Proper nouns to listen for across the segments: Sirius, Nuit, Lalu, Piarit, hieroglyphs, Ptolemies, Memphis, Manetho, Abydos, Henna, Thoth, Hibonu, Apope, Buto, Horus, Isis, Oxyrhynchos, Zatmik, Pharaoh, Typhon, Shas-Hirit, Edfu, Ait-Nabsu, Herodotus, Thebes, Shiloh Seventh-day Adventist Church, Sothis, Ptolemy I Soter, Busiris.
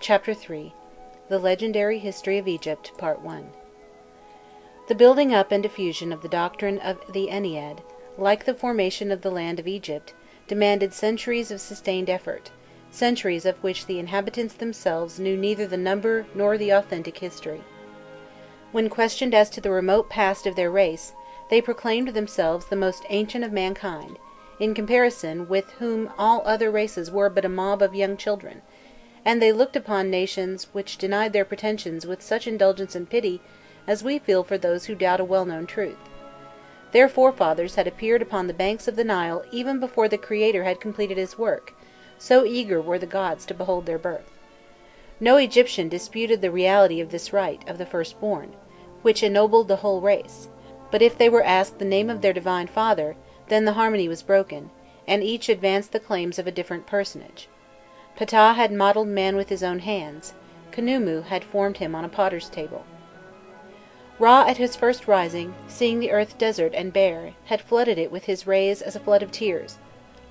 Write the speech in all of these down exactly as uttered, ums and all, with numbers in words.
Chapter three. The Legendary History of Egypt. Part one. The building up and diffusion of the doctrine of the Ennead, like the formation of the land of Egypt, demanded centuries of sustained effort, centuries of which the inhabitants themselves knew neither the number nor the authentic history. When questioned as to the remote past of their race, they proclaimed themselves the most ancient of mankind, in comparison with whom all other races were but a mob of young children, and they looked upon nations which denied their pretensions with such indulgence and pity as we feel for those who doubt a well-known truth. Their forefathers had appeared upon the banks of the Nile even before the Creator had completed his work, so eager were the gods to behold their birth. No Egyptian disputed the reality of this right of the firstborn, which ennobled the whole race, but if they were asked the name of their divine father, then the harmony was broken, and each advanced the claims of a different personage. Ptah had modelled man with his own hands, Kanumu had formed him on a potter's table. Ra at his first rising, seeing the earth desert and bare, had flooded it with his rays as a flood of tears.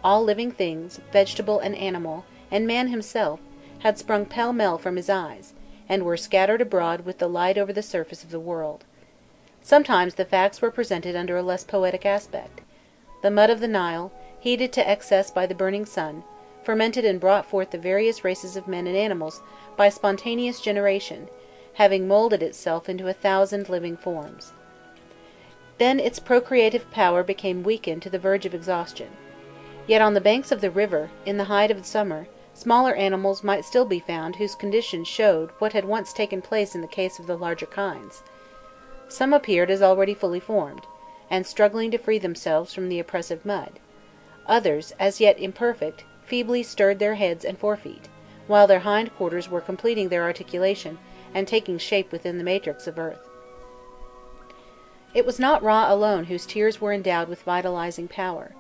All living things, vegetable and animal, and man himself, had sprung pell-mell from his eyes, and were scattered abroad with the light over the surface of the world. Sometimes the facts were presented under a less poetic aspect. The mud of the Nile, heated to excess by the burning sun, fermented and brought forth the various races of men and animals by spontaneous generation, having moulded itself into a thousand living forms. Then its procreative power became weakened to the verge of exhaustion. Yet on the banks of the river, in the height of summer, smaller animals might still be found whose condition showed what had once taken place in the case of the larger kinds. Some appeared as already fully formed, and struggling to free themselves from the oppressive mud. Others, as yet imperfect, feebly stirred their heads and forefeet, while their hindquarters were completing their articulation and taking shape within the matrix of earth. It was not Ra alone whose tears were endowed with vitalizing power.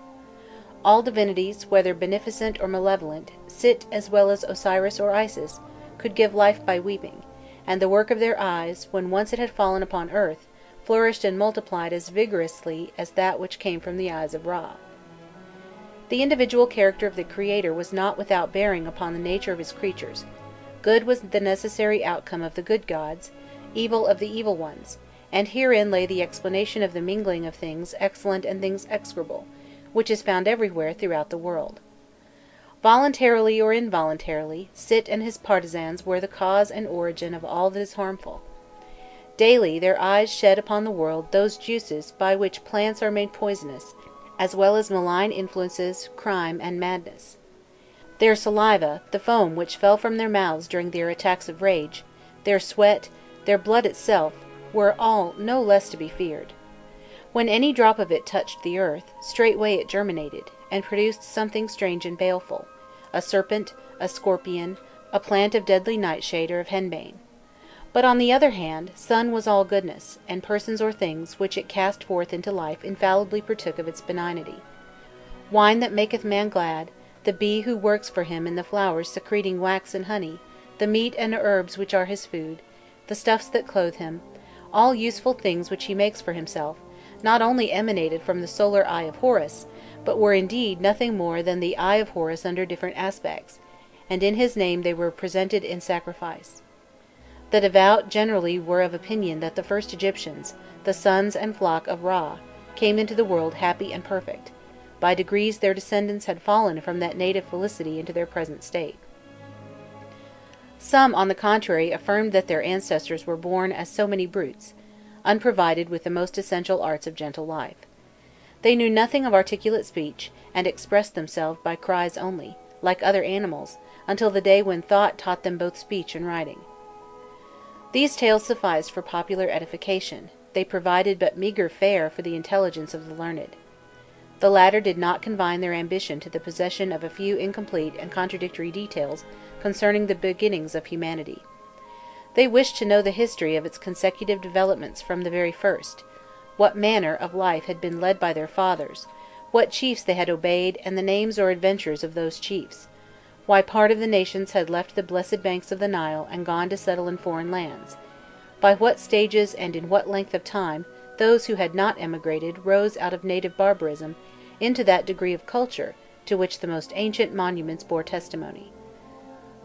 All divinities, whether beneficent or malevolent, Set as well as Osiris or Isis, could give life by weeping, and the work of their eyes, when once it had fallen upon earth, flourished and multiplied as vigorously as that which came from the eyes of Ra. The individual character of the Creator was not without bearing upon the nature of his creatures. Good was the necessary outcome of the good gods, evil of the evil ones, and herein lay the explanation of the mingling of things excellent and things execrable, which is found everywhere throughout the world. Voluntarily or involuntarily, Set and his partisans were the cause and origin of all that is harmful. Daily their eyes shed upon the world those juices by which plants are made poisonous, as well as malign influences, crime, and madness. Their saliva, the foam which fell from their mouths during their attacks of rage, their sweat, their blood itself, were all no less to be feared. When any drop of it touched the earth, straightway it germinated, and produced something strange and baleful, a serpent, a scorpion, a plant of deadly nightshade or of henbane. But on the other hand, sun was all goodness, and persons or things which it cast forth into life infallibly partook of its benignity. Wine that maketh man glad, the bee who works for him in the flowers secreting wax and honey, the meat and herbs which are his food, the stuffs that clothe him, all useful things which he makes for himself, not only emanated from the solar eye of Horus, but were indeed nothing more than the eye of Horus under different aspects, and in his name they were presented in sacrifice. The devout generally were of opinion that the first Egyptians, the sons and flock of Ra, came into the world happy and perfect. By degrees their descendants had fallen from that native felicity into their present state. Some, on the contrary, affirmed that their ancestors were born as so many brutes, unprovided with the most essential arts of gentle life. They knew nothing of articulate speech, and expressed themselves by cries only, like other animals, until the day when Thoth taught them both speech and writing. These tales sufficed for popular edification; they provided but meagre fare for the intelligence of the learned. The latter did not confine their ambition to the possession of a few incomplete and contradictory details concerning the beginnings of humanity. They wished to know the history of its consecutive developments from the very first, what manner of life had been led by their fathers, what chiefs they had obeyed, and the names or adventures of those chiefs, why part of the nations had left the blessed banks of the Nile and gone to settle in foreign lands, by what stages and in what length of time those who had not emigrated rose out of native barbarism into that degree of culture to which the most ancient monuments bore testimony.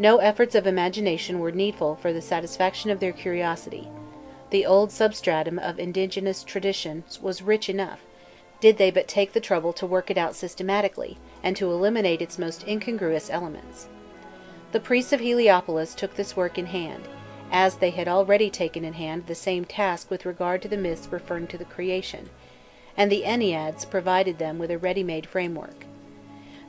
No efforts of imagination were needful for the satisfaction of their curiosity. The old substratum of indigenous traditions was rich enough, did they but take the trouble to work it out systematically, and to eliminate its most incongruous elements. The priests of Heliopolis took this work in hand, as they had already taken in hand the same task with regard to the myths referring to the creation, and the Enneads provided them with a ready-made framework.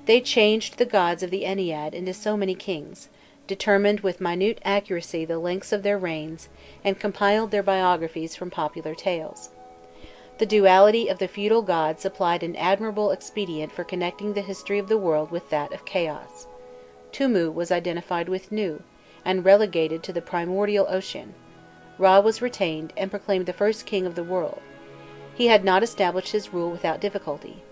They changed the gods of the Ennead into so many kings, determined with minute accuracy the lengths of their reigns, and compiled their biographies from popular tales. The duality of the feudal god supplied an admirable expedient for connecting the history of the world with that of chaos. Tumu was identified with Nu, and relegated to the primordial ocean. Ra was retained and proclaimed the first king of the world. He had not established his rule without difficulty.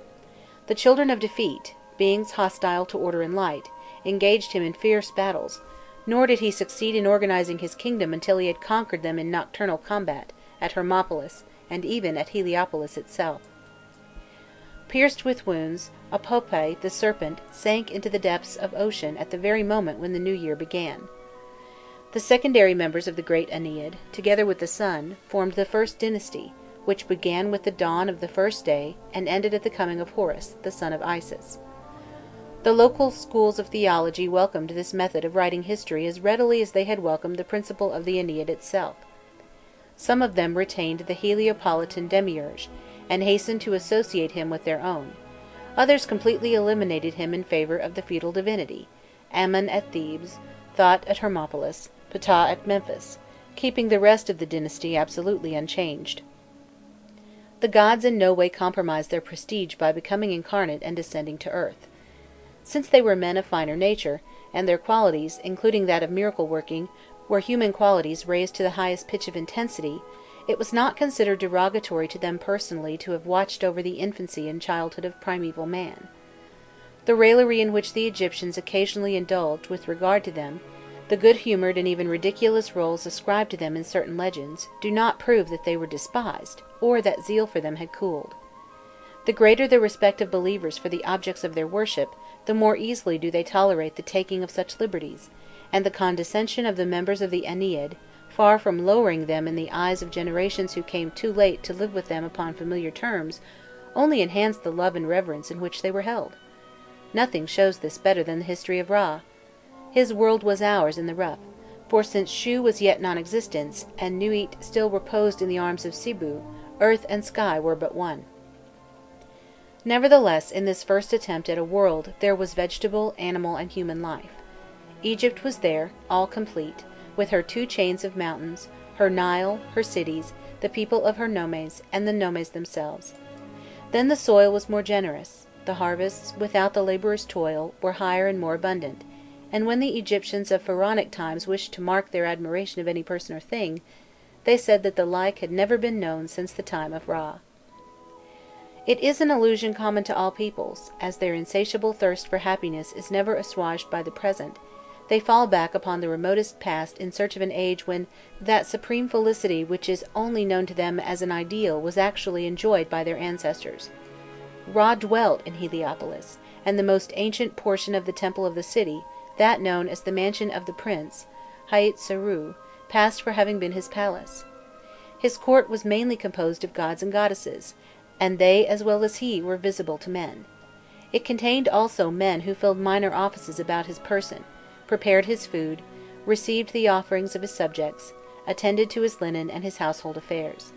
The children of defeat, beings hostile to order and light, engaged him in fierce battles, nor did he succeed in organizing his kingdom until he had conquered them in nocturnal combat, at Hermopolis, and even at Heliopolis itself. Pierced with wounds, Apope, the serpent, sank into the depths of ocean at the very moment when the new year began. The secondary members of the great Ennead, together with the sun, formed the first dynasty, which began with the dawn of the first day and ended at the coming of Horus, the son of Isis. The local schools of theology welcomed this method of writing history as readily as they had welcomed the principle of the Ennead itself. Some of them retained the Heliopolitan demiurge, and hastened to associate him with their own. Others completely eliminated him in favor of the feudal divinity, Ammon at Thebes, Thoth at Hermopolis, Ptah at Memphis, keeping the rest of the dynasty absolutely unchanged. The gods in no way compromised their prestige by becoming incarnate and descending to earth. Since they were men of finer nature, and their qualities, including that of miracle-working, were human qualities raised to the highest pitch of intensity, it was not considered derogatory to them personally to have watched over the infancy and childhood of primeval man. The raillery in which the Egyptians occasionally indulged with regard to them, the good-humoured and even ridiculous roles ascribed to them in certain legends, do not prove that they were despised, or that zeal for them had cooled. The greater the respect of believers for the objects of their worship, the more easily do they tolerate the taking of such liberties, and the condescension of the members of the Ennead, far from lowering them in the eyes of generations who came too late to live with them upon familiar terms, only enhanced the love and reverence in which they were held. Nothing shows this better than the history of Ra. His world was ours in the rough, for since Shu was yet non-existence, and Nuit still reposed in the arms of Sibu, earth and sky were but one. Nevertheless, in this first attempt at a world there was vegetable, animal, and human life. Egypt was there, all complete, with her two chains of mountains, her Nile, her cities, the people of her nomes, and the nomes themselves. Then the soil was more generous, the harvests, without the laborer's toil, were higher and more abundant, and when the Egyptians of Pharaonic times wished to mark their admiration of any person or thing, they said that the like had never been known since the time of Ra. It is an illusion common to all peoples, as their insatiable thirst for happiness is never assuaged by the present. They fall back upon the remotest past in search of an age when that supreme felicity which is only known to them as an ideal was actually enjoyed by their ancestors. Ra dwelt in Heliopolis, and the most ancient portion of the temple of the city, that known as the mansion of the prince, Hait-Seru, passed for having been his palace. His court was mainly composed of gods and goddesses, and they as well as he were visible to men. It contained also men who filled minor offices about his person, prepared his food, received the offerings of his subjects, attended to his linen and his household affairs.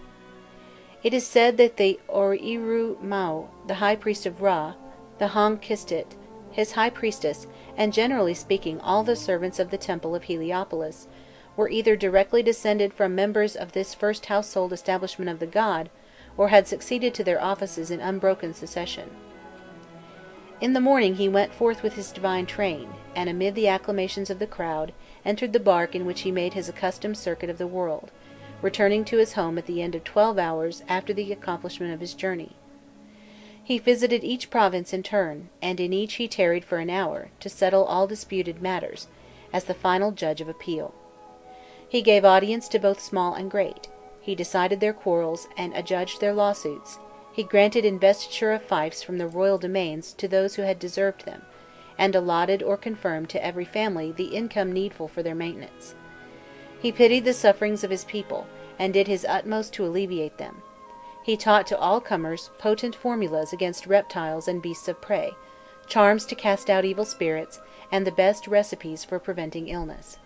It is said that the Oriru Mau, the high priest of Ra, the Hong Kistit, his high priestess, and generally speaking all the servants of the temple of Heliopolis, were either directly descended from members of this first household establishment of the god, or had succeeded to their offices in unbroken succession. In the morning he went forth with his divine train, and amid the acclamations of the crowd, entered the bark in which he made his accustomed circuit of the world, returning to his home at the end of twelve hours after the accomplishment of his journey. He visited each province in turn, and in each he tarried for an hour, to settle all disputed matters, as the final judge of appeal. He gave audience to both small and great, he decided their quarrels, and adjudged their lawsuits, he granted investiture of fiefs from the royal domains to those who had deserved them, and allotted or confirmed to every family the income needful for their maintenance. He pitied the sufferings of his people, and did his utmost to alleviate them. He taught to all comers potent formulas against reptiles and beasts of prey, charms to cast out evil spirits, and the best recipes for preventing illness.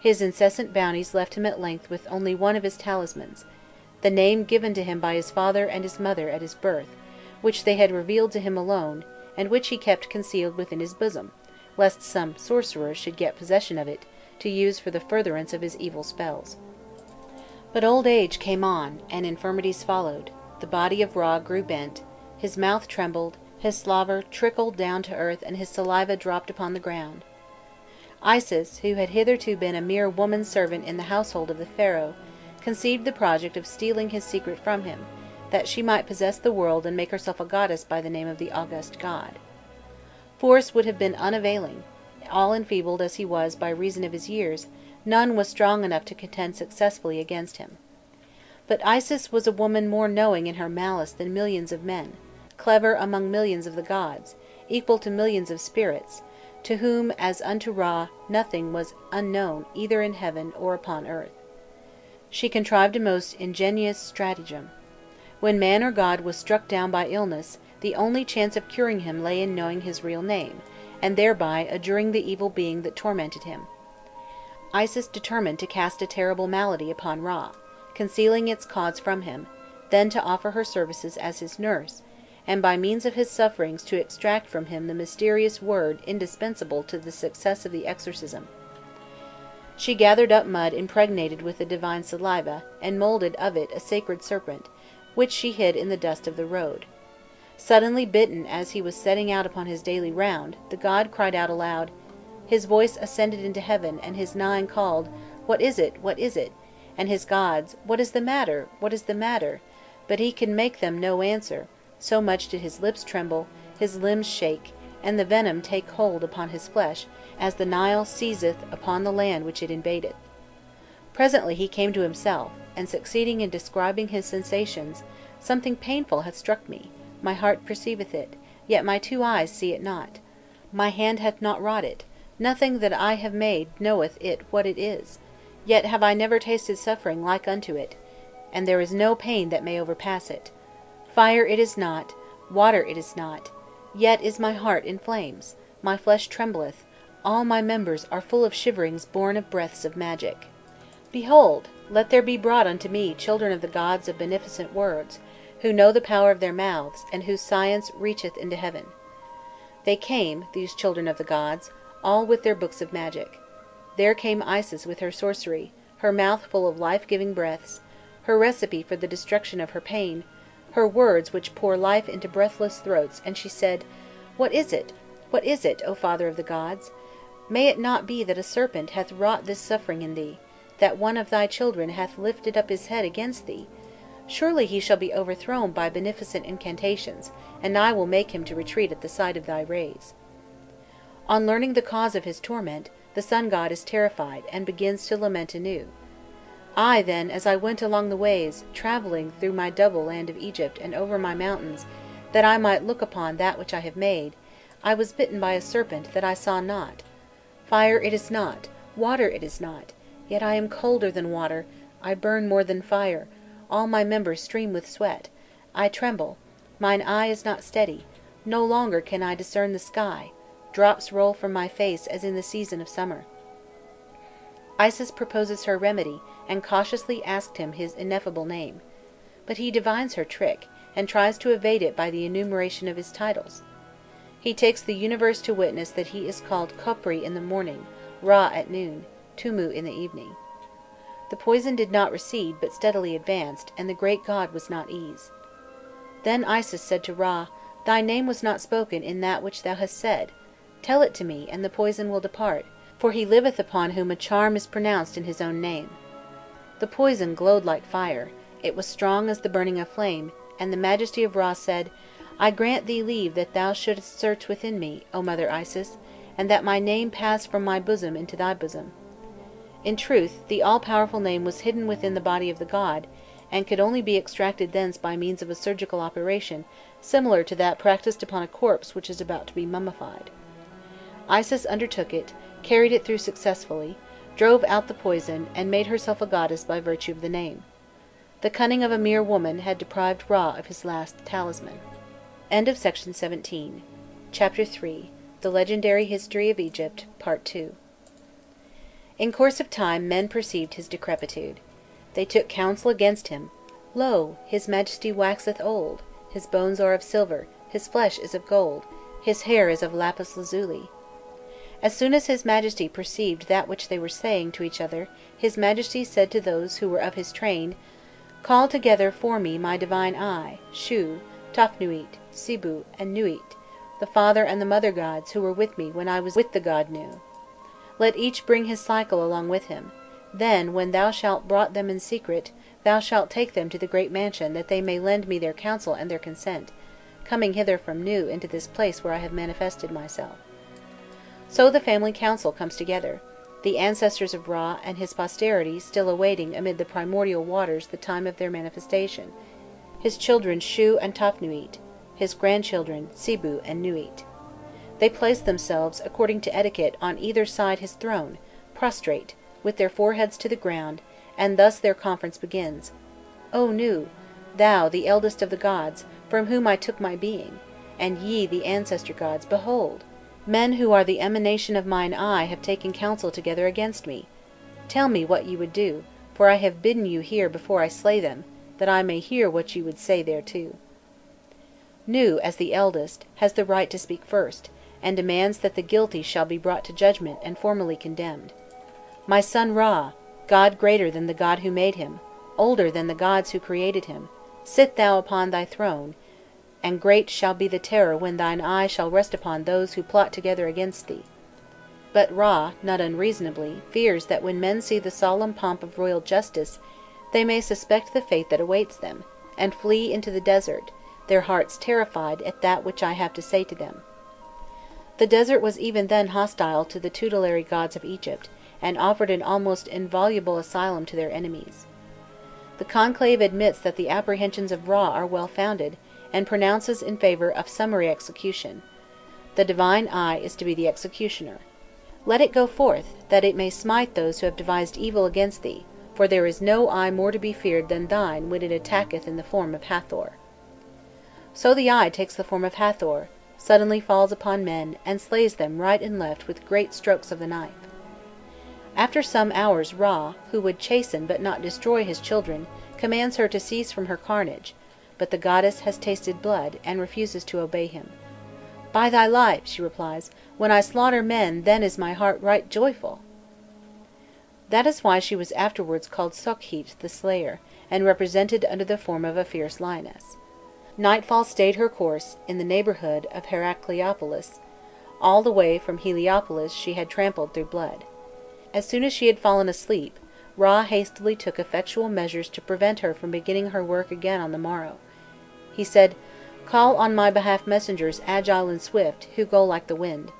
His incessant bounties left him at length with only one of his talismans, the name given to him by his father and his mother at his birth, which they had revealed to him alone, and which he kept concealed within his bosom, lest some sorcerer should get possession of it, to use for the furtherance of his evil spells. But old age came on, and infirmities followed. The body of Ra grew bent, his mouth trembled, his slaver trickled down to earth, and his saliva dropped upon the ground. Isis, who had hitherto been a mere woman-servant in the household of the Pharaoh, conceived the project of stealing his secret from him, that she might possess the world and make herself a goddess by the name of the august god. Force would have been unavailing. All enfeebled as he was by reason of his years, none was strong enough to contend successfully against him. But Isis was a woman more knowing in her malice than millions of men, clever among millions of the gods, equal to millions of spirits, to whom, as unto Ra, nothing was unknown either in heaven or upon earth. She contrived a most ingenious stratagem. When man or god was struck down by illness, the only chance of curing him lay in knowing his real name, and thereby adjuring the evil being that tormented him. Isis determined to cast a terrible malady upon Ra, concealing its cause from him, then to offer her services as his nurse, and by means of his sufferings to extract from him the mysterious word indispensable to the success of the exorcism. She gathered up mud impregnated with the divine saliva, and moulded of it a sacred serpent, which she hid in the dust of the road. Suddenly bitten as he was setting out upon his daily round, the god cried out aloud. His voice ascended into heaven, and his nine called, "What is it? What is it?" And his gods, "What is the matter? What is the matter?" But he could make them no answer, so much did his lips tremble, his limbs shake, and the venom take hold upon his flesh, as the Nile seizeth upon the land which it invadeth. Presently he came to himself, and succeeding in describing his sensations, "Something painful hath struck me, my heart perceiveth it, yet my two eyes see it not. My hand hath not wrought it, nothing that I have made knoweth it what it is, yet have I never tasted suffering like unto it, and there is no pain that may overpass it. Fire it is not, water it is not, yet is my heart in flames, my flesh trembleth, all my members are full of shiverings born of breaths of magic. Behold, let there be brought unto me children of the gods of beneficent words, who know the power of their mouths, and whose science reacheth into heaven." They came, these children of the gods, all with their books of magic. There came Isis with her sorcery, her mouth full of life-giving breaths, her recipe for the destruction of her pain, her words which pour life into breathless throats, and she said, "What is it? What is it, O Father of the gods? May it not be that a serpent hath wrought this suffering in thee, that one of thy children hath lifted up his head against thee? Surely he shall be overthrown by beneficent incantations, and I will make him to retreat at the sight of thy rays." On learning the cause of his torment, the sun-god is terrified, and begins to lament anew. "I then, as I went along the ways, travelling through my double land of Egypt and over my mountains, that I might look upon that which I have made, I was bitten by a serpent that I saw not. Fire it is not, water it is not, yet I am colder than water, I burn more than fire, all my members stream with sweat. I tremble. Mine eye is not steady. No longer can I discern the sky. Drops roll from my face as in the season of summer." Isis proposes her remedy, and cautiously asked him his ineffable name. But he divines her trick, and tries to evade it by the enumeration of his titles. He takes the universe to witness that he is called Khopri in the morning, Ra at noon, Tumu in the evening. The poison did not recede, but steadily advanced, and the great god was not eased. Then Isis said to Ra, "Thy name was not spoken in that which thou hast said. Tell it to me, and the poison will depart, for he liveth upon whom a charm is pronounced in his own name." The poison glowed like fire, it was strong as the burning of flame, and the majesty of Ra said, "I grant thee leave that thou shouldst search within me, O mother Isis, and that my name pass from my bosom into thy bosom." In truth, the all-powerful name was hidden within the body of the god, and could only be extracted thence by means of a surgical operation, similar to that practised upon a corpse which is about to be mummified. Isis undertook it, carried it through successfully, drove out the poison, and made herself a goddess by virtue of the name. The cunning of a mere woman had deprived Ra of his last talisman. End of section seventeen. Chapter three. The Legendary History of Egypt, Part two. In course of time men perceived his decrepitude. They took counsel against him. Lo, his majesty waxeth old, his bones are of silver, his flesh is of gold, his hair is of lapis lazuli. As soon as his majesty perceived that which they were saying to each other, his majesty said to those who were of his train, Call together for me my divine eye, Shu, Tafnuit, Sibu, and Nuit, the father and the mother gods who were with me when I was with the god Nu. Let each bring his cycle along with him. Then, when thou shalt brought them in secret, thou shalt take them to the great mansion that they may lend me their counsel and their consent, coming hither from Nu into this place where I have manifested myself. So the family council comes together, the ancestors of Ra and his posterity still awaiting amid the primordial waters the time of their manifestation, his children Shu and Tafnuit, his grandchildren Sibu and Nuit. They place themselves, according to etiquette, on either side his throne, prostrate, with their foreheads to the ground, and thus their conference begins. O Nu, thou, the eldest of the gods, from whom I took my being, and ye, the ancestor gods, behold! Men who are the emanation of mine eye have taken counsel together against me. Tell me what ye would do, for I have bidden you here before I slay them, that I may hear what you would say thereto. Nu, as the eldest, has the right to speak first, and demands that the guilty shall be brought to judgment and formally condemned. My son Ra, God greater than the God who made him, older than the gods who created him, sit thou upon thy throne, and great shall be the terror when thine eye shall rest upon those who plot together against thee. But Ra, not unreasonably, fears that when men see the solemn pomp of royal justice, they may suspect the fate that awaits them, and flee into the desert, their hearts terrified at that which I have to say to them. The desert was even then hostile to the tutelary gods of Egypt, and offered an almost inviolable asylum to their enemies. The conclave admits that the apprehensions of Ra are well-founded, and pronounces in favor of summary execution. The divine eye is to be the executioner. Let it go forth, that it may smite those who have devised evil against thee, for there is no eye more to be feared than thine when it attacketh in the form of Hathor. So the eye takes the form of Hathor, suddenly falls upon men, and slays them right and left with great strokes of the knife. After some hours Ra, who would chasten but not destroy his children, commands her to cease from her carnage, but the goddess has tasted blood, and refuses to obey him. By thy life, she replies, when I slaughter men, then is my heart right joyful. That is why she was afterwards called Sokhit the Slayer, and represented under the form of a fierce lioness. Nightfall stayed her course, in the neighborhood of Heracleopolis. All the way from Heliopolis she had trampled through blood. As soon as she had fallen asleep, Ra hastily took effectual measures to prevent her from beginning her work again on the morrow. He said, Call on my behalf messengers agile and swift, who go like the wind.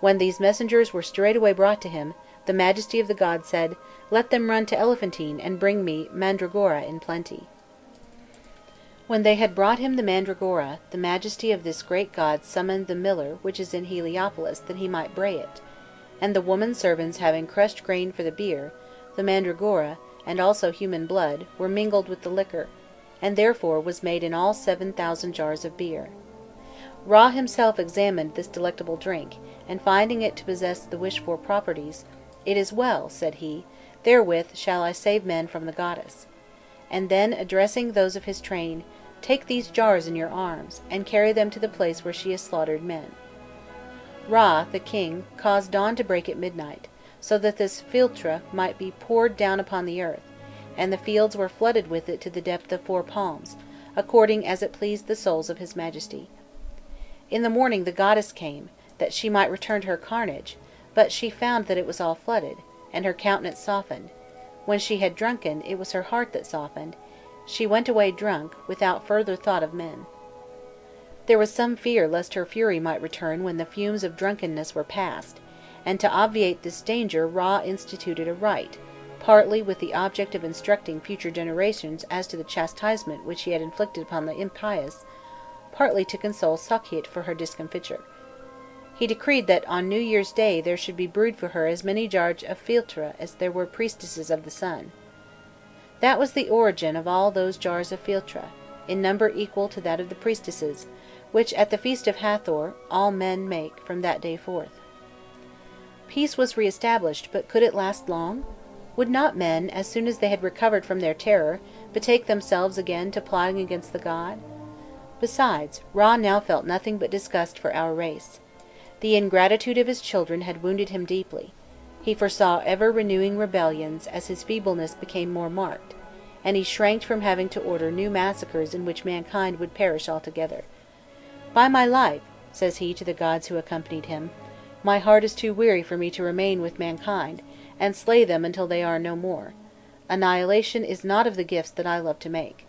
When these messengers were straightway brought to him, the majesty of the god said, Let them run to Elephantine, and bring me mandragora in plenty. When they had brought him the mandragora, the majesty of this great god summoned the miller which is in Heliopolis, that he might bray it, and the woman servants having crushed grain for the beer, the mandragora, and also human blood, were mingled with the liquor, and therefore was made in all seven thousand jars of beer. Ra himself examined this delectable drink, and finding it to possess the wished-for properties, It is well, said he, therewith shall I save men from the goddess. And then, addressing those of his train, Take these jars in your arms, and carry them to the place where she has slaughtered men. Ra, the king, caused dawn to break at midnight, so that this philtre might be poured down upon the earth, and the fields were flooded with it to the depth of four palms, according as it pleased the souls of his majesty. In the morning the goddess came, that she might return to her carnage, but she found that it was all flooded, and her countenance softened. When she had drunken, it was her heart that softened. She went away drunk, without further thought of men. There was some fear lest her fury might return when the fumes of drunkenness were past, and to obviate this danger Ra instituted a rite, partly with the object of instructing future generations as to the chastisement which he had inflicted upon the impious, partly to console Sokhit for her discomfiture. He decreed that on New Year's Day there should be brewed for her as many jars of philtre as there were priestesses of the sun. That was the origin of all those jars of philtre, in number equal to that of the priestesses, which at the feast of Hathor all men make from that day forth. Peace was re-established, but could it last long? Would not men, as soon as they had recovered from their terror, betake themselves again to plotting against the god? Besides, Ra now felt nothing but disgust for our race. The ingratitude of his children had wounded him deeply. He foresaw ever-renewing rebellions as his feebleness became more marked, and he shrank from having to order new massacres in which mankind would perish altogether. "By my life," says he to the gods who accompanied him, "my heart is too weary for me to remain with mankind, and slay them until they are no more. Annihilation is not of the gifts that I love to make."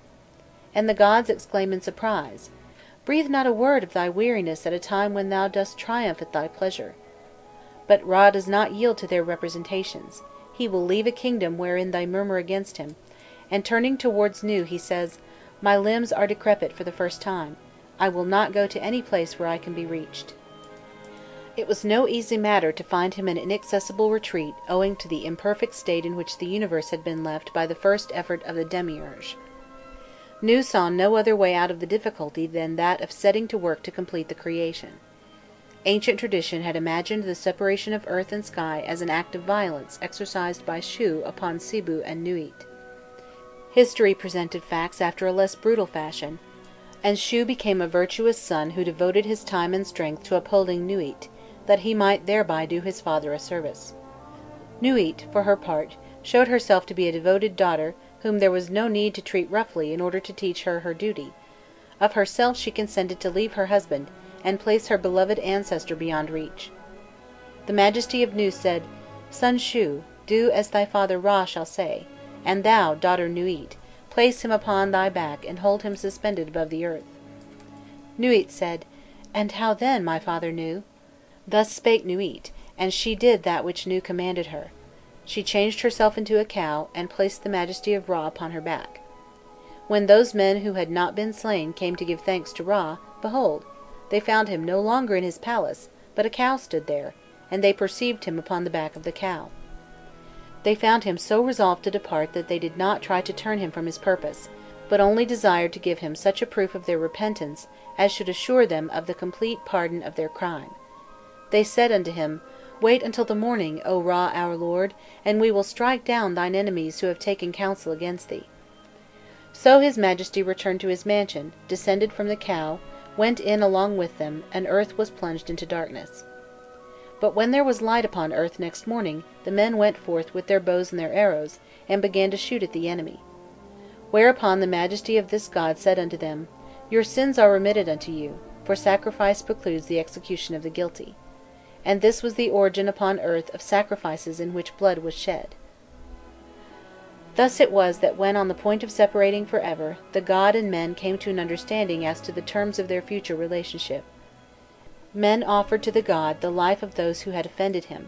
And the gods exclaim in surprise, "Breathe not a word of thy weariness at a time when thou dost triumph at thy pleasure." But Ra does not yield to their representations. He will leave a kingdom wherein they murmur against him, and turning towards Nu, he says, "My limbs are decrepit for the first time. I will not go to any place where I can be reached." It was no easy matter to find him an inaccessible retreat owing to the imperfect state in which the universe had been left by the first effort of the Demiurge. Nu saw no other way out of the difficulty than that of setting to work to complete the creation. Ancient tradition had imagined the separation of earth and sky as an act of violence exercised by Shu upon Sibu and Nuit. History presented facts after a less brutal fashion, and Shu became a virtuous son who devoted his time and strength to upholding Nuit, that he might thereby do his father a service. Nuit, for her part, showed herself to be a devoted daughter whom there was no need to treat roughly in order to teach her her duty. Of herself she consented to leave her husband and place her beloved ancestor beyond reach. The majesty of Nu said, "Son Shu, do as thy father Ra shall say, and thou, daughter Nuit, place him upon thy back and hold him suspended above the earth." Nuit said, "And how then, my father Nu?" Thus spake Nuit, and she did that which Nu commanded her. She changed herself into a cow, and placed the majesty of Ra upon her back. When those men who had not been slain came to give thanks to Ra, behold, they found him no longer in his palace, but a cow stood there, and they perceived him upon the back of the cow. They found him so resolved to depart that they did not try to turn him from his purpose, but only desired to give him such a proof of their repentance as should assure them of the complete pardon of their crime. They said unto him, "Wait until the morning, O Ra our lord, and we will strike down thine enemies who have taken counsel against thee." So his majesty returned to his mansion, descended from the cow, went in along with them, and earth was plunged into darkness. But when there was light upon earth next morning, the men went forth with their bows and their arrows, and began to shoot at the enemy. Whereupon the majesty of this god said unto them, "Your sins are remitted unto you, for sacrifice precludes the execution of the guilty." And this was the origin upon earth of sacrifices in which blood was shed. Thus it was that when on the point of separating forever, the god and men came to an understanding as to the terms of their future relationship. Men offered to the god the life of those who had offended him.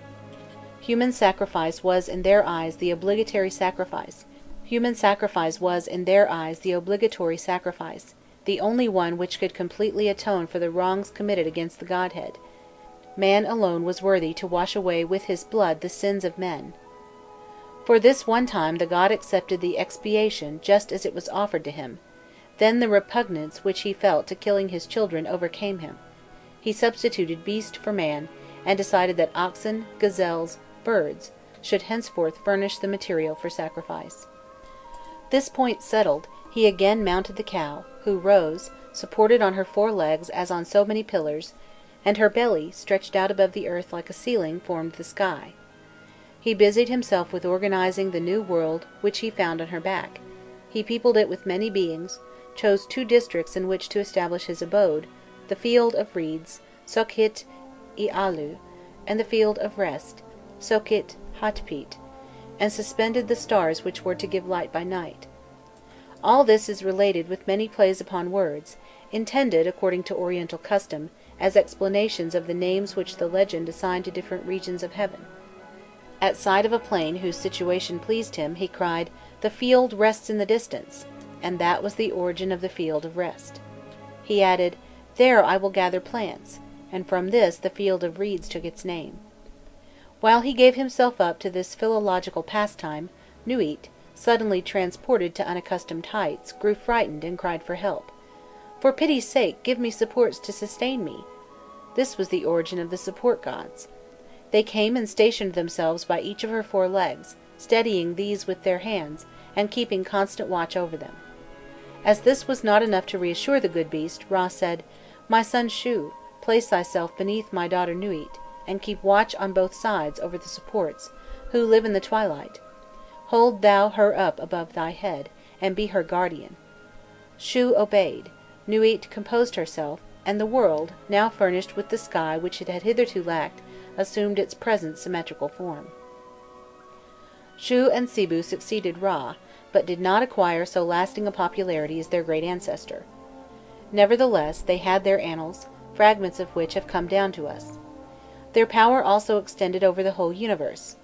Human sacrifice was in their eyes the obligatory sacrifice. Human sacrifice was in their eyes the obligatory sacrifice, the only one which could completely atone for the wrongs committed against the Godhead. Man alone was worthy to wash away with his blood the sins of men. For this one time the god accepted the expiation just as it was offered to him. Then the repugnance which he felt to killing his children overcame him. He substituted beast for man, and decided that oxen, gazelles, birds, should henceforth furnish the material for sacrifice. This point settled, he again mounted the cow, who rose, supported on her four legs as on so many pillars, and her belly, stretched out above the earth like a ceiling, formed the sky. He busied himself with organizing the new world which he found on her back. He peopled it with many beings, chose two districts in which to establish his abode, the field of reeds, Sokhit Ialu, and the field of rest, Sokhit Hatpit, and suspended the stars which were to give light by night. All this is related with many plays upon words, intended, according to Oriental custom, as explanations of the names which the legend assigned to different regions of heaven. At sight of a plain whose situation pleased him, he cried, "The field rests in the distance," and that was the origin of the field of rest. He added, "There I will gather plants," and from this the field of reeds took its name. While he gave himself up to this philological pastime, Nuit, suddenly transported to unaccustomed heights, grew frightened and cried for help. "For pity's sake, give me supports to sustain me." This was the origin of the support gods. They came and stationed themselves by each of her four legs, steadying these with their hands, and keeping constant watch over them. As this was not enough to reassure the good beast, Ra said, "My son Shu, place thyself beneath my daughter Nuit, and keep watch on both sides over the supports, who live in the twilight. Hold thou her up above thy head, and be her guardian." Shu obeyed, Nuit composed herself, and the world, now furnished with the sky which it had hitherto lacked, assumed its present symmetrical form. Shu and Sibu succeeded Ra, but did not acquire so lasting a popularity as their great ancestor. Nevertheless, they had their annals, fragments of which have come down to us. Their power also extended over the whole universe.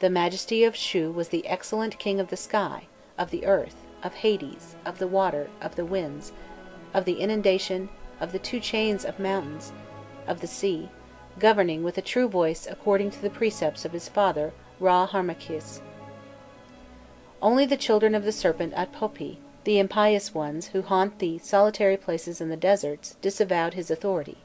The majesty of Shu was the excellent king of the sky, of the earth, of Hades, of the water, of the winds, of the inundation, of the two chains of mountains, of the sea, governing with a true voice according to the precepts of his father, Ra Harmachis. Only the children of the serpent Atpopi, the impious ones who haunt the solitary places in the deserts, disavowed his authority.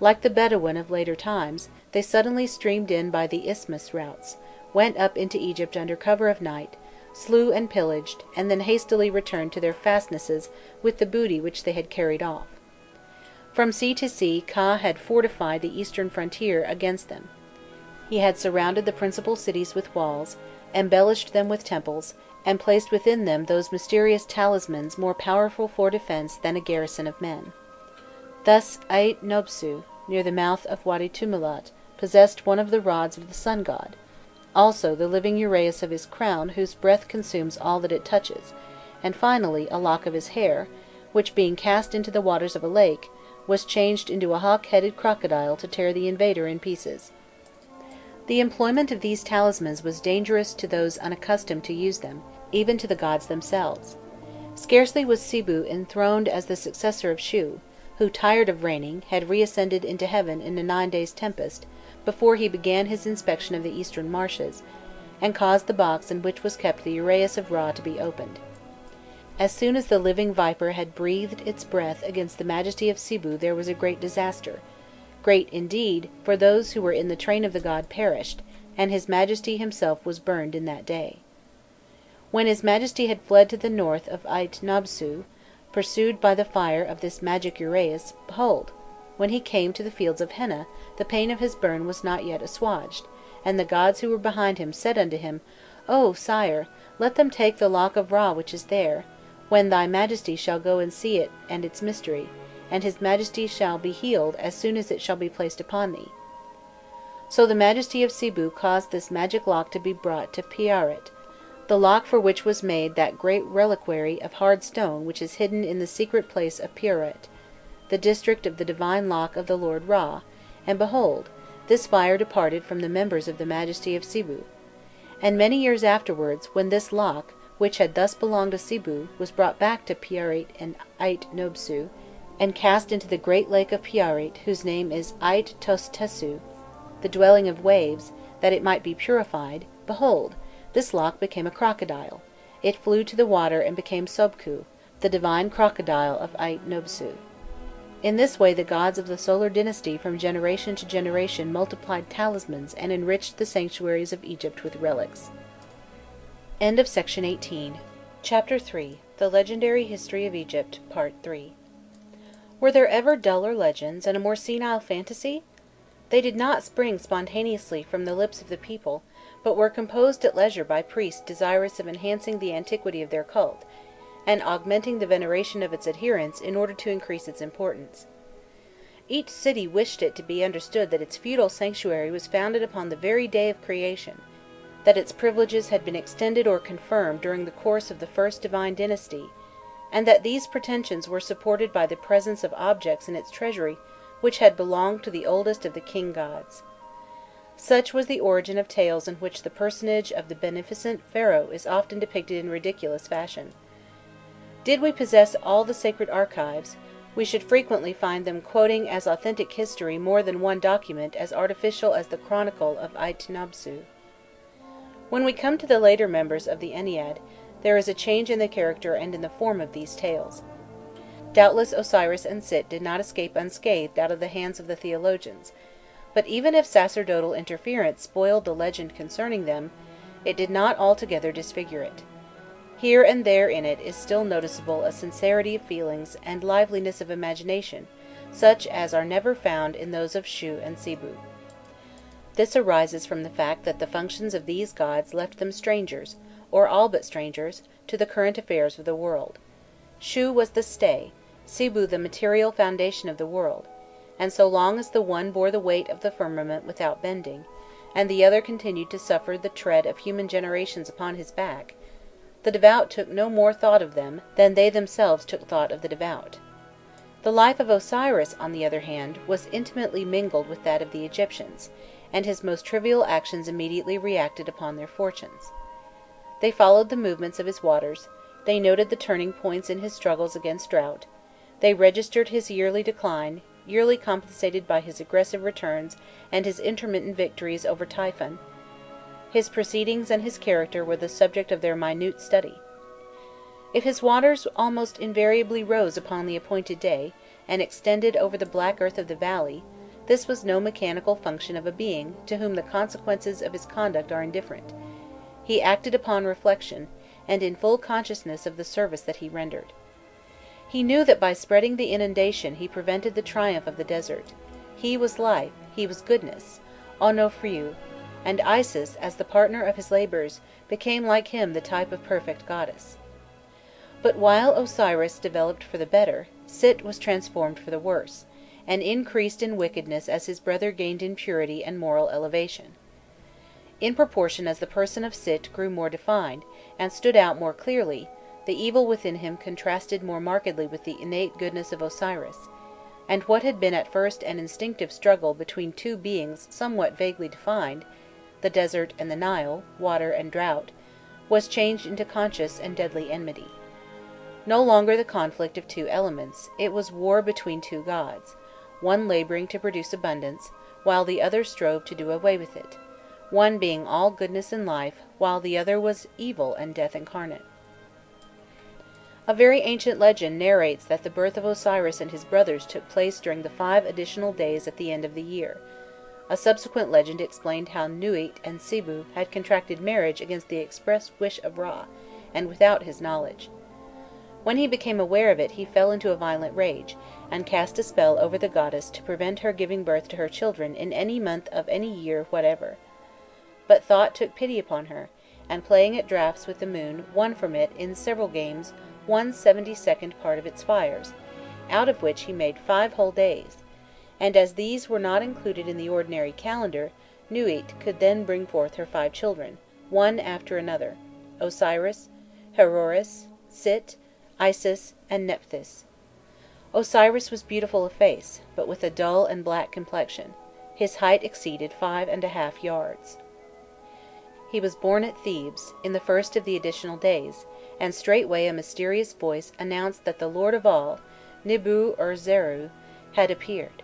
Like the Bedouin of later times, they suddenly streamed in by the isthmus routes, went up into Egypt under cover of night, slew and pillaged, and then hastily returned to their fastnesses with the booty which they had carried off. From sea to sea Ka had fortified the eastern frontier against them. He had surrounded the principal cities with walls, embellished them with temples, and placed within them those mysterious talismans more powerful for defence than a garrison of men. Thus Ait-Nabsu, near the mouth of Wadi Tumulat, possessed one of the rods of the sun god, also the living Uraeus of his crown whose breath consumes all that it touches, and finally a lock of his hair, which being cast into the waters of a lake, was changed into a hawk-headed crocodile to tear the invader in pieces. The employment of these talismans was dangerous to those unaccustomed to use them, even to the gods themselves. Scarcely was Sibu enthroned as the successor of Shu, who, tired of reigning, had reascended into heaven in a nine days' tempest, before he began his inspection of the eastern marshes, and caused the box in which was kept the Uraeus of Ra to be opened. As soon as the living viper had breathed its breath against the majesty of Sibu there was a great disaster. Great indeed, for those who were in the train of the god perished, and his majesty himself was burned in that day. When his majesty had fled to the north of Ait-Nabsu, pursued by the fire of this magic Uraeus, behold, when he came to the fields of Henna, the pain of his burn was not yet assuaged, and the gods who were behind him said unto him, "O sire, let them take the lock of Ra which is there, when thy majesty shall go and see it and its mystery, and his majesty shall be healed as soon as it shall be placed upon thee." So the majesty of Sibu caused this magic lock to be brought to Piarit, the lock for which was made that great reliquary of hard stone which is hidden in the secret place of Piarit, the district of the divine lock of the Lord Ra, and behold, this fire departed from the members of the majesty of Sibu. And many years afterwards, when this lock, which had thus belonged to Sibu, was brought back to Piarit and Ait-Nabsu, and cast into the great lake of Piarit, whose name is Ait-Tostesu, the dwelling of waves, that it might be purified, behold, this lock became a crocodile. It flew to the water and became Sobku, the divine crocodile of Ait-Nabsu. In this way the gods of the solar dynasty from generation to generation multiplied talismans and enriched the sanctuaries of Egypt with relics. End of section eighteen. Chapter three. The Legendary History of Egypt, Part three. Were there ever duller legends and a more senile fantasy? They did not spring spontaneously from the lips of the people, but were composed at leisure by priests desirous of enhancing the antiquity of their cult, and augmenting the veneration of its adherents in order to increase its importance. Each city wished it to be understood that its feudal sanctuary was founded upon the very day of creation, that its privileges had been extended or confirmed during the course of the first divine dynasty, and that these pretensions were supported by the presence of objects in its treasury which had belonged to the oldest of the king-gods. Such was the origin of tales in which the personage of the beneficent pharaoh is often depicted in ridiculous fashion. Did we possess all the sacred archives, we should frequently find them quoting as authentic history more than one document as artificial as the Chronicle of Ait-Nabsu. When we come to the later members of the Ennead, there is a change in the character and in the form of these tales. Doubtless Osiris and Set did not escape unscathed out of the hands of the theologians, but even if sacerdotal interference spoiled the legend concerning them, it did not altogether disfigure it. Here and there in it is still noticeable a sincerity of feelings and liveliness of imagination, such as are never found in those of Shu and Sibu. This arises from the fact that the functions of these gods left them strangers, or all but strangers, to the current affairs of the world. Shu was the stay, Sibu the material foundation of the world, and so long as the one bore the weight of the firmament without bending, and the other continued to suffer the tread of human generations upon his back, the devout took no more thought of them than they themselves took thought of the devout. The life of Osiris, on the other hand, was intimately mingled with that of the Egyptians, and his most trivial actions immediately reacted upon their fortunes. They followed the movements of his waters, they noted the turning points in his struggles against drought, they registered his yearly decline, yearly compensated by his aggressive returns and his intermittent victories over Typhon. His proceedings and his character were the subject of their minute study. If his waters almost invariably rose upon the appointed day, and extended over the black earth of the valley, this was no mechanical function of a being to whom the consequences of his conduct are indifferent. He acted upon reflection, and in full consciousness of the service that he rendered. He knew that by spreading the inundation he prevented the triumph of the desert. He was life, he was goodness, Onophris, and Isis, as the partner of his labors, became like him the type of perfect goddess. But while Osiris developed for the better, Set was transformed for the worse, and increased in wickedness as his brother gained in purity and moral elevation. In proportion as the person of Set grew more defined, and stood out more clearly, the evil within him contrasted more markedly with the innate goodness of Osiris, and what had been at first an instinctive struggle between two beings somewhat vaguely defined, the desert and the Nile, water and drought, was changed into conscious and deadly enmity. No longer the conflict of two elements, it was war between two gods, one laboring to produce abundance, while the other strove to do away with it, one being all goodness and life, while the other was evil and death incarnate. A very ancient legend narrates that the birth of Osiris and his brothers took place during the five additional days at the end of the year. A subsequent legend explained how Nuit and Sibu had contracted marriage against the express wish of Ra, and without his knowledge. When he became aware of it, he fell into a violent rage, and cast a spell over the goddess to prevent her giving birth to her children in any month of any year whatever. But Thoth took pity upon her, and playing at draughts with the moon, won from it in several games one seventy-second part of its fires, out of which he made five whole days. And as these were not included in the ordinary calendar, Nuit could then bring forth her five children, one after another, Osiris, Horus, Set, Isis, and Nephthys. Osiris was beautiful of face, but with a dull and black complexion. His height exceeded five and a half yards. He was born at Thebes, in the first of the additional days, and straightway a mysterious voice announced that the Lord of all, Nibu or Zeru, had appeared.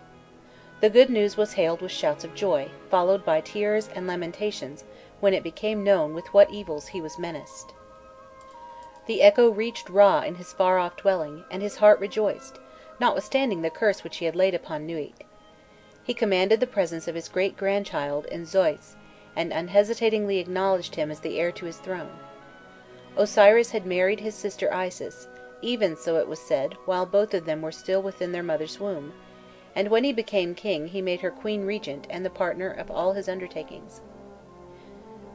The good news was hailed with shouts of joy, followed by tears and lamentations, when it became known with what evils he was menaced. The echo reached Ra in his far-off dwelling, and his heart rejoiced, notwithstanding the curse which he had laid upon Nuit. He commanded the presence of his great-grandchild in Zeus, and unhesitatingly acknowledged him as the heir to his throne. Osiris had married his sister Isis, even so it was said, while both of them were still within their mother's womb, and when he became king he made her queen-regent and the partner of all his undertakings.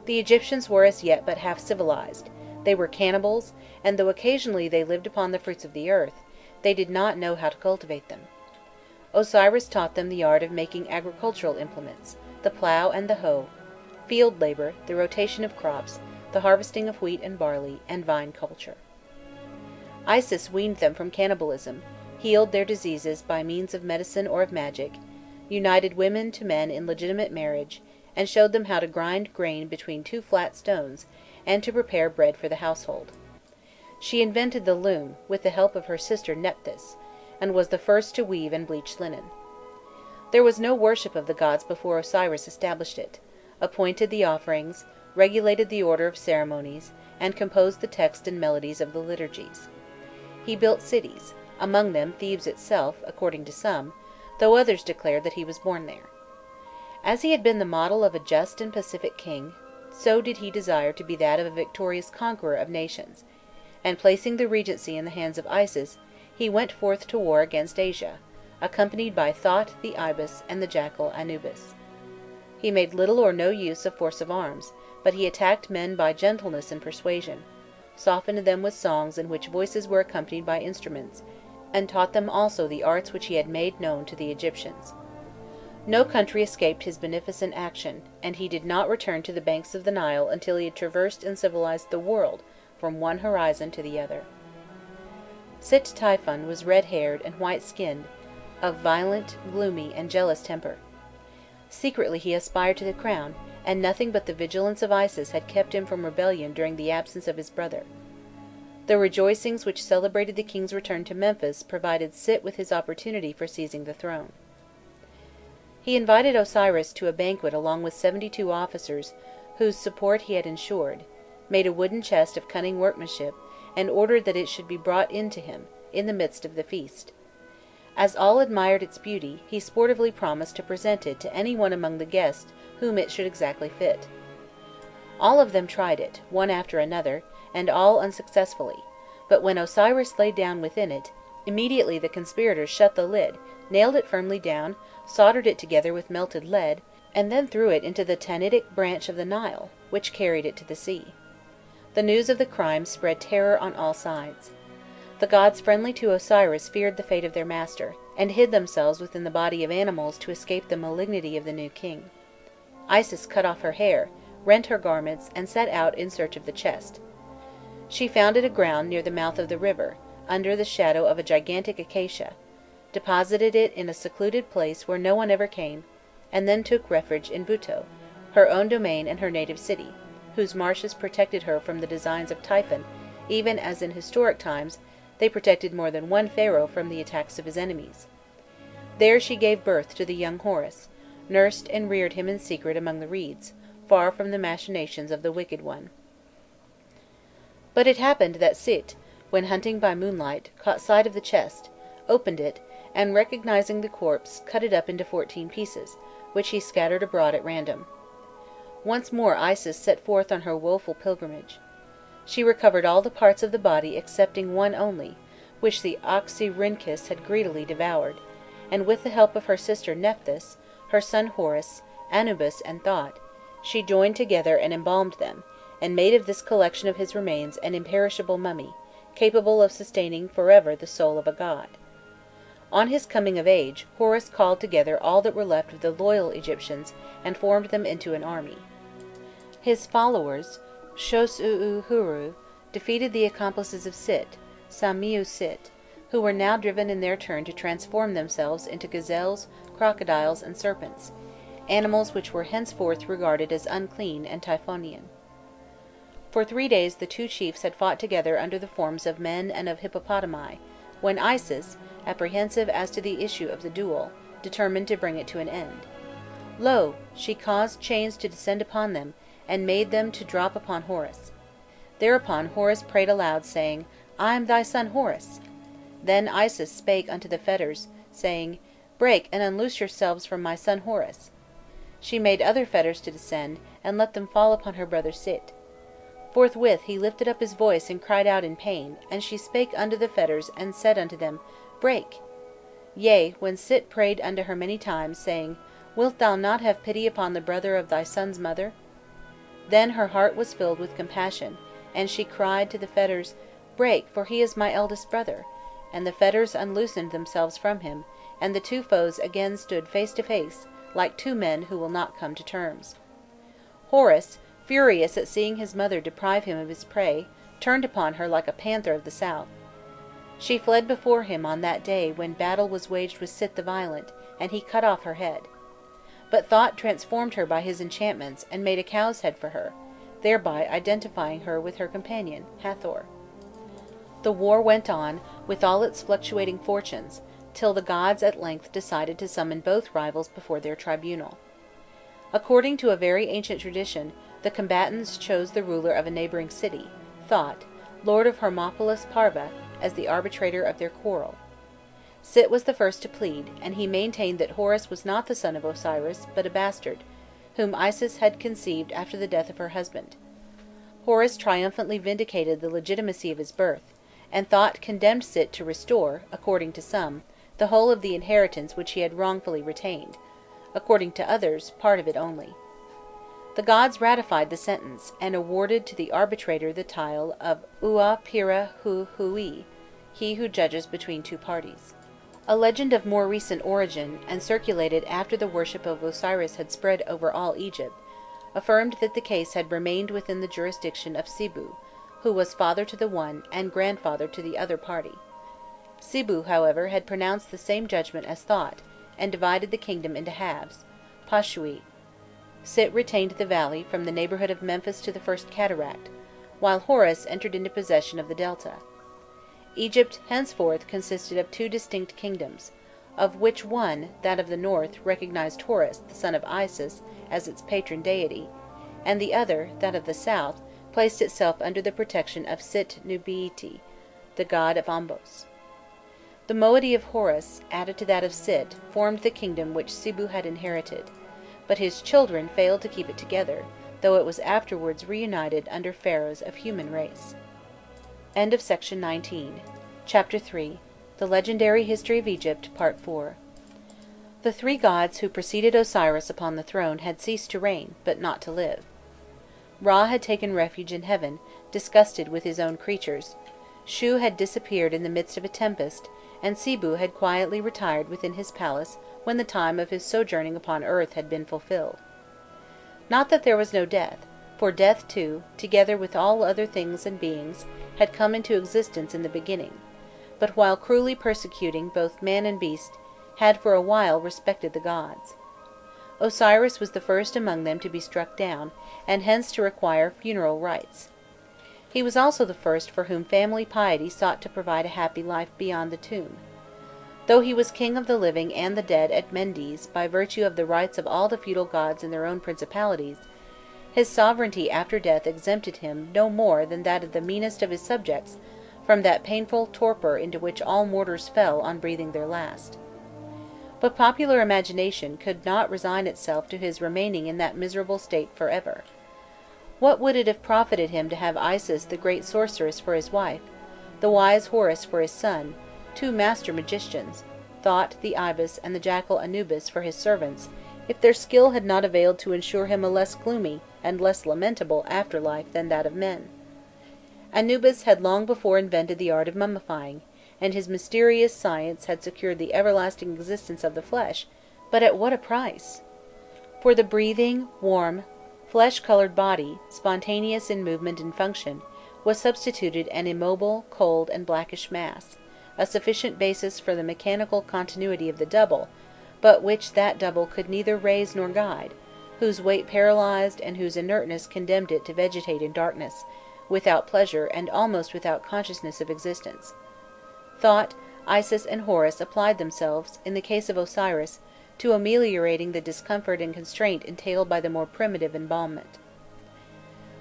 The Egyptians were as yet but half civilized, they were cannibals, and though occasionally they lived upon the fruits of the earth, they did not know how to cultivate them. Osiris taught them the art of making agricultural implements, the plough and the hoe, field labor, the rotation of crops, the harvesting of wheat and barley, and vine culture. Isis weaned them from cannibalism, healed their diseases by means of medicine or of magic, united women to men in legitimate marriage, and showed them how to grind grain between two flat stones, and to prepare bread for the household. She invented the loom, with the help of her sister Nephthys, and was the first to weave and bleach linen. There was no worship of the gods before Osiris established it, appointed the offerings, regulated the order of ceremonies, and composed the text and melodies of the liturgies. He built cities, among them Thebes itself, according to some, though others declared that he was born there. As he had been the model of a just and pacific king, so did he desire to be that of a victorious conqueror of nations, and placing the regency in the hands of Isis, he went forth to war against Asia, accompanied by Thoth the Ibis and the jackal Anubis. He made little or no use of force of arms, but he attacked men by gentleness and persuasion, softened them with songs in which voices were accompanied by instruments, and taught them also the arts which he had made known to the Egyptians. No country escaped his beneficent action, and he did not return to the banks of the Nile until he had traversed and civilized the world from one horizon to the other. Set Typhon was red-haired and white-skinned, of violent, gloomy, and jealous temper. Secretly he aspired to the crown, and nothing but the vigilance of Isis had kept him from rebellion during the absence of his brother. The rejoicings which celebrated the king's return to Memphis provided Set with his opportunity for seizing the throne. He invited Osiris to a banquet along with seventy-two officers, whose support he had ensured, made a wooden chest of cunning workmanship, and ordered that it should be brought in to him, in the midst of the feast. As all admired its beauty, he sportively promised to present it to any one among the guests whom it should exactly fit. All of them tried it, one after another, and all unsuccessfully, but when Osiris lay down within it, immediately the conspirators shut the lid, nailed it firmly down, soldered it together with melted lead, and then threw it into the Tannitic branch of the Nile, which carried it to the sea. The news of the crime spread terror on all sides. The gods friendly to Osiris feared the fate of their master, and hid themselves within the body of animals to escape the malignity of the new king. Isis cut off her hair, rent her garments, and set out in search of the chest. She found it aground near the mouth of the river, under the shadow of a gigantic acacia, deposited it in a secluded place where no one ever came, and then took refuge in Buto, her own domain and her native city, whose marshes protected her from the designs of Typhon, even as in historic times they protected more than one pharaoh from the attacks of his enemies. There she gave birth to the young Horus, nursed and reared him in secret among the reeds, far from the machinations of the wicked one. But it happened that Set, when hunting by moonlight, caught sight of the chest, opened it, and recognizing the corpse, cut it up into fourteen pieces, which he scattered abroad at random. Once more Isis set forth on her woeful pilgrimage. She recovered all the parts of the body excepting one only, which the Oxyrhynchus had greedily devoured, and with the help of her sister Nephthys, her son Horus, Anubis, and Thoth, she joined together and embalmed them, and made of this collection of his remains an imperishable mummy, capable of sustaining forever the soul of a god. On his coming of age, Horus called together all that were left of the loyal Egyptians and formed them into an army. His followers, Sho-su-u-huru, defeated the accomplices of Set, Samiu-Set, who were now driven in their turn to transform themselves into gazelles, crocodiles, and serpents, animals which were henceforth regarded as unclean and Typhonian. For three days the two chiefs had fought together under the forms of men and of hippopotami, when Isis, apprehensive as to the issue of the duel, determined to bring it to an end. Lo! She caused chains to descend upon them, and made them to drop upon Horus. Thereupon Horus prayed aloud, saying, I am thy son Horus. Then Isis spake unto the fetters, saying, Break and unloose yourselves from my son Horus. She made other fetters to descend, and let them fall upon her brother Set. Forthwith he lifted up his voice and cried out in pain, and she spake unto the fetters, and said unto them, Break. Yea, when Set prayed unto her many times, saying, Wilt thou not have pity upon the brother of thy son's mother? Then her heart was filled with compassion, and she cried to the fetters, Break, for he is my eldest brother. And the fetters unloosened themselves from him, and the two foes again stood face to face, like two men who will not come to terms. Horus, furious at seeing his mother deprive him of his prey, turned upon her like a panther of the south. She fled before him on that day when battle was waged with Set the Violent, and he cut off her head. But Thoth transformed her by his enchantments, and made a cow's head for her, thereby identifying her with her companion, Hathor. The war went on, with all its fluctuating fortunes, till the gods at length decided to summon both rivals before their tribunal. According to a very ancient tradition, the combatants chose the ruler of a neighboring city, Thoth, lord of Hermopolis Parva, as the arbitrator of their quarrel. Sit was the first to plead, and he maintained that Horus was not the son of Osiris, but a bastard, whom Isis had conceived after the death of her husband. Horus triumphantly vindicated the legitimacy of his birth, and Thoth condemned Sit to restore, according to some, the whole of the inheritance which he had wrongfully retained, according to others, part of it only. The gods ratified the sentence, and awarded to the arbitrator the title of Ua Pira Hu Hui, he who judges between two parties. A legend of more recent origin, and circulated after the worship of Osiris had spread over all Egypt, affirmed that the case had remained within the jurisdiction of Sibu, who was father to the one and grandfather to the other party. Sibu, however, had pronounced the same judgment as Thoth, and divided the kingdom into halves, Pashui. Sit retained the valley from the neighborhood of Memphis to the First Cataract, while Horus entered into possession of the delta. Egypt henceforth consisted of two distinct kingdoms, of which one, that of the north, recognized Horus, the son of Isis, as its patron deity, and the other, that of the south, placed itself under the protection of Sit Nubiiti, the god of Ombos. The moiety of Horus, added to that of Sit, formed the kingdom which Sibu had inherited, but his children failed to keep it together, though it was afterwards reunited under pharaohs of human race. End of section nineteen. Chapter three. The Legendary History of Egypt, Part four. The three gods who preceded Osiris upon the throne had ceased to reign, but not to live. Ra had taken refuge in heaven, disgusted with his own creatures. Shu had disappeared in the midst of a tempest, and Sibu had quietly retired within his palace when the time of his sojourning upon earth had been fulfilled. Not that there was no death, for death too, together with all other things and beings, had come into existence in the beginning, but while cruelly persecuting both man and beast, had for a while respected the gods. Osiris was the first among them to be struck down, and hence to require funeral rites. He was also the first for whom family piety sought to provide a happy life beyond the tomb. Though he was king of the living and the dead at Mendes by virtue of the rights of all the feudal gods in their own principalities, his sovereignty after death exempted him no more than that of the meanest of his subjects from that painful torpor into which all mortals fell on breathing their last. But popular imagination could not resign itself to his remaining in that miserable state forever. What would it have profited him to have Isis the great sorceress for his wife, the wise Horus for his son, two master magicians, Thoth the ibis and the jackal Anubis for his servants, if their skill had not availed to ensure him a less gloomy and less lamentable afterlife than that of men? Anubis had long before invented the art of mummifying, and his mysterious science had secured the everlasting existence of the flesh, but at what a price! For the breathing, warm, flesh-colored body, spontaneous in movement and function, was substituted an immobile, cold, and blackish mass, a sufficient basis for the mechanical continuity of the double, but which that double could neither raise nor guide, whose weight paralyzed and whose inertness condemned it to vegetate in darkness, without pleasure and almost without consciousness of existence. Thoth, Isis, and Horus applied themselves, in the case of Osiris, to ameliorating the discomfort and constraint entailed by the more primitive embalmment.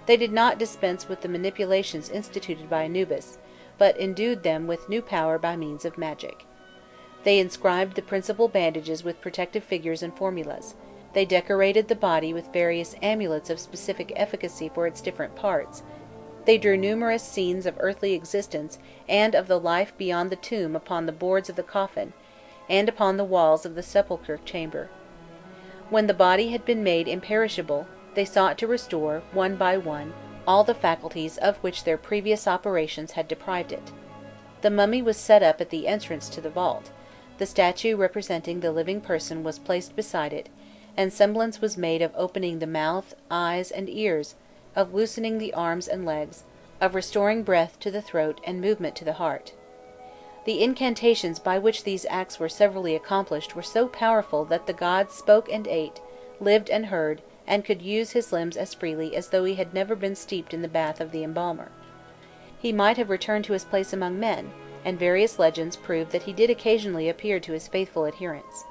They did not dispense with the manipulations instituted by Anubis, but endued them with new power by means of magic. They inscribed the principal bandages with protective figures and formulas. They decorated the body with various amulets of specific efficacy for its different parts. They drew numerous scenes of earthly existence and of the life beyond the tomb upon the boards of the coffin, and upon the walls of the sepulchre chamber. When the body had been made imperishable, they sought to restore, one by one, all the faculties of which their previous operations had deprived it. The mummy was set up at the entrance to the vault, the statue representing the living person was placed beside it, and semblance was made of opening the mouth, eyes, and ears, of loosening the arms and legs, of restoring breath to the throat and movement to the heart. The incantations by which these acts were severally accomplished were so powerful that the god spoke and ate, lived and heard, and could use his limbs as freely as though he had never been steeped in the bath of the embalmer. He might have returned to his place among men, and various legends prove that he did occasionally appear to his faithful adherents.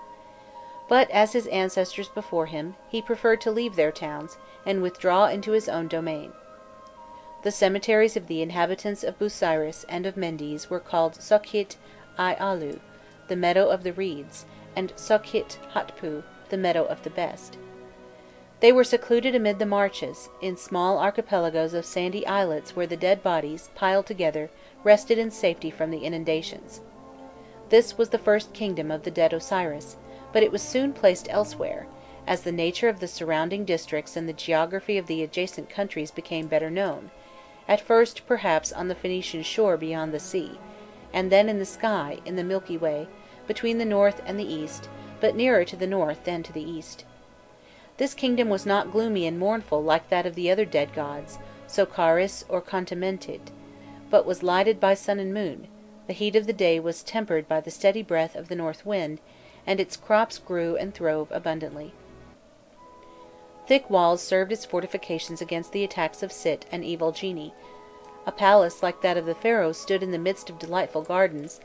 But, as his ancestors before him, he preferred to leave their towns, and withdraw into his own domain. The cemeteries of the inhabitants of Busiris and of Mendes were called Sokhit Ai-Alu, the meadow of the reeds, and Sokhit Hatpu, the meadow of the best. They were secluded amid the marshes, in small archipelagos of sandy islets where the dead bodies, piled together, rested in safety from the inundations. This was the first kingdom of the dead Osiris, but it was soon placed elsewhere, as the nature of the surrounding districts and the geography of the adjacent countries became better known, at first perhaps on the Phoenician shore beyond the sea, and then in the sky, in the Milky Way, between the north and the east, but nearer to the north than to the east. This kingdom was not gloomy and mournful like that of the other dead gods, Sokaris or Contamentit, but was lighted by sun and moon, the heat of the day was tempered by the steady breath of the north wind, and its crops grew and throve abundantly. Thick walls served as fortifications against the attacks of Sit and evil genii. A palace like that of the Pharaoh stood in the midst of delightful gardens,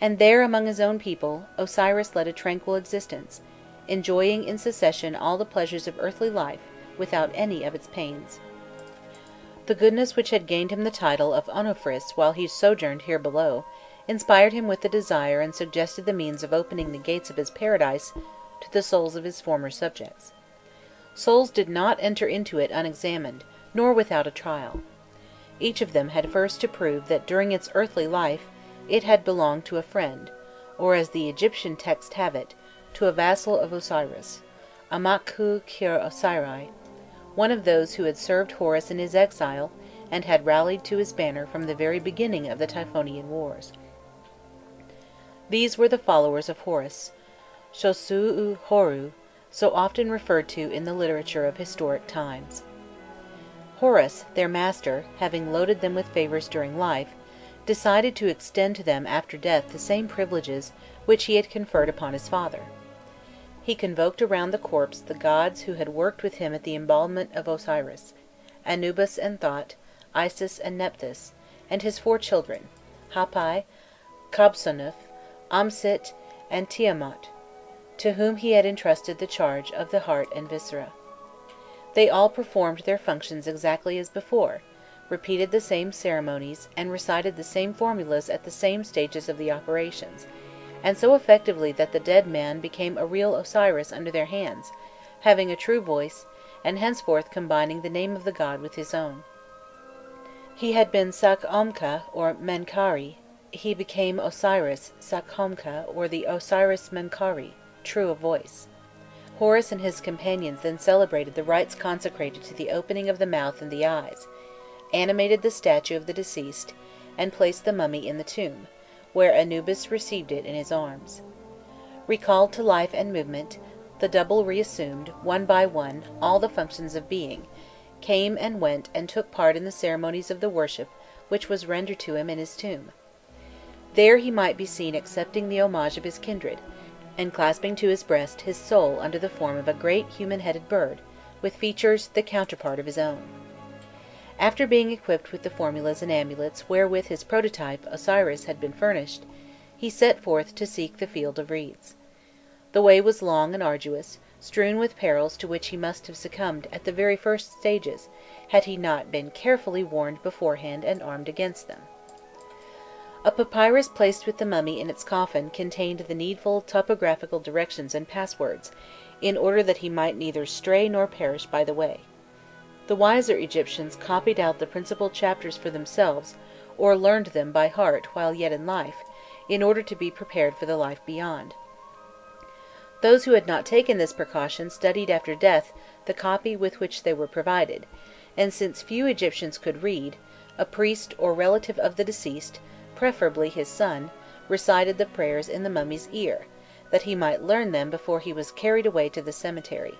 and there among his own people Osiris led a tranquil existence, enjoying in succession all the pleasures of earthly life without any of its pains. The goodness which had gained him the title of Onophris while he sojourned here below inspired him with the desire and suggested the means of opening the gates of his paradise to the souls of his former subjects. Souls did not enter into it unexamined, nor without a trial. Each of them had first to prove that during its earthly life it had belonged to a friend, or, as the Egyptian texts have it, to a vassal of Osiris, Amakhu Kir Osiri, one of those who had served Horus in his exile and had rallied to his banner from the very beginning of the Typhonian wars. These were the followers of Horus, Shosu'u Horu, so often referred to in the literature of historic times. Horus, their master, having loaded them with favors during life, decided to extend to them after death the same privileges which he had conferred upon his father. He convoked around the corpse the gods who had worked with him at the embalmment of Osiris, Anubis and Thoth, Isis and Nephthys, and his four children, Hapi, Kabsonuth, Amsit, and Tiamat, to whom he had entrusted the charge of the heart and viscera. They all performed their functions exactly as before, repeated the same ceremonies, and recited the same formulas at the same stages of the operations, and so effectively that the dead man became a real Osiris under their hands, having a true voice, and henceforth combining the name of the god with his own. He had been Sakhomka, or Menkari; he became Osiris Sakhomka, or the Osiris Menkari, true of voice. Horus and his companions then celebrated the rites consecrated to the opening of the mouth and the eyes, animated the statue of the deceased, and placed the mummy in the tomb, where Anubis received it in his arms. Recalled to life and movement, the double reassumed, one by one, all the functions of being, came and went and took part in the ceremonies of the worship which was rendered to him in his tomb. There he might be seen accepting the homage of his kindred, and clasping to his breast his soul under the form of a great human-headed bird, with features the counterpart of his own. After being equipped with the formulas and amulets wherewith his prototype Osiris had been furnished, he set forth to seek the field of reeds. The way was long and arduous, strewn with perils to which he must have succumbed at the very first stages, had he not been carefully warned beforehand and armed against them. A papyrus placed with the mummy in its coffin contained the needful topographical directions and passwords, in order that he might neither stray nor perish by the way. The wiser Egyptians copied out the principal chapters for themselves, or learned them by heart while yet in life, in order to be prepared for the life beyond. Those who had not taken this precaution studied after death the copy with which they were provided, and since few Egyptians could read, a priest or relative of the deceased, preferably his son, recited the prayers in the mummy's ear, that he might learn them before he was carried away to the cemetery.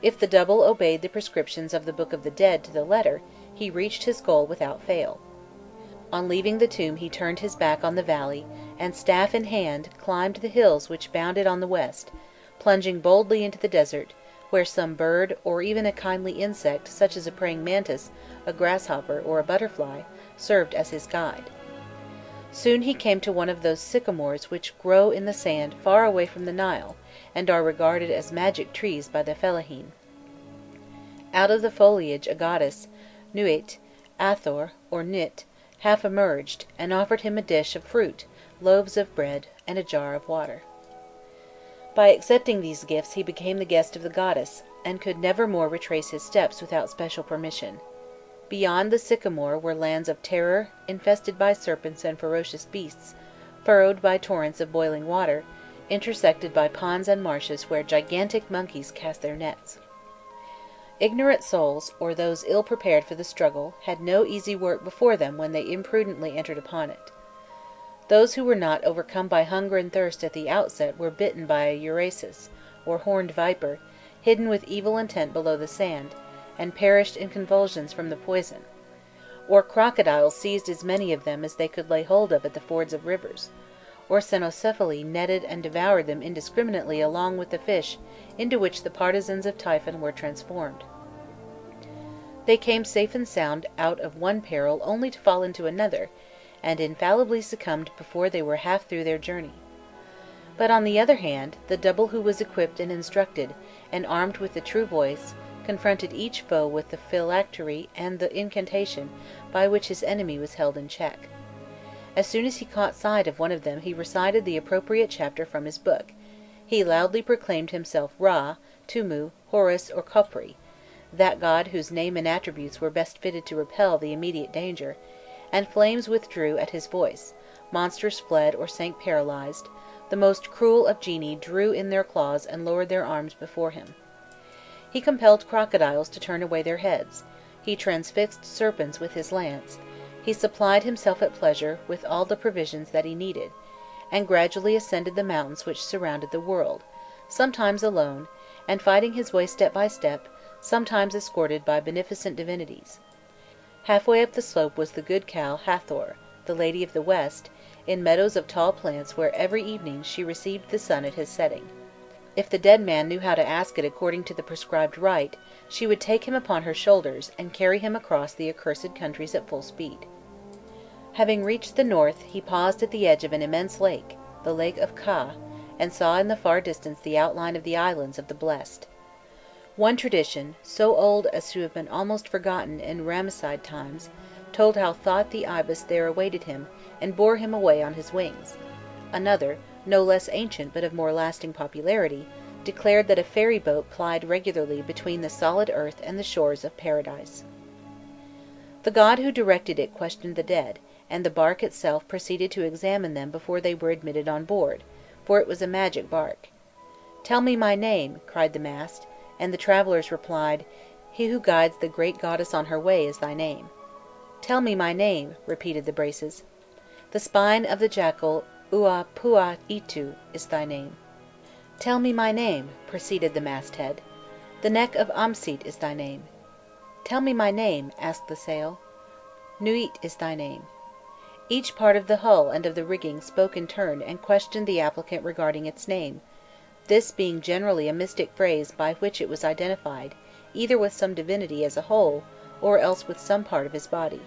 If the double obeyed the prescriptions of the Book of the Dead to the letter, he reached his goal without fail. On leaving the tomb he turned his back on the valley, and staff in hand climbed the hills which bound it on the west, plunging boldly into the desert, where some bird, or even a kindly insect such as a praying mantis, a grasshopper, or a butterfly, served as his guide. Soon he came to one of those sycamores which grow in the sand far away from the Nile, and are regarded as magic trees by the Fellahîn. Out of the foliage a goddess, Nuit, Hathor, or Nit, half emerged, and offered him a dish of fruit, loaves of bread, and a jar of water. By accepting these gifts he became the guest of the goddess, and could never more retrace his steps without special permission. Beyond the sycamore were lands of terror, infested by serpents and ferocious beasts, furrowed by torrents of boiling water, intersected by ponds and marshes where gigantic monkeys cast their nets. Ignorant souls, or those ill prepared for the struggle, had no easy work before them when they imprudently entered upon it. Those who were not overcome by hunger and thirst at the outset were bitten by a urasis, or horned viper, hidden with evil intent below the sand, and perished in convulsions from the poison. Or crocodiles seized as many of them as they could lay hold of at the fords of rivers, or cynocephali netted and devoured them indiscriminately along with the fish into which the partisans of Typhon were transformed. They came safe and sound out of one peril only to fall into another, and infallibly succumbed before they were half through their journey. But on the other hand, the double who was equipped and instructed, and armed with the true voice, confronted each foe with the phylactery and the incantation by which his enemy was held in check. As soon as he caught sight of one of them he recited the appropriate chapter from his book. He loudly proclaimed himself Ra, Tumu, Horus, or Khopri, that god whose name and attributes were best fitted to repel the immediate danger, and flames withdrew at his voice, monsters fled or sank paralyzed, the most cruel of genii drew in their claws and lowered their arms before him. He compelled crocodiles to turn away their heads, he transfixed serpents with his lance, he supplied himself at pleasure with all the provisions that he needed, and gradually ascended the mountains which surrounded the world, sometimes alone, and fighting his way step by step, sometimes escorted by beneficent divinities. Halfway up the slope was the good cow Hathor, the Lady of the West, in meadows of tall plants where every evening she received the sun at his setting. If the dead man knew how to ask it according to the prescribed rite, she would take him upon her shoulders and carry him across the accursed countries at full speed. Having reached the north, he paused at the edge of an immense lake, the Lake of Ka, and saw in the far distance the outline of the islands of the blessed. One tradition, so old as to have been almost forgotten in Ramesside times, told how Thoth the ibis there awaited him and bore him away on his wings. Another, no less ancient but of more lasting popularity, declared that a ferry boat plied regularly between the solid earth and the shores of paradise. The god who directed it questioned the dead, and the bark itself proceeded to examine them before they were admitted on board, for it was a magic bark. "Tell me my name," cried the mast, and the travellers replied, "He who guides the great goddess on her way is thy name." "Tell me my name," repeated the braces. "The spine of the jackal Ua Pua Itu is thy name." "Tell me my name," proceeded the masthead. "The neck of Amsit is thy name." "Tell me my name," asked the sail. "Nuit is thy name." Each part of the hull and of the rigging spoke in turn and questioned the applicant regarding its name, this being generally a mystic phrase by which it was identified, either with some divinity as a whole, or else with some part of his body.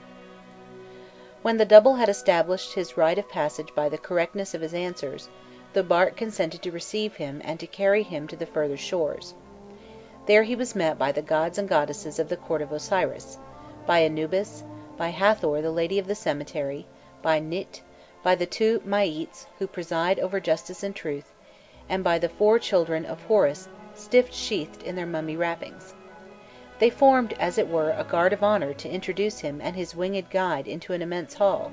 When the double had established his rite of passage by the correctness of his answers, the bark consented to receive him and to carry him to the further shores. There he was met by the gods and goddesses of the court of Osiris, by Anubis, by Hathor the lady of the cemetery, by Nit, by the two Maites who preside over justice and truth, and by the four children of Horus, stiff-sheathed in their mummy wrappings. They formed, as it were, a guard of honor to introduce him and his winged guide into an immense hall,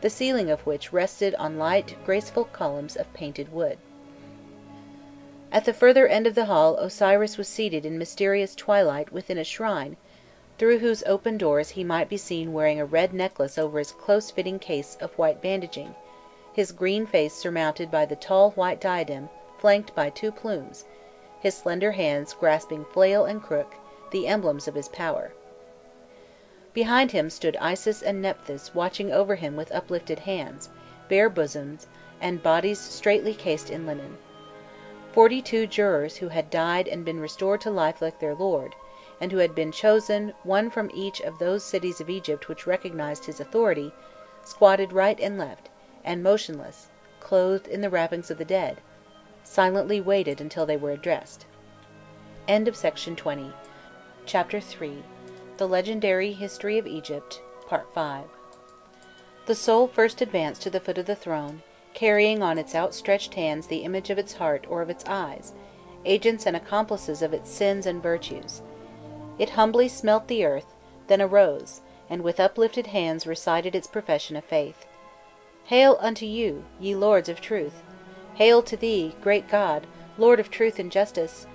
the ceiling of which rested on light, graceful columns of painted wood. At the further end of the hall Osiris was seated in mysterious twilight within a shrine, through whose open doors he might be seen wearing a red necklace over his close-fitting case of white bandaging, his green face surmounted by the tall white diadem flanked by two plumes, his slender hands grasping flail and crook, the emblems of his power. Behind him stood Isis and Nephthys watching over him with uplifted hands, bare bosoms, and bodies straitly cased in linen. Forty-two jurors who had died and been restored to life like their lord, and who had been chosen, one from each of those cities of Egypt which recognized his authority, squatted right and left, and motionless, clothed in the wrappings of the dead, silently waited until they were addressed. End of section twenty. Chapter three. The Legendary History of Egypt, Part five. The soul first advanced to the foot of the throne, carrying on its outstretched hands the image of its heart or of its eyes, agents and accomplices of its sins and virtues. It humbly smelt the earth, then arose, and with uplifted hands recited its profession of faith. Hail unto you, ye lords of truth! Hail to thee, great God, Lord of truth and justice!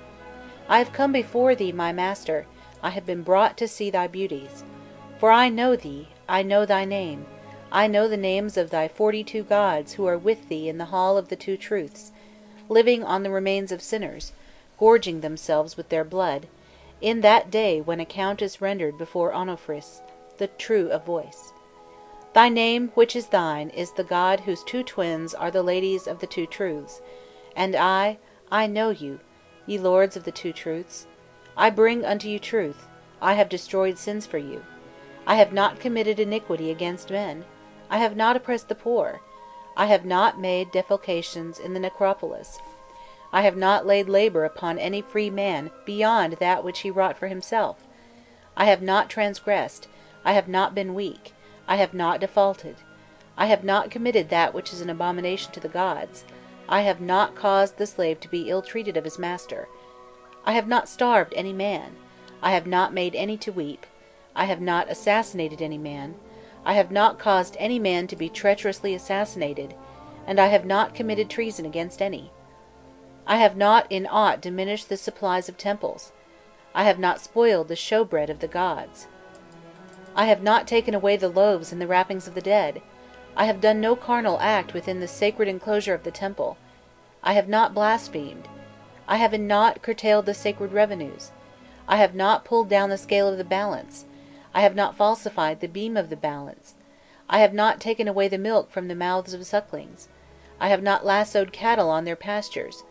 I have come before thee, my master, I have been brought to see thy beauties. For I know thee, I know thy name, I know the names of thy forty-two gods who are with thee in the hall of the two truths, living on the remains of sinners, gorging themselves with their blood, in that day when account is rendered before Onophris, the true of voice. Thy name, which is thine, is the god whose two twins are the ladies of the two truths, and I, I know you, ye lords of the two truths. I bring unto you truth, I have destroyed sins for you. I have not committed iniquity against men, I have not oppressed the poor, I have not made defalcations in the necropolis, I have not laid labor upon any free man beyond that which he wrought for himself, I have not transgressed, I have not been weak, I have not defaulted, I have not committed that which is an abomination to the gods, I have not caused the slave to be ill-treated of his master. I have not starved any man. I have not made any to weep. I have not assassinated any man. I have not caused any man to be treacherously assassinated, and I have not committed treason against any. I have not in aught diminished the supplies of temples. I have not spoiled the showbread of the gods. I have not taken away the loaves and the wrappings of the dead. I have done no carnal act within the sacred enclosure of the temple. I have not blasphemed. I have not curtailed the sacred revenues. I have not pulled down the scale of the balance. I have not falsified the beam of the balance. I have not taken away the milk from the mouths of sucklings. I have not lassoed cattle on their pastures.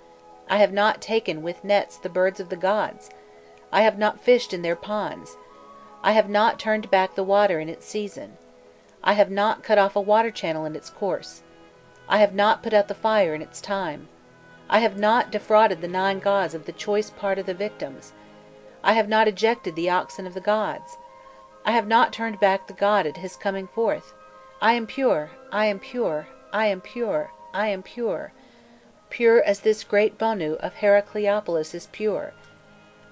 I have not taken with nets the birds of the gods. I have not fished in their ponds. I have not turned back the water in its season. I have not cut off a water channel in its course. I have not put out the fire in its time. I have not defrauded the nine gods of the choice part of the victims. I have not ejected the oxen of the gods. I have not turned back the god at his coming forth. I am pure, I am pure, I am pure, I am pure. Pure as this great Bonu of Heracleopolis is pure.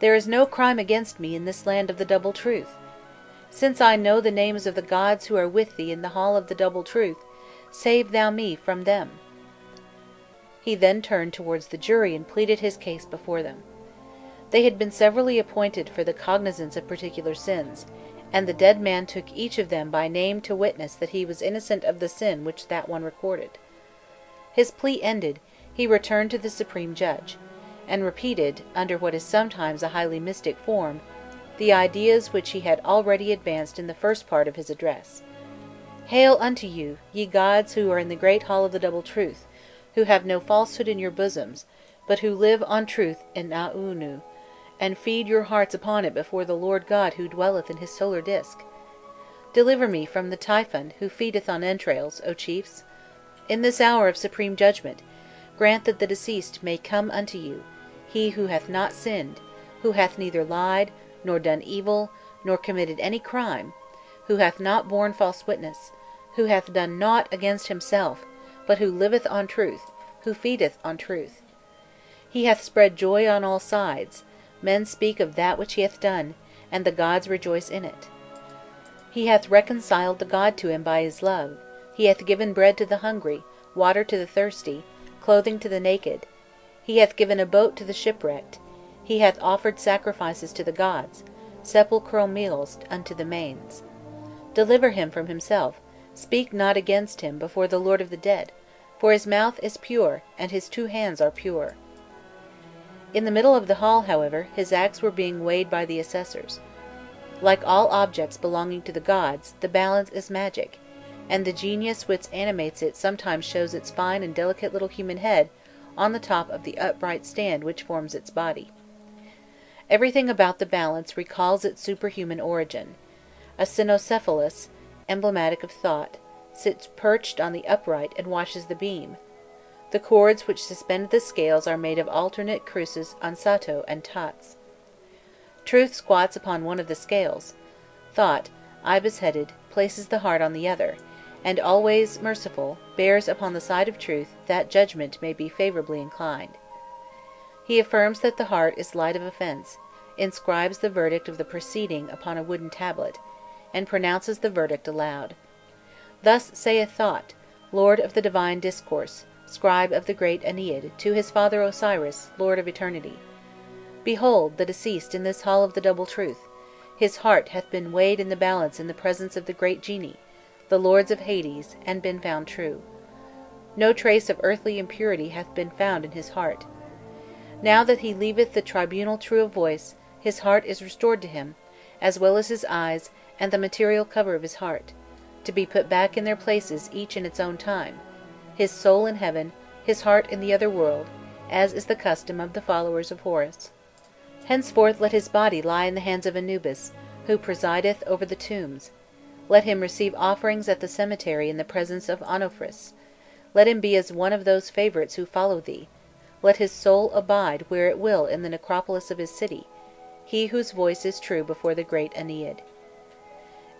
There is no crime against me in this land of the double truth. Since I know the names of the gods who are with thee in the hall of the double truth, save thou me from them. He then turned towards the jury and pleaded his case before them. They had been severally appointed for the cognizance of particular sins, and the dead man took each of them by name to witness that he was innocent of the sin which that one recorded. His plea ended, he returned to the supreme judge, and repeated, under what is sometimes a highly mystic form, the ideas which he had already advanced in the first part of his address. Hail unto you, ye gods who are in the great hall of the double truth, who have no falsehood in your bosoms, but who live on truth in Aunu, and feed your hearts upon it before the Lord God who dwelleth in his solar disk. Deliver me from the Typhon who feedeth on entrails, O chiefs. In this hour of supreme judgment, grant that the deceased may come unto you, he who hath not sinned, who hath neither lied, nor done evil, nor committed any crime, who hath not borne false witness, who hath done naught against himself, but who liveth on truth, who feedeth on truth. He hath spread joy on all sides, men speak of that which he hath done, and the gods rejoice in it. He hath reconciled the God to him by his love, he hath given bread to the hungry, water to the thirsty, clothing to the naked, he hath given a boat to the shipwrecked, he hath offered sacrifices to the gods, sepulchral meals unto the manes. Deliver him from himself, speak not against him before the Lord of the dead, for his mouth is pure, and his two hands are pure. In the middle of the hall, however, his acts were being weighed by the assessors. Like all objects belonging to the gods, the balance is magic, and the genius which animates it sometimes shows its fine and delicate little human head on the top of the upright stand which forms its body. Everything about the balance recalls its superhuman origin. A cynocephalus, emblematic of thought, sits perched on the upright and watches the beam. The cords which suspend the scales are made of alternate cruces ansato and tots. Truth squats upon one of the scales. Thought, ibis-headed, places the heart on the other, and always merciful, bears upon the side of truth that judgment may be favorably inclined. He affirms that the heart is light of offense, inscribes the verdict of the proceeding upon a wooden tablet, and pronounces the verdict aloud. Thus saith Thought, Lord of the divine discourse, scribe of the great Ennead, to his father Osiris, Lord of eternity. Behold the deceased in this hall of the double truth. His heart hath been weighed in the balance in the presence of the great genie, the lords of Hades, and been found true. No trace of earthly impurity hath been found in his heart. Now that he leaveth the tribunal true of voice, his heart is restored to him, as well as his eyes and the material cover of his heart, to be put back in their places each in its own time, his soul in heaven, his heart in the other world, as is the custom of the followers of Horus. Henceforth let his body lie in the hands of Anubis, who presideth over the tombs. Let him receive offerings at the cemetery in the presence of Onophris. Let him be as one of those favorites who follow thee. Let his soul abide where it will in the necropolis of his city, he whose voice is true before the great Ennead.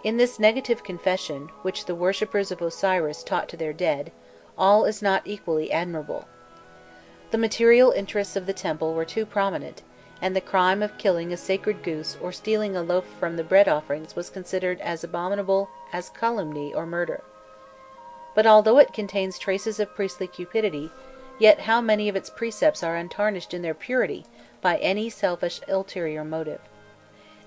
In this negative confession, which the worshippers of Osiris taught to their dead, all is not equally admirable. The material interests of the temple were too prominent, and the crime of killing a sacred goose or stealing a loaf from the bread offerings was considered as abominable as calumny or murder. But although it contains traces of priestly cupidity, yet how many of its precepts are untarnished in their purity by any selfish ulterior motive?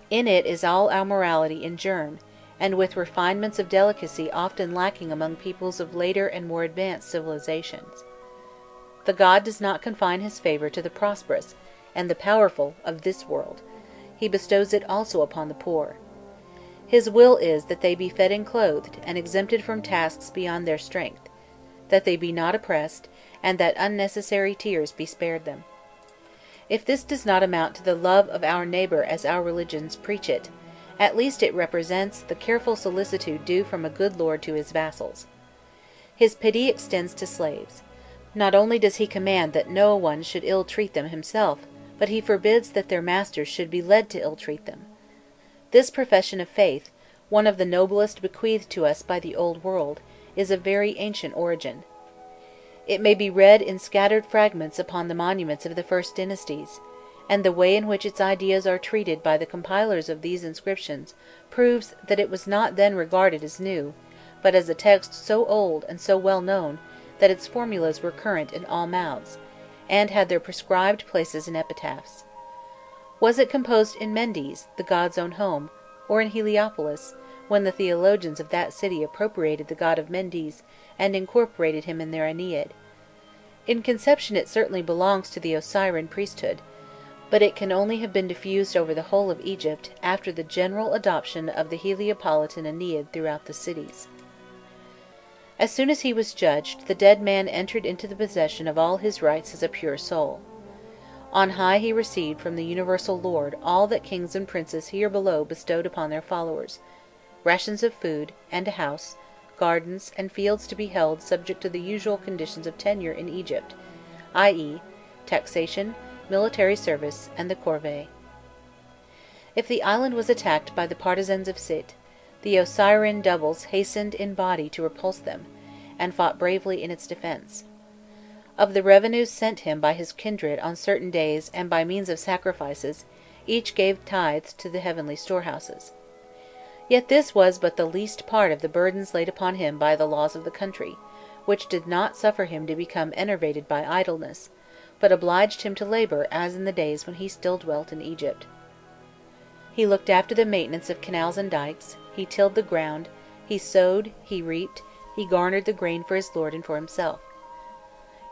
In it is all our morality in germ, and with refinements of delicacy often lacking among peoples of later and more advanced civilizations. The god does not confine his favor to the prosperous and the powerful of this world. He bestows it also upon the poor. His will is that they be fed and clothed, and exempted from tasks beyond their strength, that they be not oppressed, and that unnecessary tears be spared them. If this does not amount to the love of our neighbor as our religions preach it, at least it represents the careful solicitude due from a good lord to his vassals. His pity extends to slaves. Not only does he command that no one should ill-treat them himself, but he forbids that their masters should be led to ill-treat them. This profession of faith, one of the noblest bequeathed to us by the old world, is of very ancient origin. It may be read in scattered fragments upon the monuments of the first dynasties, and the way in which its ideas are treated by the compilers of these inscriptions proves that it was not then regarded as new, but as a text so old and so well known that its formulas were current in all mouths, and had their prescribed places in epitaphs. Was it composed in Mendes, the god's own home, or in Heliopolis, when the theologians of that city appropriated the god of Mendes and incorporated him in their Ennead? In conception it certainly belongs to the Osirian priesthood, but it can only have been diffused over the whole of Egypt after the general adoption of the Heliopolitan Ennead throughout the cities. As soon as he was judged, the dead man entered into the possession of all his rights as a pure soul. On high he received from the universal Lord all that kings and princes here below bestowed upon their followers, rations of food, and a house, gardens, and fields to be held subject to the usual conditions of tenure in Egypt, that is, taxation, military service, and the corvée. If the island was attacked by the partisans of Set, the Osirian doubles hastened in body to repulse them, and fought bravely in its defence. Of the revenues sent him by his kindred on certain days and by means of sacrifices, each gave tithes to the heavenly storehouses. Yet this was but the least part of the burdens laid upon him by the laws of the country, which did not suffer him to become enervated by idleness, but obliged him to labor as in the days when he still dwelt in Egypt. He looked after the maintenance of canals and dikes, he tilled the ground, he sowed, he reaped, he garnered the grain for his lord and for himself.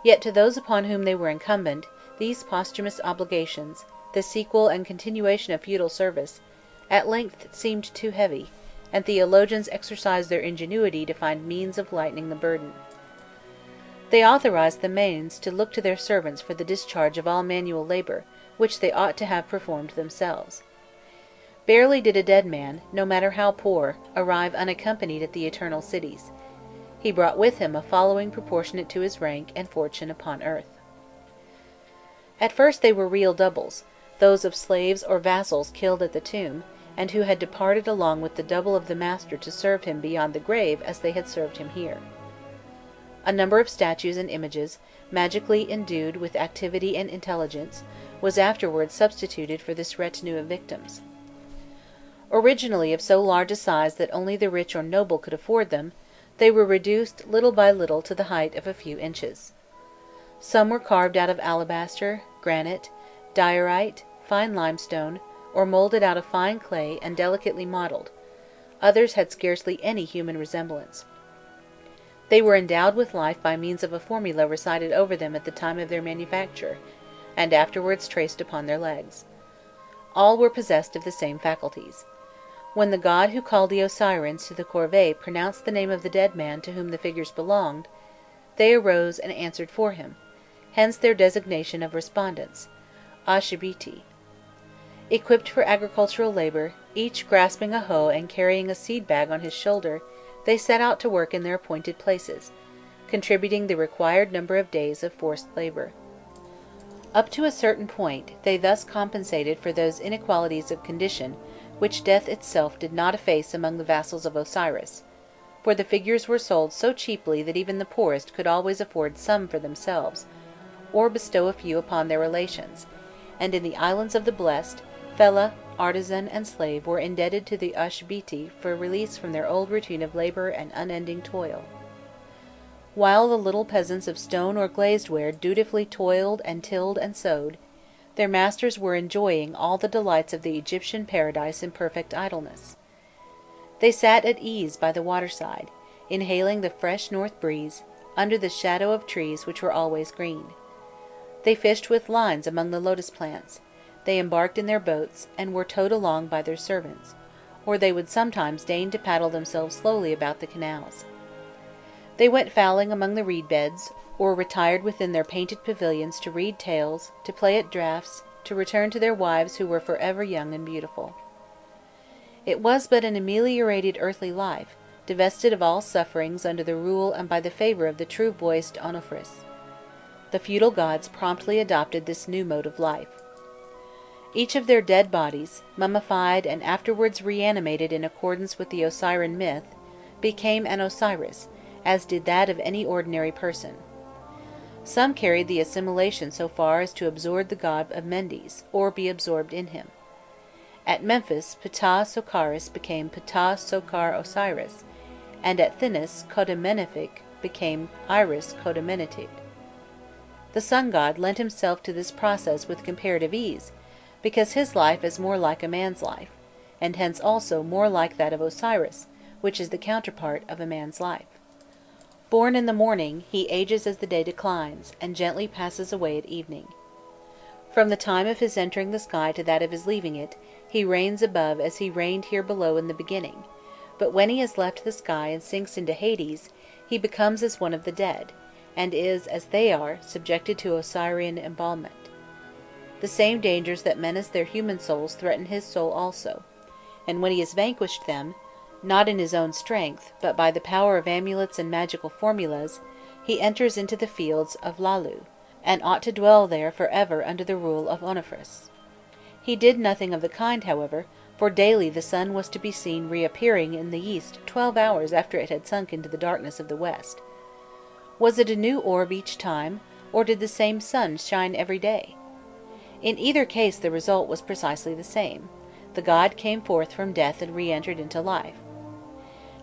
Yet to those upon whom they were incumbent, these posthumous obligations, the sequel and continuation of feudal service, at length seemed too heavy, and theologians exercised their ingenuity to find means of lightening the burden. They authorized the manes to look to their servants for the discharge of all manual labor, which they ought to have performed themselves. Barely did a dead man, no matter how poor, arrive unaccompanied at the eternal cities. he brought with him a following proportionate to his rank and fortune upon earth. At first they were real doubles, those of slaves or vassals killed at the tomb, and who had departed along with the double of the master to serve him beyond the grave as they had served him here. A number of statues and images, magically endued with activity and intelligence, was afterwards substituted for this retinue of victims. Originally of so large a size that only the rich or noble could afford them, they were reduced little by little to the height of a few inches. Some were carved out of alabaster, granite, diorite, fine limestone, or moulded out of fine clay and delicately modelled; others had scarcely any human resemblance. They were endowed with life by means of a formula recited over them at the time of their manufacture, and afterwards traced upon their legs. All were possessed of the same faculties. When the god who called the Osirians to the corvée pronounced the name of the dead man to whom the figures belonged, they arose and answered for him, hence their designation of respondents, Ashibiti. Equipped for agricultural labor, each grasping a hoe and carrying a seed-bag on his shoulder, they set out to work in their appointed places, contributing the required number of days of forced labor. Up to a certain point, they thus compensated for those inequalities of condition which death itself did not efface among the vassals of Osiris, for the figures were sold so cheaply that even the poorest could always afford some for themselves, or bestow a few upon their relations, and in the Islands of the Blessed, Fellah, artisan and slave were indebted to the Ashbiti for release from their old routine of labor and unending toil. While the little peasants of stone or glazed ware dutifully toiled and tilled and sowed, their masters were enjoying all the delights of the Egyptian paradise in perfect idleness. They sat at ease by the waterside, inhaling the fresh north breeze, under the shadow of trees which were always green. They fished with lines among the lotus plants, they embarked in their boats, and were towed along by their servants, or they would sometimes deign to paddle themselves slowly about the canals. They went fowling among the reed-beds, or retired within their painted pavilions to read tales, to play at draughts, to return to their wives who were forever young and beautiful. It was but an ameliorated earthly life, divested of all sufferings under the rule and by the favour of the true-voiced Onophris. The feudal gods promptly adopted this new mode of life. Each of their dead bodies, mummified and afterwards reanimated in accordance with the Osirian myth, became an Osiris, as did that of any ordinary person. Some carried the assimilation so far as to absorb the god of Mendes, or be absorbed in him. At Memphis, Ptah Sokaris became Ptah Sokar Osiris, and at Thinis, Contamentit became Iris Contamentit. The sun god lent himself to this process with comparative ease, because his life is more like a man's life, and hence also more like that of Osiris, which is the counterpart of a man's life. Born in the morning, he ages as the day declines, and gently passes away at evening. From the time of his entering the sky to that of his leaving it, he reigns above as he reigned here below in the beginning, but when he has left the sky and sinks into Hades, he becomes as one of the dead, and is, as they are, subjected to Osirian embalmment. The same dangers that menace their human souls threaten his soul also, and when he has vanquished them, not in his own strength, but by the power of amulets and magical formulas, he enters into the fields of Lalu, and ought to dwell there for ever under the rule of Onophris. He did nothing of the kind, however, for daily the sun was to be seen reappearing in the east twelve hours after it had sunk into the darkness of the west. Was it a new orb each time, or did the same sun shine every day? In either case the result was precisely the same. The god came forth from death and re-entered into life.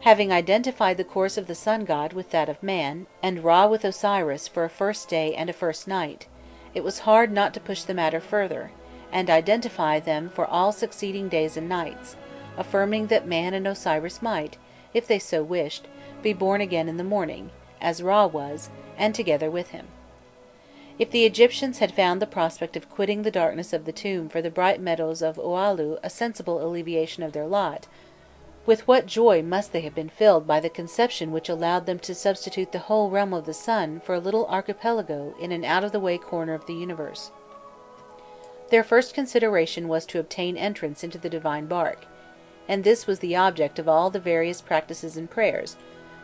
Having identified the course of the sun god with that of man, and Ra with Osiris for a first day and a first night, it was hard not to push the matter further, and identify them for all succeeding days and nights, affirming that man and Osiris might, if they so wished, be born again in the morning, as Ra was, and together with him. If the Egyptians had found the prospect of quitting the darkness of the tomb for the bright meadows of Oalu a sensible alleviation of their lot, with what joy must they have been filled by the conception which allowed them to substitute the whole realm of the sun for a little archipelago in an out-of-the-way corner of the universe. Their first consideration was to obtain entrance into the divine bark, and this was the object of all the various practices and prayers,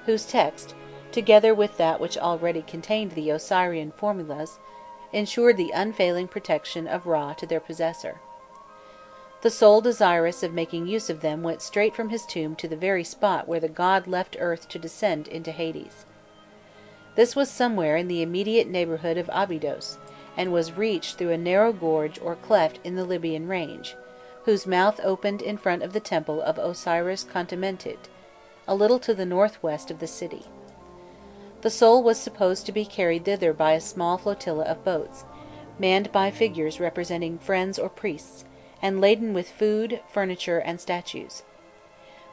whose text, together with that which already contained the Osirian formulas, ensured the unfailing protection of Ra to their possessor. The soul desirous of making use of them went straight from his tomb to the very spot where the god left earth to descend into Hades. This was somewhere in the immediate neighborhood of Abydos, and was reached through a narrow gorge or cleft in the Libyan range, whose mouth opened in front of the temple of Osiris Contamentit, a little to the northwest of the city. The soul was supposed to be carried thither by a small flotilla of boats, manned by figures representing friends or priests, and laden with food, furniture, and statues.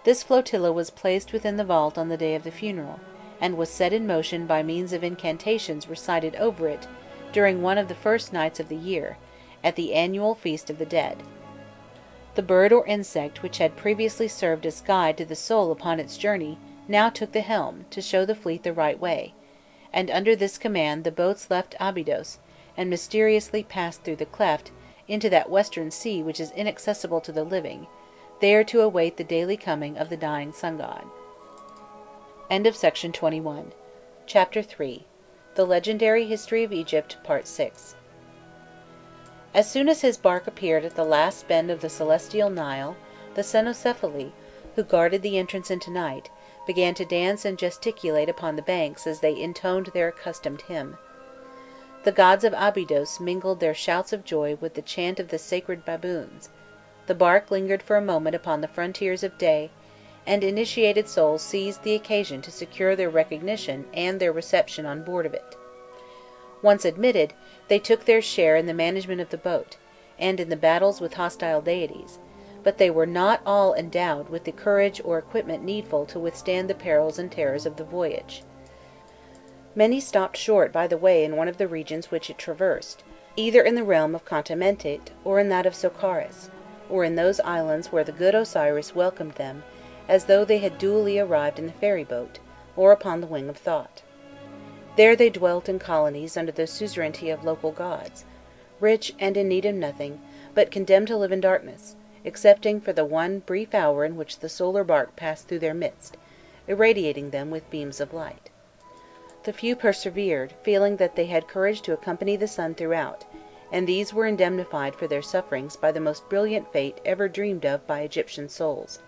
This flotilla was placed within the vault on the day of the funeral, and was set in motion by means of incantations recited over it during one of the first nights of the year, at the annual feast of the dead. The bird or insect which had previously served as guide to the soul upon its journey now took the helm to show the fleet the right way, and under this command the boats left Abydos and mysteriously passed through the cleft into that western sea which is inaccessible to the living, there to await the daily coming of the dying sun god. End of section twenty-one. Chapter three. The Legendary History of Egypt, Part six. As soon as his bark appeared at the last bend of the celestial Nile, the cynocephali, who guarded the entrance into night, began to dance and gesticulate upon the banks as they intoned their accustomed hymn. The gods of Abydos mingled their shouts of joy with the chant of the sacred baboons. The bark lingered for a moment upon the frontiers of day, and initiated souls seized the occasion to secure their recognition and their reception on board of it. Once admitted, they took their share in the management of the boat, and in the battles with hostile deities, but they were not all endowed with the courage or equipment needful to withstand the perils and terrors of the voyage. Many stopped short by the way in one of the regions which it traversed, either in the realm of Contamentit, or in that of Sokaris, or in those islands where the good Osiris welcomed them, as though they had duly arrived in the ferry-boat, or upon the wing of Thoth. There they dwelt in colonies under the suzerainty of local gods, rich and in need of nothing, but condemned to live in darkness, excepting for the one brief hour in which the solar bark passed through their midst, irradiating them with beams of light. The few persevered, feeling that they had courage to accompany the sun throughout, and these were indemnified for their sufferings by the most brilliant fate ever dreamed of by Egyptian souls.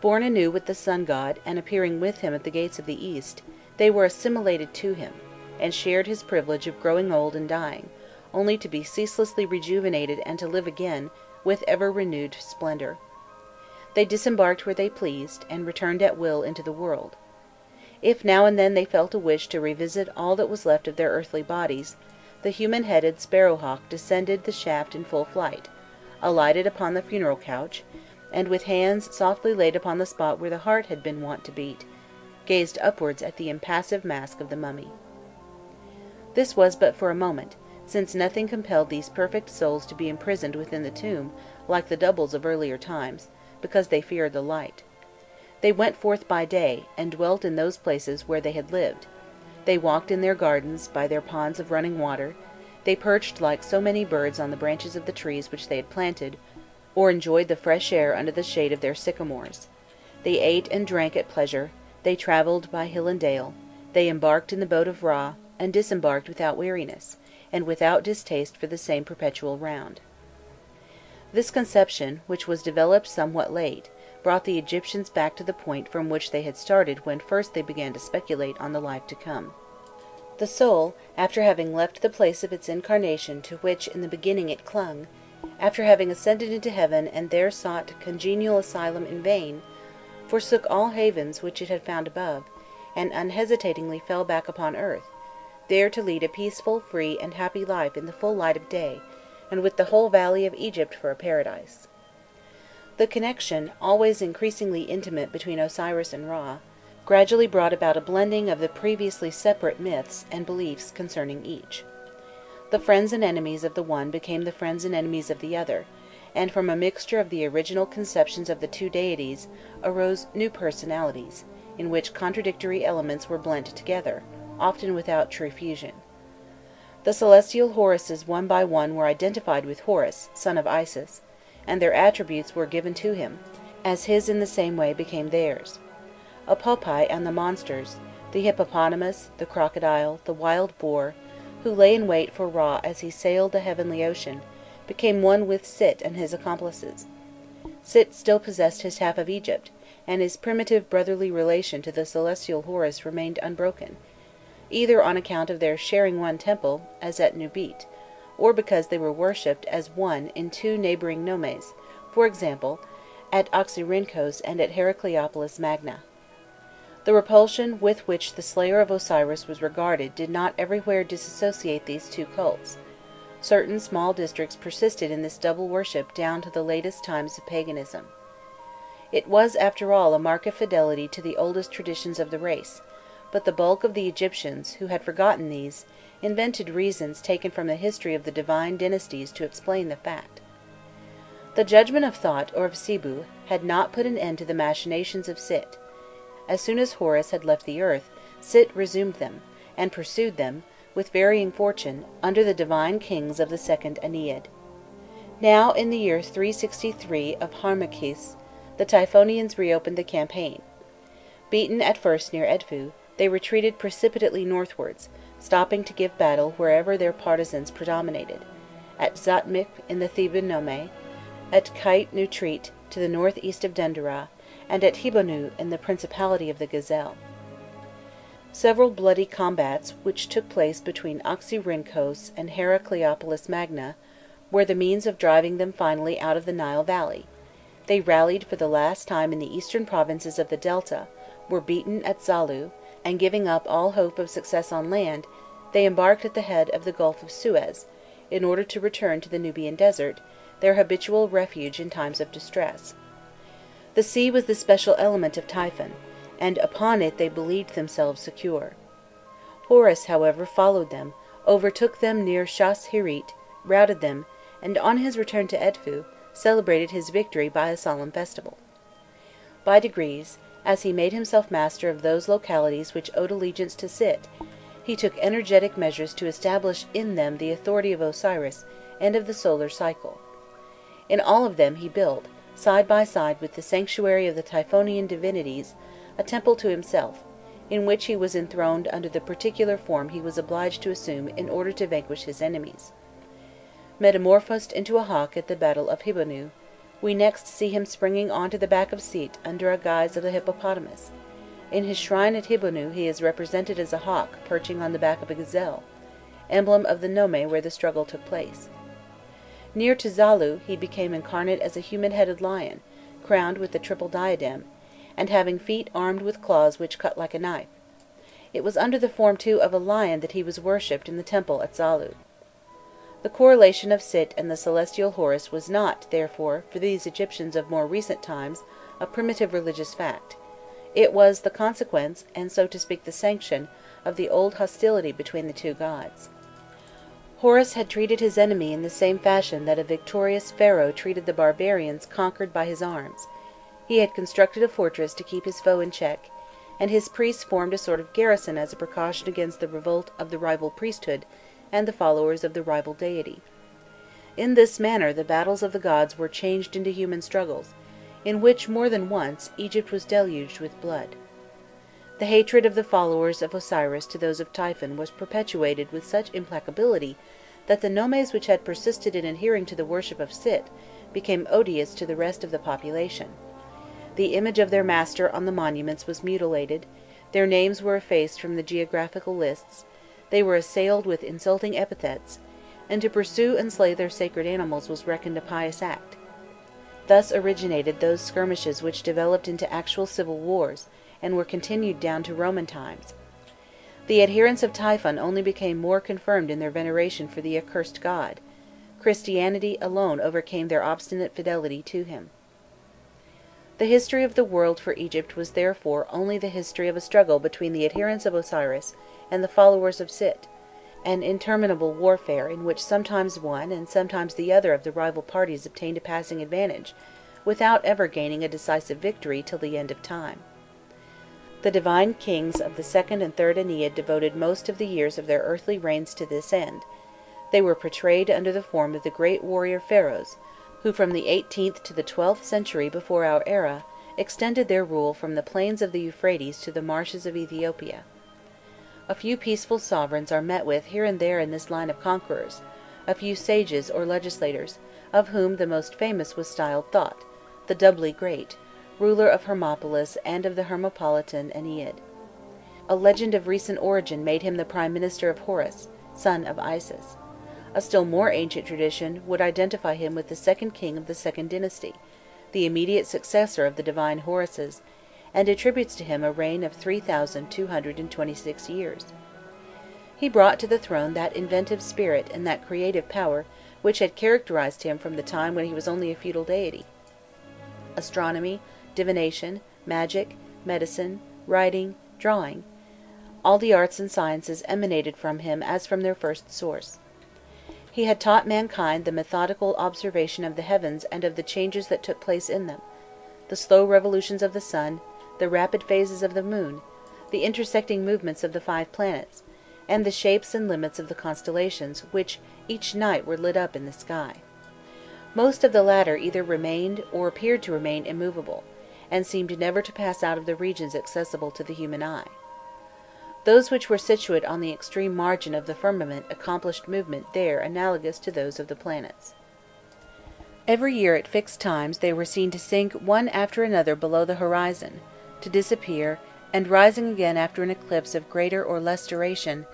Born anew with the sun god, and appearing with him at the gates of the east, they were assimilated to him, and shared his privilege of growing old and dying, only to be ceaselessly rejuvenated and to live again with ever-renewed splendor. They disembarked where they pleased, and returned at will into the world. If now and then they felt a wish to revisit all that was left of their earthly bodies, the human-headed sparrowhawk descended the shaft in full flight, alighted upon the funeral couch, and with hands softly laid upon the spot where the heart had been wont to beat, gazed upwards at the impassive mask of the mummy. This was but for a moment, since nothing compelled these perfect souls to be imprisoned within the tomb, like the doubles of earlier times, because they feared the light. They went forth by day, and dwelt in those places where they had lived. They walked in their gardens, by their ponds of running water. They perched like so many birds on the branches of the trees which they had planted, or enjoyed the fresh air under the shade of their sycamores. They ate and drank at pleasure. They travelled by hill and dale, they embarked in the boat of Ra, and disembarked without weariness, and without distaste for the same perpetual round. This conception, which was developed somewhat late, brought the Egyptians back to the point from which they had started when first they began to speculate on the life to come. The soul, after having left the place of its incarnation to which in the beginning it clung, after having ascended into heaven and there sought congenial asylum in vain, forsook all havens which it had found above, and unhesitatingly fell back upon earth, there to lead a peaceful, free, and happy life in the full light of day, and with the whole valley of Egypt for a paradise. The connection, always increasingly intimate between Osiris and Ra, gradually brought about a blending of the previously separate myths and beliefs concerning each. The friends and enemies of the one became the friends and enemies of the other, and from a mixture of the original conceptions of the two deities arose new personalities, in which contradictory elements were blent together, often without true fusion. The celestial Horuses one by one were identified with Horus, son of Isis, and their attributes were given to him, as his in the same way became theirs. Apopi and the monsters, the hippopotamus, the crocodile, the wild boar, who lay in wait for Ra as he sailed the heavenly ocean, became one with Sit and his accomplices. Sit still possessed his half of Egypt, and his primitive brotherly relation to the celestial Horus remained unbroken, either on account of their sharing one temple, as at Nubit, or because they were worshipped as one in two neighbouring nomes, for example, at Oxyrhynchos and at Heracleopolis Magna. The repulsion with which the slayer of Osiris was regarded did not everywhere disassociate these two cults. Certain small districts persisted in this double worship down to the latest times of paganism. It was, after all, a mark of fidelity to the oldest traditions of the race, but the bulk of the Egyptians, who had forgotten these, invented reasons taken from the history of the divine dynasties to explain the fact. The judgment of Thoth or of Sibu had not put an end to the machinations of Set. As soon as Horus had left the earth, Set resumed them, and pursued them, with varying fortune, under the divine kings of the second Ennead. Now, in the year three sixty-three of Harmakhis, the Typhonians reopened the campaign. Beaten at first near Edfu, they retreated precipitately northwards, stopping to give battle wherever their partisans predominated, at Zatmik in the Theban nome, at Kait-Nutrit to the northeast of Dendera, and at Hibonu in the principality of the Gazelle. Several bloody combats, which took place between Oxyrhynchos and Heracleopolis Magna, were the means of driving them finally out of the Nile Valley. They rallied for the last time in the eastern provinces of the Delta, were beaten at Zalu, and giving up all hope of success on land, they embarked at the head of the Gulf of Suez, in order to return to the Nubian desert, their habitual refuge in times of distress. The sea was the special element of Typhon, and upon it they believed themselves secure. Horus, however, followed them, overtook them near Shas-Hirit, routed them, and on his return to Edfu, celebrated his victory by a solemn festival. By degrees, as he made himself master of those localities which owed allegiance to Set, he took energetic measures to establish in them the authority of Osiris and of the solar cycle. In all of them he built, side by side with the sanctuary of the Typhonian divinities, a temple to himself, in which he was enthroned under the particular form he was obliged to assume in order to vanquish his enemies. Metamorphosed into a hawk at the battle of Hibonu, we next see him springing onto the back of Set under a guise of the hippopotamus. In his shrine at Hibonu he is represented as a hawk perching on the back of a gazelle, emblem of the nome where the struggle took place. Near to Zalu he became incarnate as a human-headed lion, crowned with the triple diadem, and having feet armed with claws which cut like a knife. It was under the form, too, of a lion that he was worshipped in the temple at Zalu. The correlation of Set and the celestial Horus was not, therefore, for these Egyptians of more recent times, a primitive religious fact. It was the consequence, and so to speak the sanction, of the old hostility between the two gods. Horus had treated his enemy in the same fashion that a victorious pharaoh treated the barbarians conquered by his arms. He had constructed a fortress to keep his foe in check, and his priests formed a sort of garrison as a precaution against the revolt of the rival priesthood and the followers of the rival deity. In this manner the battles of the gods were changed into human struggles, in which more than once Egypt was deluged with blood. The hatred of the followers of Osiris to those of Typhon was perpetuated with such implacability that the nomes which had persisted in adhering to the worship of Set became odious to the rest of the population. The image of their master on the monuments was mutilated, their names were effaced from the geographical lists, they were assailed with insulting epithets, and to pursue and slay their sacred animals was reckoned a pious act. Thus originated those skirmishes which developed into actual civil wars, and were continued down to Roman times. The adherents of Typhon only became more confirmed in their veneration for the accursed god. Christianity alone overcame their obstinate fidelity to him. The history of the world for Egypt was therefore only the history of a struggle between the adherents of Osiris and the followers of Set, an interminable warfare in which sometimes one and sometimes the other of the rival parties obtained a passing advantage, without ever gaining a decisive victory till the end of time. The divine kings of the second and third Ennead devoted most of the years of their earthly reigns to this end. They were portrayed under the form of the great warrior pharaohs, who from the eighteenth to the twelfth century before our era extended their rule from the plains of the Euphrates to the marshes of Ethiopia. a few peaceful sovereigns are met with here and there in this line of conquerors, a few sages or legislators, of whom the most famous was styled Thoth, the doubly great, ruler of Hermopolis and of the Hermopolitan Ennead. A legend of recent origin made him the prime minister of Horus, son of Isis. A still more ancient tradition would identify him with the second king of the second dynasty, the immediate successor of the divine Horuses, and attributes to him a reign of three thousand two hundred twenty-six years. He brought to the throne that inventive spirit and that creative power which had characterized him from the time when he was only a feudal deity. Astronomy, divination, magic, medicine, writing, drawing, all the arts and sciences emanated from him as from their first source. He had taught mankind the methodical observation of the heavens and of the changes that took place in them, the slow revolutions of the sun, the rapid phases of the moon, the intersecting movements of the five planets, and the shapes and limits of the constellations which each night were lit up in the sky. Most of the latter either remained or appeared to remain immovable, and seemed never to pass out of the regions accessible to the human eye. Those which were situate on the extreme margin of the firmament accomplished movement there analogous to those of the planets. Every year at fixed times they were seen to sink one after another below the horizon, to disappear, and rising again after an eclipse of greater or less duration,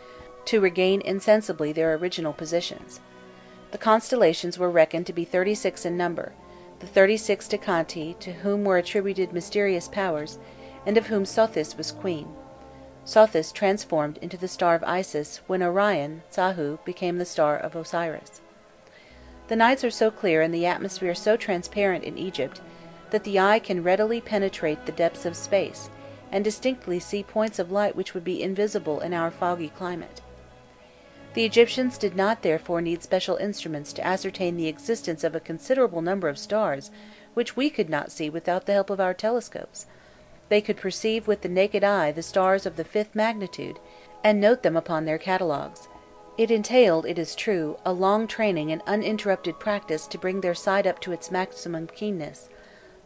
to regain insensibly their original positions. The constellations were reckoned to be thirty-six in number, the thirty-six Decanti to whom were attributed mysterious powers, and of whom Sothis was queen. Sothis transformed into the star of Isis when Orion, Sahu, became the star of Osiris. The nights are so clear and the atmosphere so transparent in Egypt that the eye can readily penetrate the depths of space and distinctly see points of light which would be invisible in our foggy climate. The Egyptians did not therefore need special instruments to ascertain the existence of a considerable number of stars which we could not see without the help of our telescopes. They could perceive with the naked eye the stars of the fifth magnitude and note them upon their catalogues. It entailed, it is true, a long training and uninterrupted practice to bring their sight up to its maximum keenness,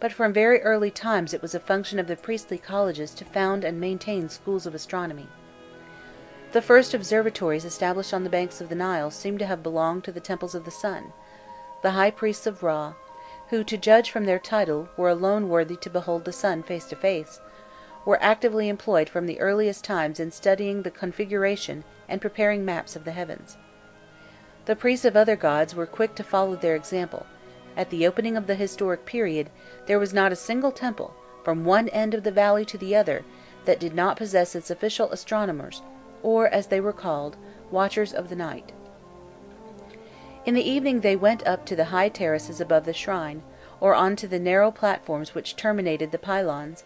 but from very early times it was a function of the priestly colleges to found and maintain schools of astronomy. The first observatories established on the banks of the Nile seem to have belonged to the temples of the sun, the high priests of Ra, who, to judge from their title, were alone worthy to behold the sun face to face, were actively employed from the earliest times in studying the configuration and preparing maps of the heavens. The priests of other gods were quick to follow their example. At the opening of the historic period, there was not a single temple, from one end of the valley to the other, that did not possess its official astronomers, or, as they were called, watchers of the night. In the evening they went up to the high terraces above the shrine, or on to the narrow platforms which terminated the pylons,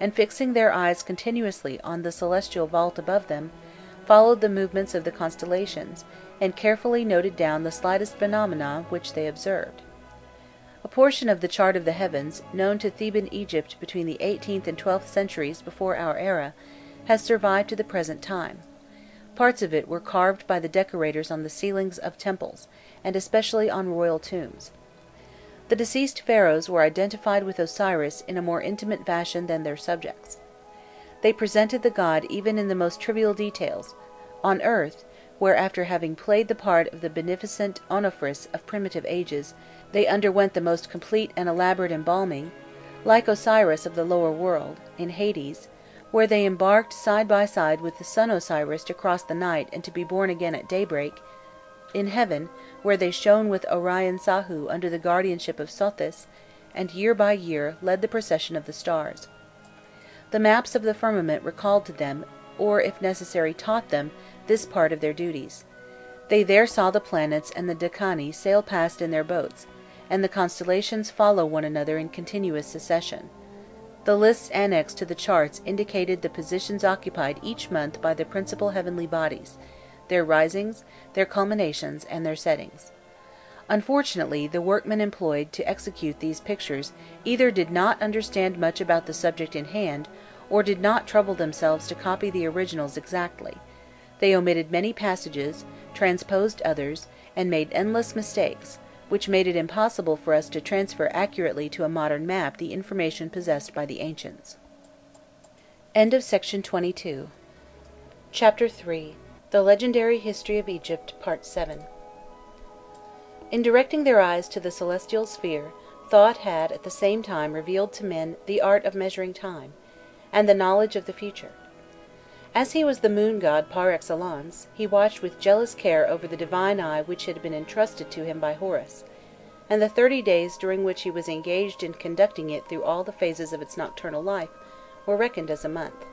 and fixing their eyes continuously on the celestial vault above them, followed the movements of the constellations, and carefully noted down the slightest phenomena which they observed. A portion of the chart of the heavens, known to Theban Egypt between the eighteenth and twelfth centuries before our era, has survived to the present time. Parts of it were carved by the decorators on the ceilings of temples, and especially on royal tombs. The deceased pharaohs were identified with Osiris in a more intimate fashion than their subjects. They presented the god even in the most trivial details, on earth, where after having played the part of the beneficent Onophris of primitive ages, they underwent the most complete and elaborate embalming, like Osiris of the lower world, in Hades, where they embarked side by side with the sun Osiris to cross the night and to be born again at daybreak, in heaven, where they shone with Orion Sahu under the guardianship of Sothis, and year by year led the procession of the stars. The maps of the firmament recalled to them, or if necessary taught them, this part of their duties. They there saw the planets and the Decani sail past in their boats, and the constellations follow one another in continuous succession. The lists annexed to the charts indicated the positions occupied each month by the principal heavenly bodies, their risings, their culminations, and their settings. Unfortunately, the workmen employed to execute these pictures either did not understand much about the subject in hand, or did not trouble themselves to copy the originals exactly. They omitted many passages, transposed others, and made endless mistakes, which made it impossible for us to transfer accurately to a modern map the information possessed by the ancients. End of section twenty-two. Chapter three. The Legendary History of Egypt, Part seven. In directing their eyes to the celestial sphere, Thoth had at the same time revealed to men the art of measuring time, and the knowledge of the future. As he was the moon god par excellence, he watched with jealous care over the divine eye which had been entrusted to him by Horus, and the thirty days during which he was engaged in conducting it through all the phases of its nocturnal life were reckoned as a month.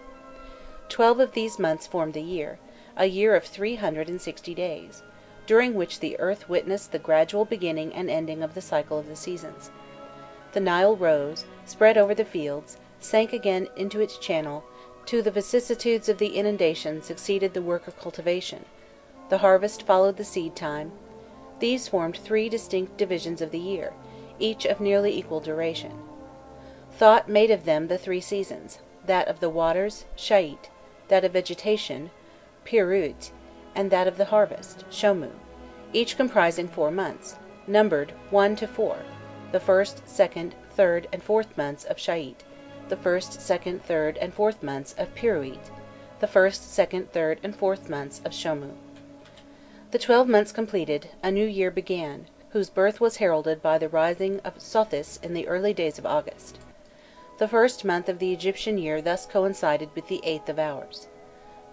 Twelve of these months formed the year, a year of three hundred and sixty days, during which the earth witnessed the gradual beginning and ending of the cycle of the seasons. The Nile rose, spread over the fields, sank again into its channel. To the vicissitudes of the inundation succeeded the work of cultivation. The harvest followed the seed time. These formed three distinct divisions of the year, each of nearly equal duration. Thoth made of them the three seasons, that of the waters, Sha'it, that of vegetation, Pirut, and that of the harvest, Shomu, each comprising four months, numbered one to four, the first, second, third, and fourth months of Sha'it, the first, second, third, and fourth months of Piruit, the first, second, third, and fourth months of Shomu. The twelve months completed, a new year began, whose birth was heralded by the rising of Sothis in the early days of August. The first month of the Egyptian year thus coincided with the eighth of ours.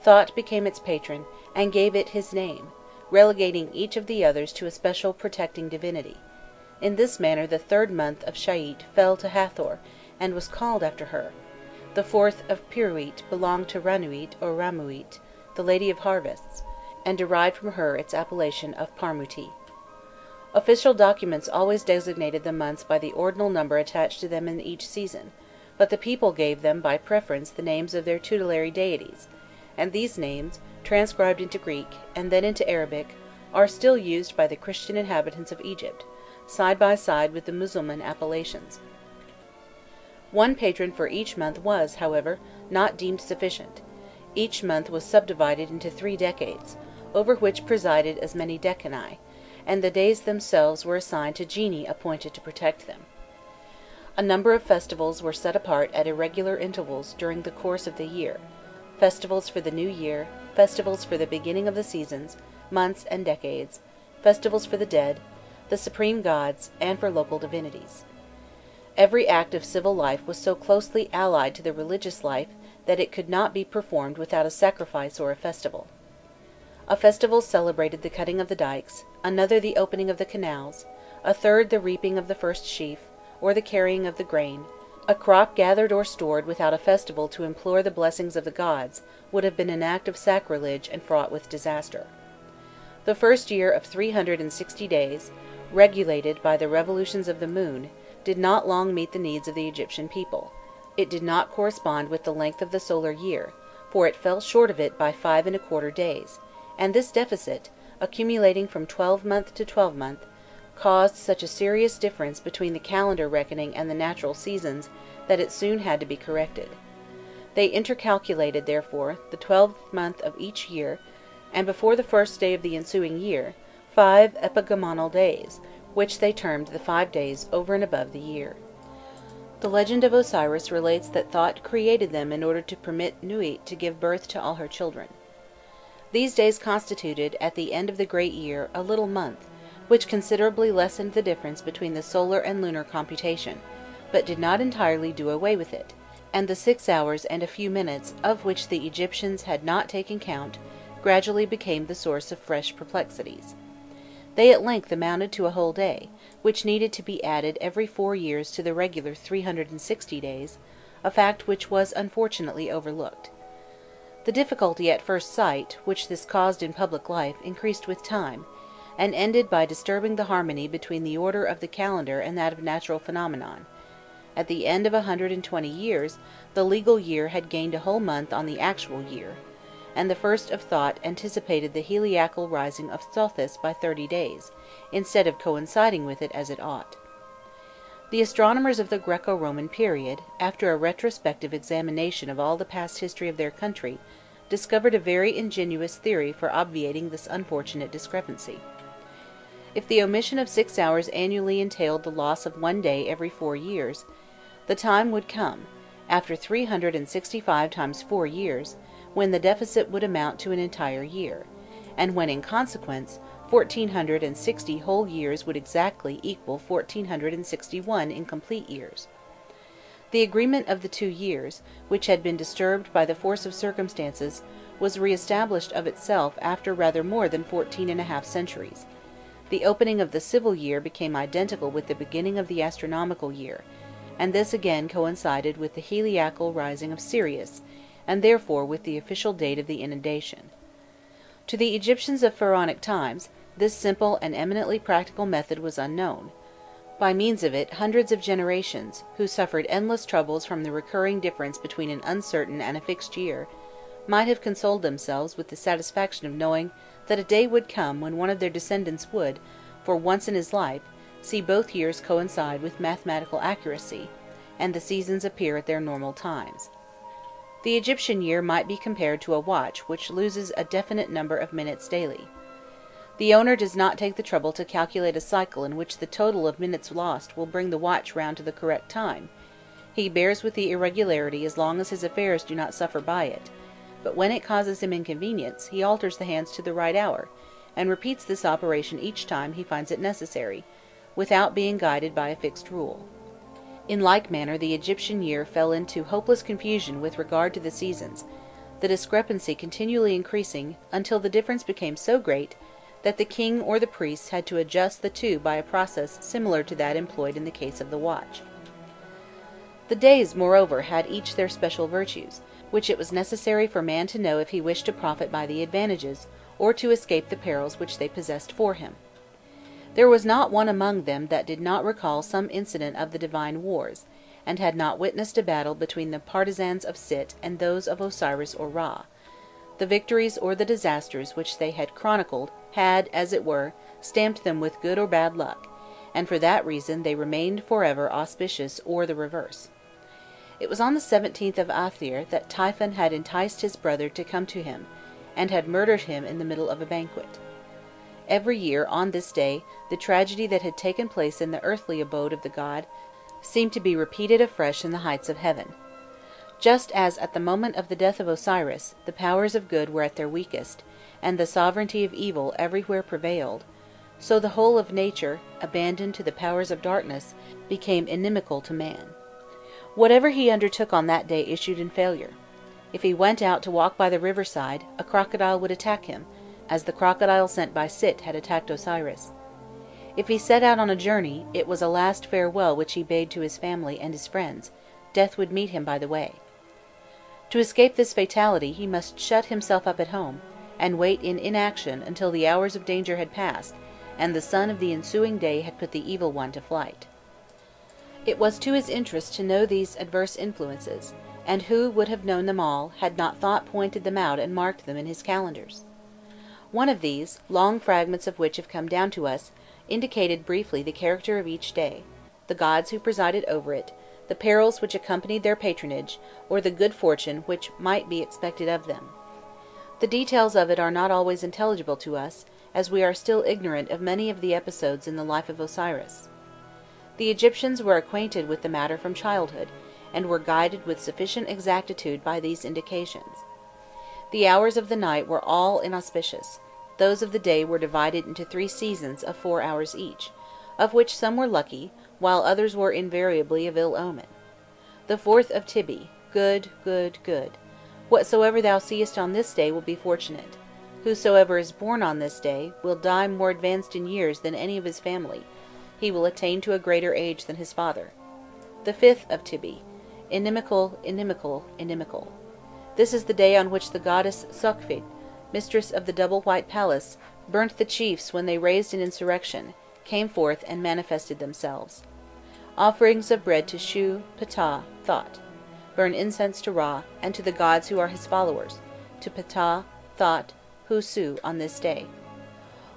Thoth became its patron, and gave it his name, relegating each of the others to a special protecting divinity. In this manner the third month of Sha'it fell to Hathor, and was called after her. The fourth of Piruit belonged to Ranuit or Ramuit, the Lady of Harvests, and derived from her its appellation of Parmuti. Official documents always designated the months by the ordinal number attached to them in each season, but the people gave them by preference the names of their tutelary deities, and these names, transcribed into Greek, and then into Arabic, are still used by the Christian inhabitants of Egypt, side by side with the Mussulman appellations. One patron for each month was, however, not deemed sufficient. Each month was subdivided into three decades, over which presided as many decani, and the days themselves were assigned to genii appointed to protect them. A number of festivals were set apart at irregular intervals during the course of the year, festivals for the new year, festivals for the beginning of the seasons, months and decades, festivals for the dead, the supreme gods, and for local divinities. Every act of civil life was so closely allied to the religious life that it could not be performed without a sacrifice or a festival. A festival celebrated the cutting of the dikes, another the opening of the canals, a third the reaping of the first sheaf, or the carrying of the grain. A crop gathered or stored without a festival to implore the blessings of the gods would have been an act of sacrilege and fraught with disaster. The first year of three hundred and sixty days, regulated by the revolutions of the moon, did not long meet the needs of the Egyptian people. It did not correspond with the length of the solar year, for it fell short of it by five and a quarter days, and this deficit, accumulating from twelve-month to twelve-month, caused such a serious difference between the calendar reckoning and the natural seasons that it soon had to be corrected. They intercalculated, therefore, the twelfth month of each year, and before the first day of the ensuing year, five epigomonal days, which they termed the five days over and above the year. The legend of Osiris relates that Thoth created them in order to permit Nuit to give birth to all her children. These days constituted, at the end of the great year, a little month, which considerably lessened the difference between the solar and lunar computation, but did not entirely do away with it, and the six hours and a few minutes, of which the Egyptians had not taken count, gradually became the source of fresh perplexities. They at length amounted to a whole day, which needed to be added every four years to the regular three hundred and sixty days, a fact which was unfortunately overlooked. The difficulty at first sight, which this caused in public life, increased with time, and ended by disturbing the harmony between the order of the calendar and that of natural phenomenon. At the end of a hundred and twenty years, the legal year had gained a whole month on the actual year, and the first of Thoth anticipated the heliacal rising of Sothis by thirty days, instead of coinciding with it as it ought. The astronomers of the Greco-Roman period, after a retrospective examination of all the past history of their country, discovered a very ingenious theory for obviating this unfortunate discrepancy. If the omission of six hours annually entailed the loss of one day every four years, the time would come, after three hundred and sixty-five times four years, when the deficit would amount to an entire year, and when in consequence fourteen hundred and sixty whole years would exactly equal fourteen hundred and sixty-one incomplete years. The agreement of the two years, which had been disturbed by the force of circumstances, was re-established of itself after rather more than fourteen and a half centuries. The opening of the civil year became identical with the beginning of the astronomical year, and this again coincided with the heliacal rising of Sirius, and therefore with the official date of the inundation. To the Egyptians of Pharaonic times, this simple and eminently practical method was unknown. By means of it hundreds of generations, who suffered endless troubles from the recurring difference between an uncertain and a fixed year, might have consoled themselves with the satisfaction of knowing that a day would come when one of their descendants would, for once in his life, see both years coincide with mathematical accuracy, and the seasons appear at their normal times. The Egyptian year might be compared to a watch which loses a definite number of minutes daily. The owner does not take the trouble to calculate a cycle in which the total of minutes lost will bring the watch round to the correct time. He bears with the irregularity as long as his affairs do not suffer by it, but when it causes him inconvenience, he alters the hands to the right hour, and repeats this operation each time he finds it necessary, without being guided by a fixed rule. In like manner the Egyptian year fell into hopeless confusion with regard to the seasons, the discrepancy continually increasing, until the difference became so great that the king or the priests had to adjust the two by a process similar to that employed in the case of the watch. The days, moreover, had each their special virtues, which it was necessary for man to know if he wished to profit by the advantages, or to escape the perils which they possessed for him. There was not one among them that did not recall some incident of the divine wars, and had not witnessed a battle between the partisans of Set and those of Osiris or Ra. The victories or the disasters which they had chronicled had, as it were, stamped them with good or bad luck, and for that reason they remained forever auspicious or the reverse. It was on the seventeenth of Athir that Typhon had enticed his brother to come to him, and had murdered him in the middle of a banquet. Every year, on this day, the tragedy that had taken place in the earthly abode of the god seemed to be repeated afresh in the heights of heaven. Just as at the moment of the death of Osiris, the powers of good were at their weakest, and the sovereignty of evil everywhere prevailed, so the whole of nature, abandoned to the powers of darkness, became inimical to man. Whatever he undertook on that day issued in failure. If he went out to walk by the riverside, a crocodile would attack him, as the crocodile sent by Set had attacked Osiris. If he set out on a journey, it was a last farewell which he bade to his family and his friends. Death would meet him by the way. To escape this fatality he must shut himself up at home, and wait in inaction until the hours of danger had passed, and the sun of the ensuing day had put the evil one to flight. It was to his interest to know these adverse influences, and who would have known them all, had not Thought pointed them out and marked them in his calendars? One of these, long fragments of which have come down to us, indicated briefly the character of each day, the gods who presided over it, the perils which accompanied their patronage, or the good fortune which might be expected of them. The details of it are not always intelligible to us, as we are still ignorant of many of the episodes in the life of Osiris. The Egyptians were acquainted with the matter from childhood, and were guided with sufficient exactitude by these indications. The hours of the night were all inauspicious. Those of the day were divided into three seasons of four hours each, of which some were lucky, while others were invariably of ill omen. The fourth of Tibi, good, good, good. Whatsoever thou seest on this day will be fortunate. Whosoever is born on this day will die more advanced in years than any of his family. He will attain to a greater age than his father. The fifth of Tibi, inimical, inimical, inimical. This is the day on which the goddess Sokhit, mistress of the double white palace, burnt the chiefs when they raised an insurrection, came forth and manifested themselves. Offerings of bread to Shu, Ptah, Thoth. Burn incense to Ra, and to the gods who are his followers, to Ptah, Thoth, Husu on this day.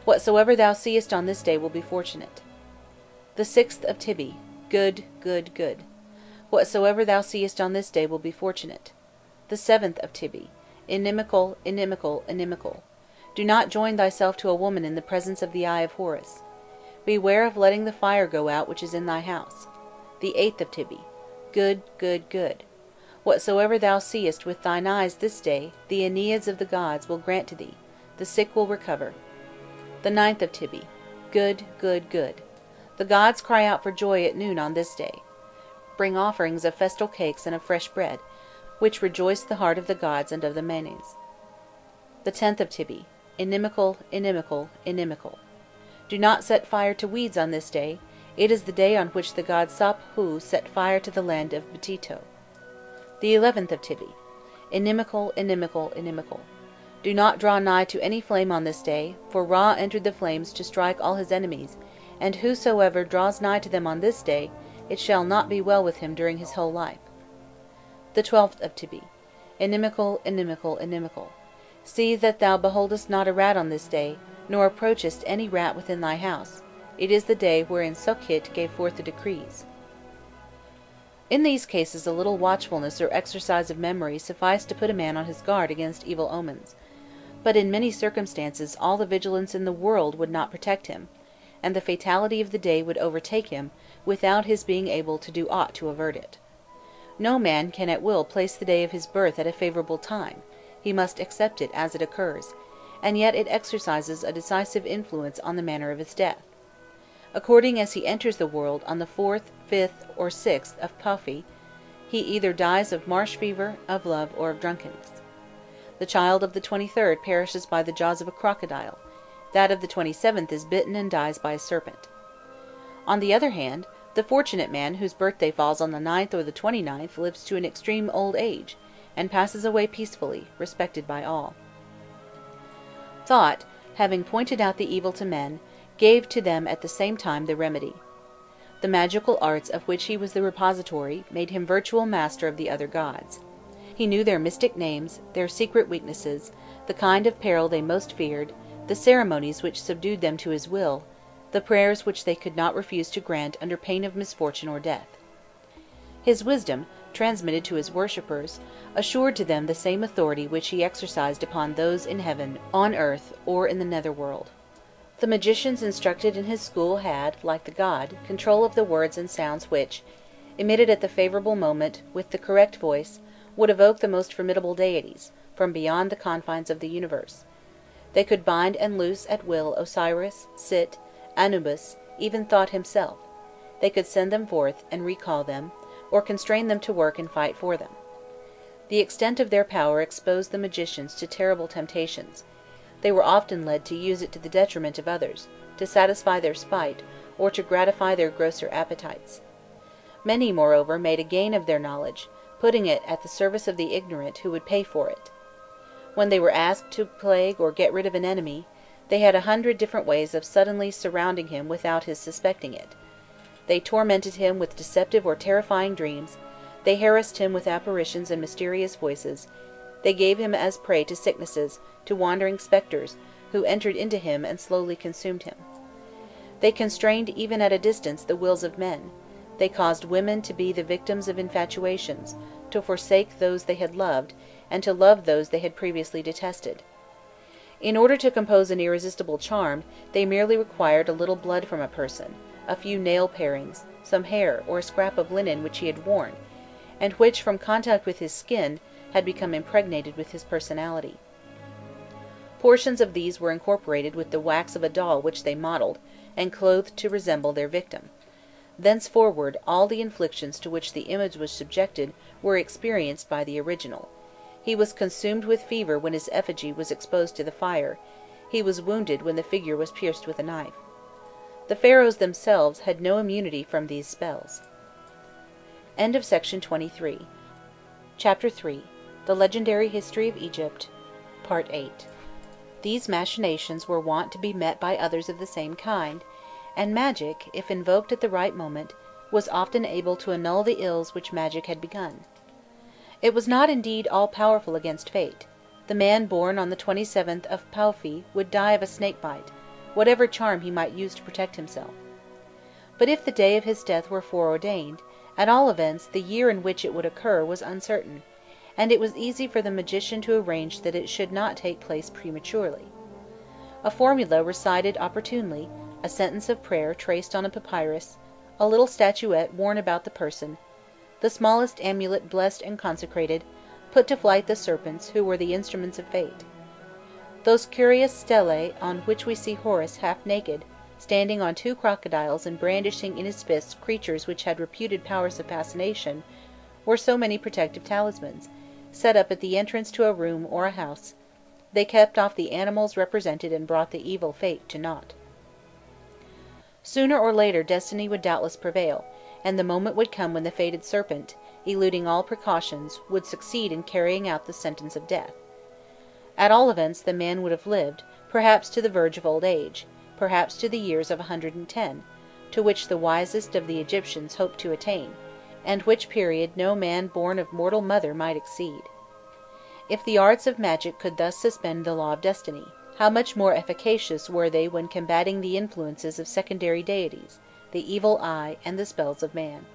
Whatsoever thou seest on this day will be fortunate. The sixth of Tibi, good, good, good. Whatsoever thou seest on this day will be fortunate. The seventh of Tibi, inimical, inimical, inimical. Do not join thyself to a woman in the presence of the eye of Horus. Beware of letting the fire go out which is in thy house. The eighth of Tibi, good, good, good. Whatsoever thou seest with thine eyes this day, the Enneads of the gods will grant to thee. The sick will recover. The ninth of Tibi. Good, good, good. The gods cry out for joy at noon on this day. Bring offerings of festal cakes and of fresh bread, which rejoice the heart of the gods and of the Menes. The tenth of Tibi. Inimical, inimical, inimical. Do not set fire to weeds on this day. It is the day on which the god Sap-hu set fire to the land of Btito. The eleventh of Tibi. Inimical, inimical, inimical. Do not draw nigh to any flame on this day, for Ra entered the flames to strike all his enemies, and whosoever draws nigh to them on this day, it shall not be well with him during his whole life. The twelfth of Tibi. Inimical, inimical, inimical. See that thou beholdest not a rat on this day, nor approachest any rat within thy house. It is the day wherein Sokhit gave forth the decrees. In these cases a little watchfulness or exercise of memory sufficed to put a man on his guard against evil omens. But in many circumstances all the vigilance in the world would not protect him, and the fatality of the day would overtake him without his being able to do aught to avert it. No man can at will place the day of his birth at a favorable time. He must accept it as it occurs, and yet it exercises a decisive influence on the manner of his death. According as he enters the world on the fourth, fifth, or sixth of Pauphi, he either dies of marsh fever, of love, or of drunkenness. The child of the twenty-third perishes by the jaws of a crocodile, that of the twenty-seventh is bitten and dies by a serpent. On the other hand, the fortunate man whose birthday falls on the ninth or the twenty-ninth lives to an extreme old age, and passes away peacefully, respected by all. Thought, having pointed out the evil to men, gave to them at the same time the remedy. The magical arts of which he was the repository made him virtual master of the other gods. He knew their mystic names, their secret weaknesses, the kind of peril they most feared, the ceremonies which subdued them to his will, the prayers which they could not refuse to grant under pain of misfortune or death. His wisdom, transmitted to his worshippers, assured to them the same authority which he exercised upon those in heaven, on earth, or in the netherworld. The magicians instructed in his school had, like the god, control of the words and sounds which, emitted at the favorable moment with the correct voice, would evoke the most formidable deities, from beyond the confines of the universe. They could bind and loose at will Osiris, Set, Anubis, even Thoth himself. They could send them forth, and recall them, or constrain them to work and fight for them. The extent of their power exposed the magicians to terrible temptations. They were often led to use it to the detriment of others, to satisfy their spite, or to gratify their grosser appetites. Many, moreover, made a gain of their knowledge, putting it at the service of the ignorant who would pay for it. When they were asked to plague or get rid of an enemy, they had a hundred different ways of suddenly surrounding him without his suspecting it. They tormented him with deceptive or terrifying dreams, they harassed him with apparitions and mysterious voices, they gave him as prey to sicknesses, to wandering spectres, who entered into him and slowly consumed him. They constrained even at a distance the wills of men. They caused women to be the victims of infatuations, to forsake those they had loved, and to love those they had previously detested. In order to compose an irresistible charm, they merely required a little blood from a person, a few nail parings, some hair, or a scrap of linen which he had worn, and which, from contact with his skin, had become impregnated with his personality. Portions of these were incorporated with the wax of a doll which they modelled, and clothed to resemble their victim. Thenceforward all the inflictions to which the image was subjected were experienced by the original. He was consumed with fever when his effigy was exposed to the fire. He was wounded when the figure was pierced with a knife. The pharaohs themselves had no immunity from these spells. End of section twenty-three. Chapter three. The Legendary History of Egypt. Part eight. These machinations were wont to be met by others of the same kind, and magic, if invoked at the right moment, was often able to annul the ills which magic had begun. It was not indeed all-powerful against fate. The man born on the twenty-seventh of Pauphi would die of a snake-bite, whatever charm he might use to protect himself. But if the day of his death were foreordained, at all events the year in which it would occur was uncertain, and it was easy for the magician to arrange that it should not take place prematurely. A formula recited opportunely, a sentence of prayer traced on a papyrus, a little statuette worn about the person, the smallest amulet blessed and consecrated, put to flight the serpents who were the instruments of fate. Those curious stelae on which we see Horus half naked, standing on two crocodiles and brandishing in his fists creatures which had reputed powers of fascination, were so many protective talismans, set up at the entrance to a room or a house. They kept off the animals represented and brought the evil fate to naught. Sooner or later destiny would doubtless prevail, and the moment would come when the fated serpent, eluding all precautions, would succeed in carrying out the sentence of death. At all events the man would have lived, perhaps to the verge of old age, perhaps to the years of a hundred and ten, to which the wisest of the Egyptians hoped to attain, and which period no man born of mortal mother might exceed. If the arts of magic could thus suspend the law of destiny, how much more efficacious were they when combating the influences of secondary deities, the evil eye, and the spells of man.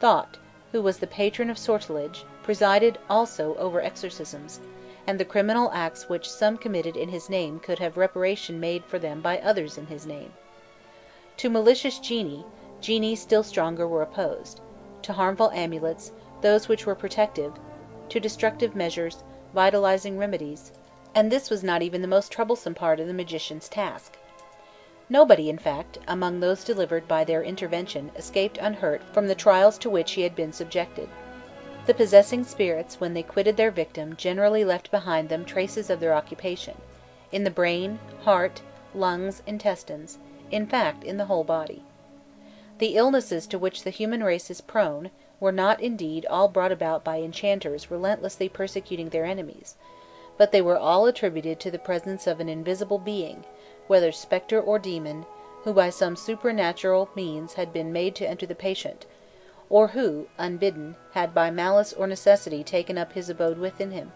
Thoth, who was the patron of sortilege, presided also over exorcisms, and the criminal acts which some committed in his name could have reparation made for them by others in his name. To malicious genii, genii still stronger were opposed; to harmful amulets, those which were protective; to destructive measures, vitalizing remedies, and this was not even the most troublesome part of the magician's task. Nobody, in fact, among those delivered by their intervention escaped unhurt from the trials to which he had been subjected. The possessing spirits, when they quitted their victim, generally left behind them traces of their occupation, in the brain, heart, lungs, intestines, in fact, in the whole body. The illnesses to which the human race is prone were not indeed all brought about by enchanters relentlessly persecuting their enemies, but they were all attributed to the presence of an invisible being, whether spectre or demon, who by some supernatural means had been made to enter the patient, or who, unbidden, had by malice or necessity taken up his abode within him.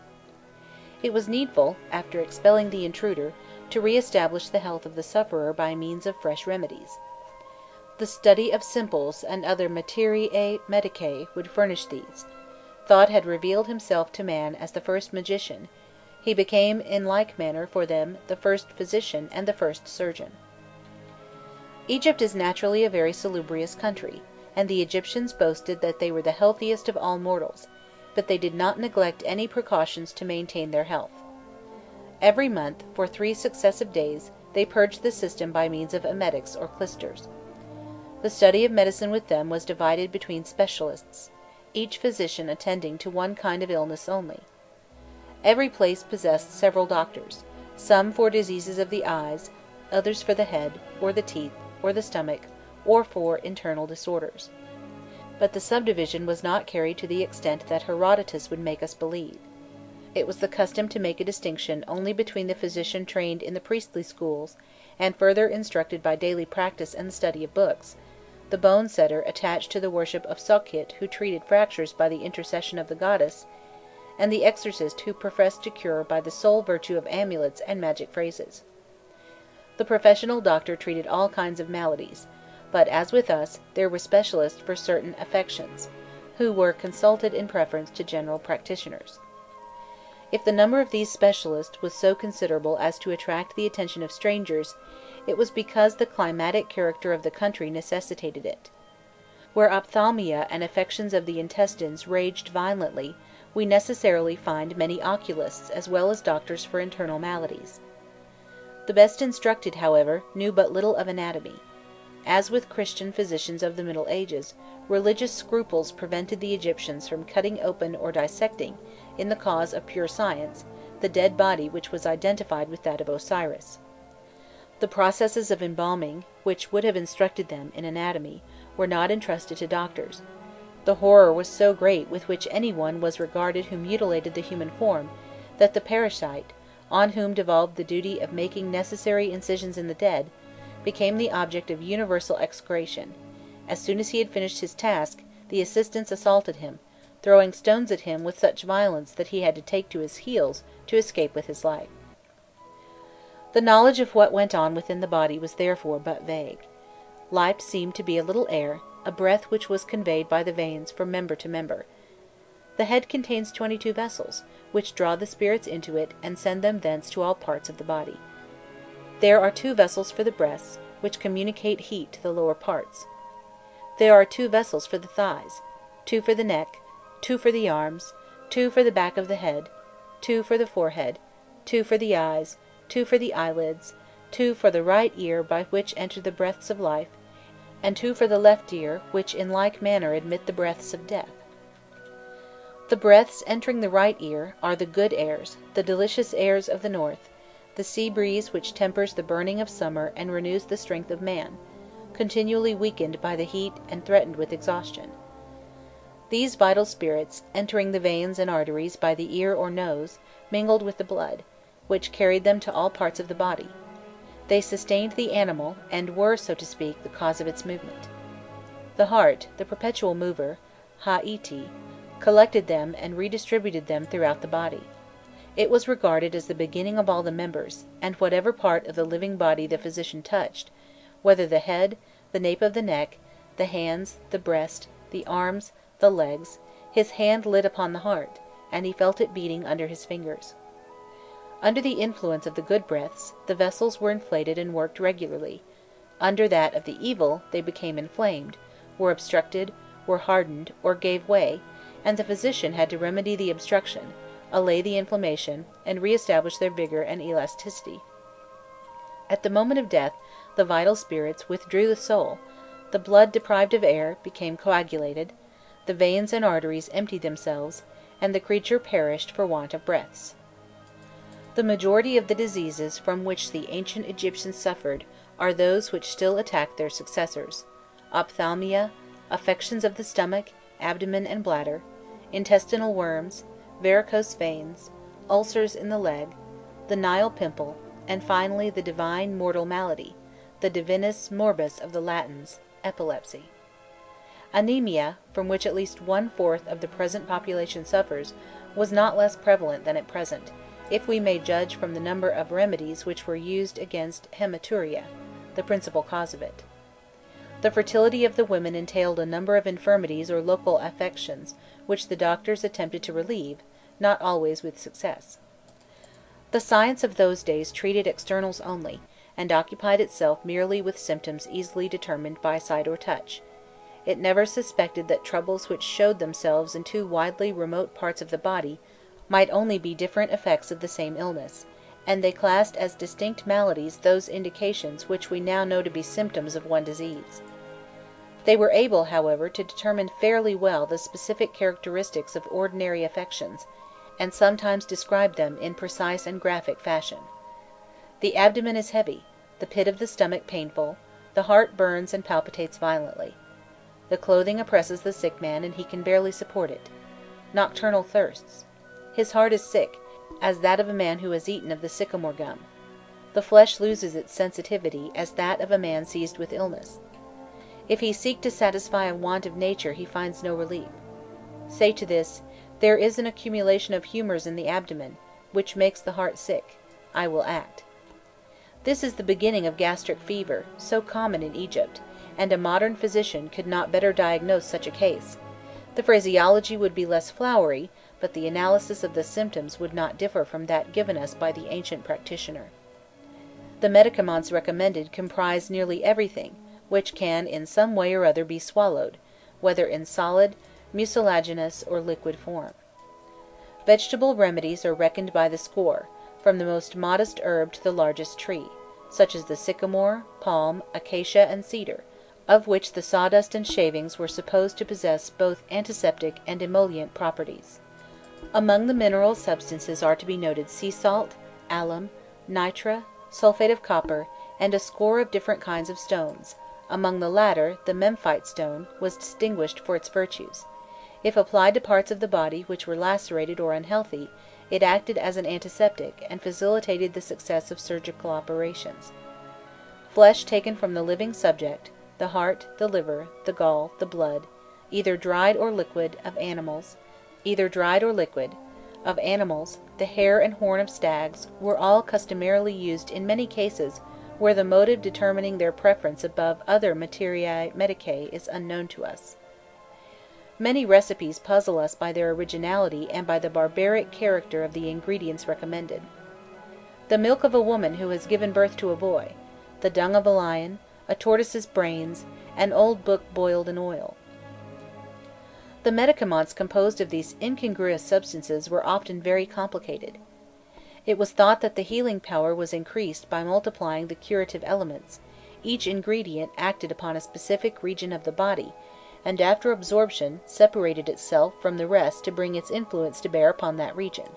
It was needful, after expelling the intruder, to re-establish the health of the sufferer by means of fresh remedies. The study of simples and other materiae medicae would furnish these. Thoth had revealed himself to man as the first magician; he became in like manner for them the first physician and the first surgeon. Egypt is naturally a very salubrious country, and the Egyptians boasted that they were the healthiest of all mortals, but they did not neglect any precautions to maintain their health. Every month, for three successive days, they purged the system by means of emetics or clysters. The study of medicine with them was divided between specialists, each physician attending to one kind of illness only. Every place possessed several doctors, some for diseases of the eyes, others for the head, or the teeth, or the stomach, or for internal disorders. But the subdivision was not carried to the extent that Herodotus would make us believe. It was the custom to make a distinction only between the physician trained in the priestly schools, and further instructed by daily practice and the study of books, the bone-setter attached to the worship of Sokhit who treated fractures by the intercession of the goddess, and the exorcist who professed to cure by the sole virtue of amulets and magic phrases. The professional doctor treated all kinds of maladies, but, as with us, there were specialists for certain affections, who were consulted in preference to general practitioners. If the number of these specialists was so considerable as to attract the attention of strangers, it was because the climatic character of the country necessitated it. Where ophthalmia and affections of the intestines raged violently, we necessarily find many oculists as well as doctors for internal maladies. The best instructed, however, knew but little of anatomy. As with Christian physicians of the Middle Ages, religious scruples prevented the Egyptians from cutting open or dissecting, in the cause of pure science, the dead body which was identified with that of Osiris. The processes of embalming, which would have instructed them in anatomy, were not entrusted to doctors. The horror was so great with which any one was regarded who mutilated the human form, that the parasite, on whom devolved the duty of making necessary incisions in the dead, became the object of universal execration. As soon as he had finished his task, the assistants assaulted him, throwing stones at him with such violence that he had to take to his heels to escape with his life. The knowledge of what went on within the body was therefore but vague. Life seemed to be a little air, a breath which was conveyed by the veins from member to member. The head contains twenty-two vessels, which draw the spirits into it and send them thence to all parts of the body. There are two vessels for the breasts, which communicate heat to the lower parts. There are two vessels for the thighs, two for the neck, two for the arms, two for the back of the head, two for the forehead, two for the eyes, two for the eyelids, two for the right ear by which enter the breaths of life, and two for the left ear, which in like manner admit the breaths of death. The breaths entering the right ear are the good airs, the delicious airs of the north, the sea breeze which tempers the burning of summer and renews the strength of man, continually weakened by the heat and threatened with exhaustion. These vital spirits, entering the veins and arteries by the ear or nose, mingled with the blood, which carried them to all parts of the body. They sustained the animal, and were, so to speak, the cause of its movement. The heart, the perpetual mover, Ha'iti, collected them and redistributed them throughout the body. It was regarded as the beginning of all the members, and whatever part of the living body the physician touched, whether the head, the nape of the neck, the hands, the breast, the arms, the legs, his hand lit upon the heart, and he felt it beating under his fingers. Under the influence of the good breaths, the vessels were inflated and worked regularly; under that of the evil, they became inflamed, were obstructed, were hardened, or gave way, and the physician had to remedy the obstruction, allay the inflammation, and re-establish their vigor and elasticity. At the moment of death, the vital spirits withdrew the soul, the blood deprived of air became coagulated, the veins and arteries emptied themselves, and the creature perished for want of breaths. The majority of the diseases from which the ancient Egyptians suffered are those which still attack their successors: ophthalmia, affections of the stomach, abdomen and bladder, intestinal worms, varicose veins, ulcers in the leg, the Nile pimple, and finally the divine mortal malady, the divinus morbus of the Latins, epilepsy. Anemia, from which at least one-fourth of the present population suffers, was not less prevalent than at present, if we may judge from the number of remedies which were used against hematuria, the principal cause of it. The fertility of the women entailed a number of infirmities or local affections, which the doctors attempted to relieve, not always with success. The science of those days treated externals only, and occupied itself merely with symptoms easily determined by sight or touch. It never suspected that troubles which showed themselves in two widely remote parts of the body might only be different effects of the same illness, and they classed as distinct maladies those indications which we now know to be symptoms of one disease. They were able, however, to determine fairly well the specific characteristics of ordinary affections, and sometimes describe them in precise and graphic fashion. The abdomen is heavy, the pit of the stomach painful, the heart burns and palpitates violently. The clothing oppresses the sick man, and he can barely support it. Nocturnal thirsts. His heart is sick, as that of a man who has eaten of the sycamore gum. The flesh loses its sensitivity, as that of a man seized with illness. If he seek to satisfy a want of nature, he finds no relief. Say to this, "There is an accumulation of humors in the abdomen, which makes the heart sick. I will act." This is the beginning of gastric fever, so common in Egypt, and a modern physician could not better diagnose such a case. The phraseology would be less flowery, but the analysis of the symptoms would not differ from that given us by the ancient practitioner. The medicaments recommended comprise nearly everything which can in some way or other be swallowed, whether in solid, mucilaginous, or liquid form. Vegetable remedies are reckoned by the score, from the most modest herb to the largest tree, such as the sycamore, palm, acacia, and cedar, of which the sawdust and shavings were supposed to possess both antiseptic and emollient properties. Among the mineral substances are to be noted sea salt, alum, nitre, sulphate of copper, and a score of different kinds of stones. Among the latter, the memphite stone was distinguished for its virtues. If applied to parts of the body which were lacerated or unhealthy, it acted as an antiseptic and facilitated the success of surgical operations. Flesh taken from the living subject, the heart, the liver, the gall, the blood, either dried or liquid, of animals, either dried or liquid, of animals, the hair and horn of stags, were all customarily used in many cases where the motive determining their preference above other materiae medicae is unknown to us. Many recipes puzzle us by their originality and by the barbaric character of the ingredients recommended. The milk of a woman who has given birth to a boy, the dung of a lion, a tortoise's brains, an old book boiled in oil. The medicaments composed of these incongruous substances were often very complicated. It was thought that the healing power was increased by multiplying the curative elements; each ingredient acted upon a specific region of the body, and after absorption separated itself from the rest to bring its influence to bear upon that region.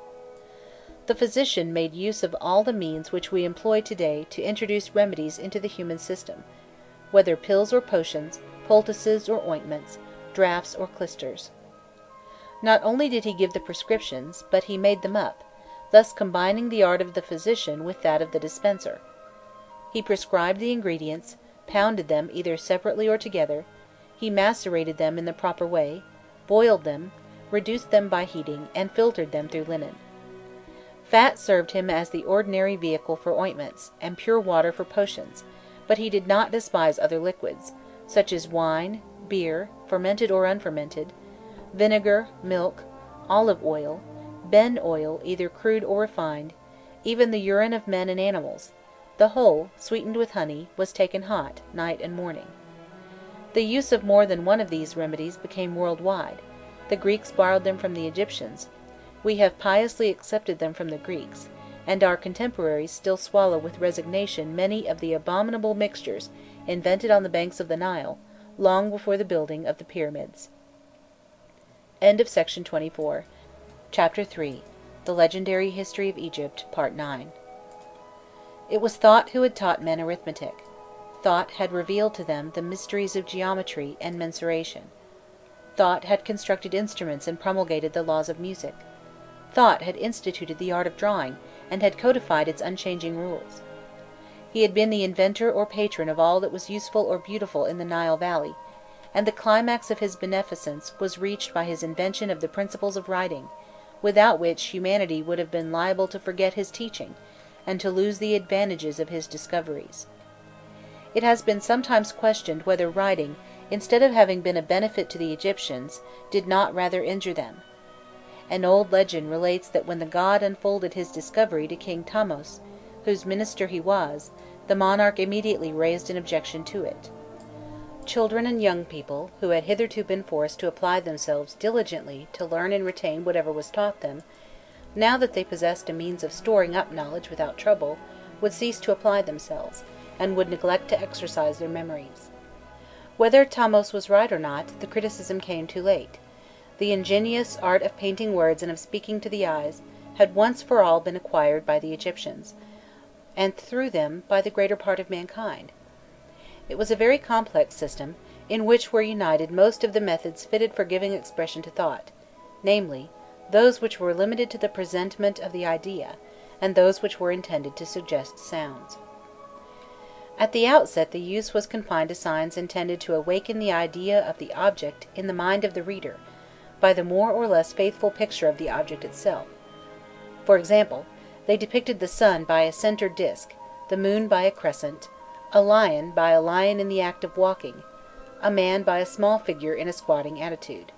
The physician made use of all the means which we employ today to introduce remedies into the human system, whether pills or potions, poultices or ointments, draughts or clysters. Not only did he give the prescriptions, but he made them up, thus combining the art of the physician with that of the dispenser. He prescribed the ingredients, pounded them either separately or together, he macerated them in the proper way, boiled them, reduced them by heating, and filtered them through linen. Fat served him as the ordinary vehicle for ointments, and pure water for potions, but he did not despise other liquids, such as wine, beer, fermented or unfermented, vinegar, milk, olive oil, ben oil either crude or refined, even the urine of men and animals; the whole, sweetened with honey, was taken hot, night and morning. The use of more than one of these remedies became worldwide. The Greeks borrowed them from the Egyptians, we have piously accepted them from the Greeks, and our contemporaries still swallow with resignation many of the abominable mixtures invented on the banks of the Nile, long before the building of the pyramids. End of section twenty-four. Chapter three. The Legendary History of Egypt, Part nine. It was Thoth who had taught men arithmetic. Thoth had revealed to them the mysteries of geometry and mensuration. Thoth had constructed instruments and promulgated the laws of music. Thoth had instituted the art of drawing, and had codified its unchanging rules. He had been the inventor or patron of all that was useful or beautiful in the Nile Valley, and the climax of his beneficence was reached by his invention of the principles of writing, without which humanity would have been liable to forget his teaching, and to lose the advantages of his discoveries. It has been sometimes questioned whether writing, instead of having been a benefit to the Egyptians, did not rather injure them. An old legend relates that when the god unfolded his discovery to King Thamos, whose minister he was, the monarch immediately raised an objection to it. Children and young people, who had hitherto been forced to apply themselves diligently to learn and retain whatever was taught them, now that they possessed a means of storing up knowledge without trouble, would cease to apply themselves, and would neglect to exercise their memories. Whether Thamos was right or not, the criticism came too late. The ingenious art of painting words and of speaking to the eyes had once for all been acquired by the Egyptians, and through them by the greater part of mankind. It was a very complex system, in which were united most of the methods fitted for giving expression to thought, namely, those which were limited to the presentment of the idea, and those which were intended to suggest sounds. At the outset the use was confined to signs intended to awaken the idea of the object in the mind of the reader, by the more or less faithful picture of the object itself. For example, they depicted the sun by a centered disk, the moon by a crescent, a lion by a lion in the act of walking, a man by a small figure in a squatting attitude.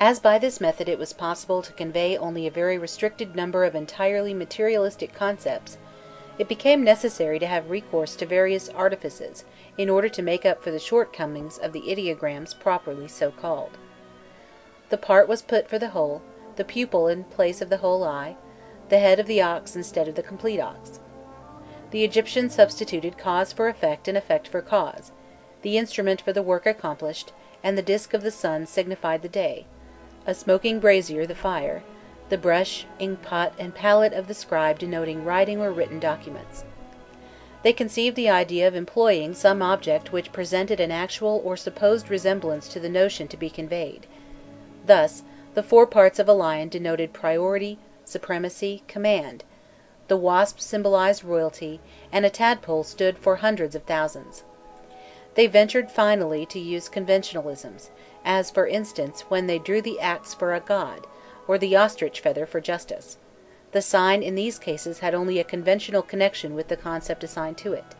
As by this method it was possible to convey only a very restricted number of entirely materialistic concepts, it became necessary to have recourse to various artifices in order to make up for the shortcomings of the ideograms properly so called. The part was put for the whole, the pupil in place of the whole eye, the head of the ox instead of the complete ox. The Egyptian substituted cause for effect and effect for cause, the instrument for the work accomplished, and the disk of the sun signified the day, a smoking brazier the fire, the brush, inkpot, and palette of the scribe denoting writing or written documents. They conceived the idea of employing some object which presented an actual or supposed resemblance to the notion to be conveyed. Thus, the four parts of a lion denoted priority, supremacy, command, the wasp symbolized royalty, and a tadpole stood for hundreds of thousands. They ventured finally to use conventionalisms, as, for instance, when they drew the axe for a god, or the ostrich feather for justice. The sign in these cases had only a conventional connection with the concept assigned to it.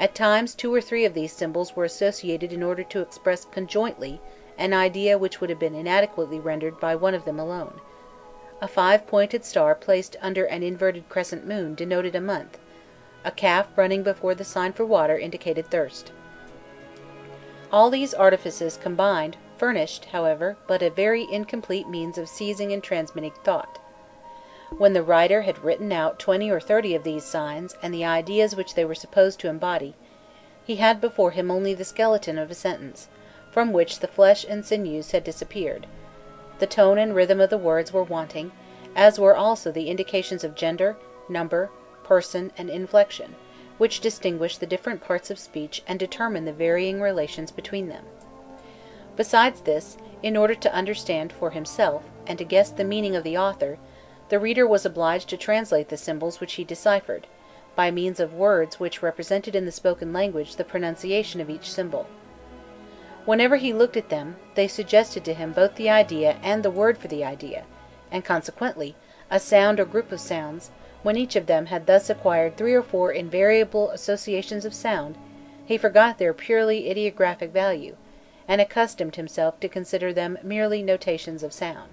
At times two or three of these symbols were associated in order to express conjointly an idea which would have been inadequately rendered by one of them alone. A five-pointed star placed under an inverted crescent moon denoted a month. A calf running before the sign for water indicated thirst. All these artifices combined furnished, however, but a very incomplete means of seizing and transmitting thought. When the writer had written out twenty or thirty of these signs and the ideas which they were supposed to embody, he had before him only the skeleton of a sentence, from which the flesh and sinews had disappeared. The tone and rhythm of the words were wanting, as were also the indications of gender, number, person, and inflection, which distinguish the different parts of speech and determine the varying relations between them. Besides this, in order to understand for himself, and to guess the meaning of the author, the reader was obliged to translate the symbols which he deciphered, by means of words which represented in the spoken language the pronunciation of each symbol. Whenever he looked at them, they suggested to him both the idea and the word for the idea, and consequently, a sound or group of sounds. When each of them had thus acquired three or four invariable associations of sound, he forgot their purely ideographic value, and accustomed himself to consider them merely notations of sound.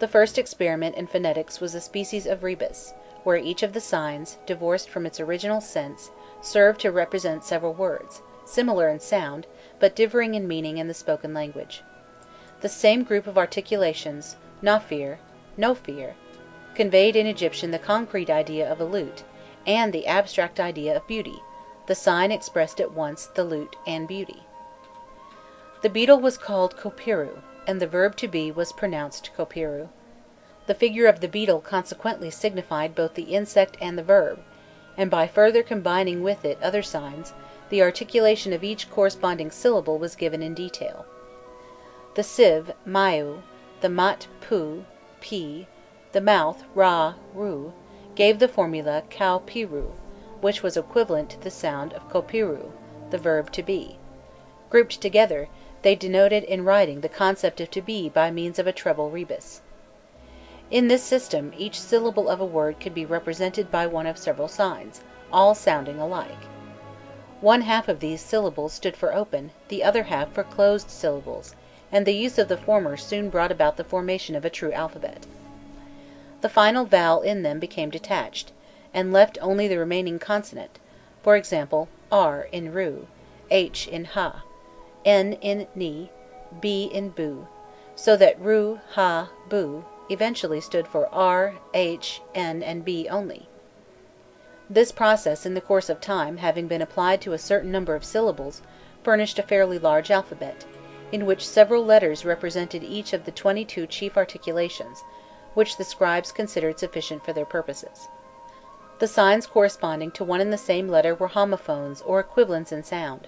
The first experiment in phonetics was a species of rebus, where each of the signs, divorced from its original sense, served to represent several words, similar in sound, but differing in meaning in the spoken language. The same group of articulations, nafir, nofir, conveyed in Egyptian the concrete idea of a lute, and the abstract idea of beauty; the sign expressed at once the lute and beauty. The beetle was called kopiru, and the verb to be was pronounced kopiru. The figure of the beetle consequently signified both the insect and the verb, and by further combining with it other signs, the articulation of each corresponding syllable was given in detail. The sieve, mayu, the mat, pu, pi, the mouth, ra, ru, gave the formula kau piru, which was equivalent to the sound of kopiru, the verb to be. Grouped together, they denoted in writing the concept of to be by means of a treble rebus. In this system, each syllable of a word could be represented by one of several signs, all sounding alike. One half of these syllables stood for open, the other half for closed syllables, and the use of the former soon brought about the formation of a true alphabet. The final vowel in them became detached, and left only the remaining consonant, for example, r in ru, h in ha, n in ni, b in bu, so that ru, ha, bu eventually stood for r, h, n, and b only. This process, in the course of time, having been applied to a certain number of syllables, furnished a fairly large alphabet, in which several letters represented each of the twenty-two chief articulations, which the scribes considered sufficient for their purposes. The signs corresponding to one and the same letter were homophones or equivalents in sound.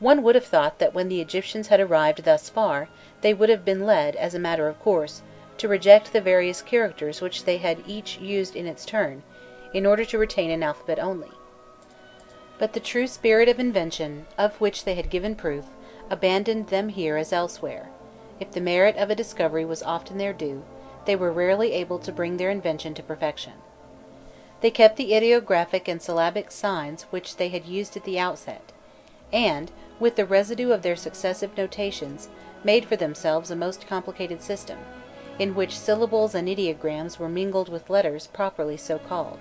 One would have thought that when the Egyptians had arrived thus far, they would have been led, as a matter of course, to reject the various characters which they had each used in its turn, in order to retain an alphabet only. But the true spirit of invention, of which they had given proof, abandoned them here as elsewhere. If the merit of a discovery was often their due, they were rarely able to bring their invention to perfection. They kept the ideographic and syllabic signs which they had used at the outset, and, with the residue of their successive notations, made for themselves a most complicated system, in which syllables and ideograms were mingled with letters properly so called.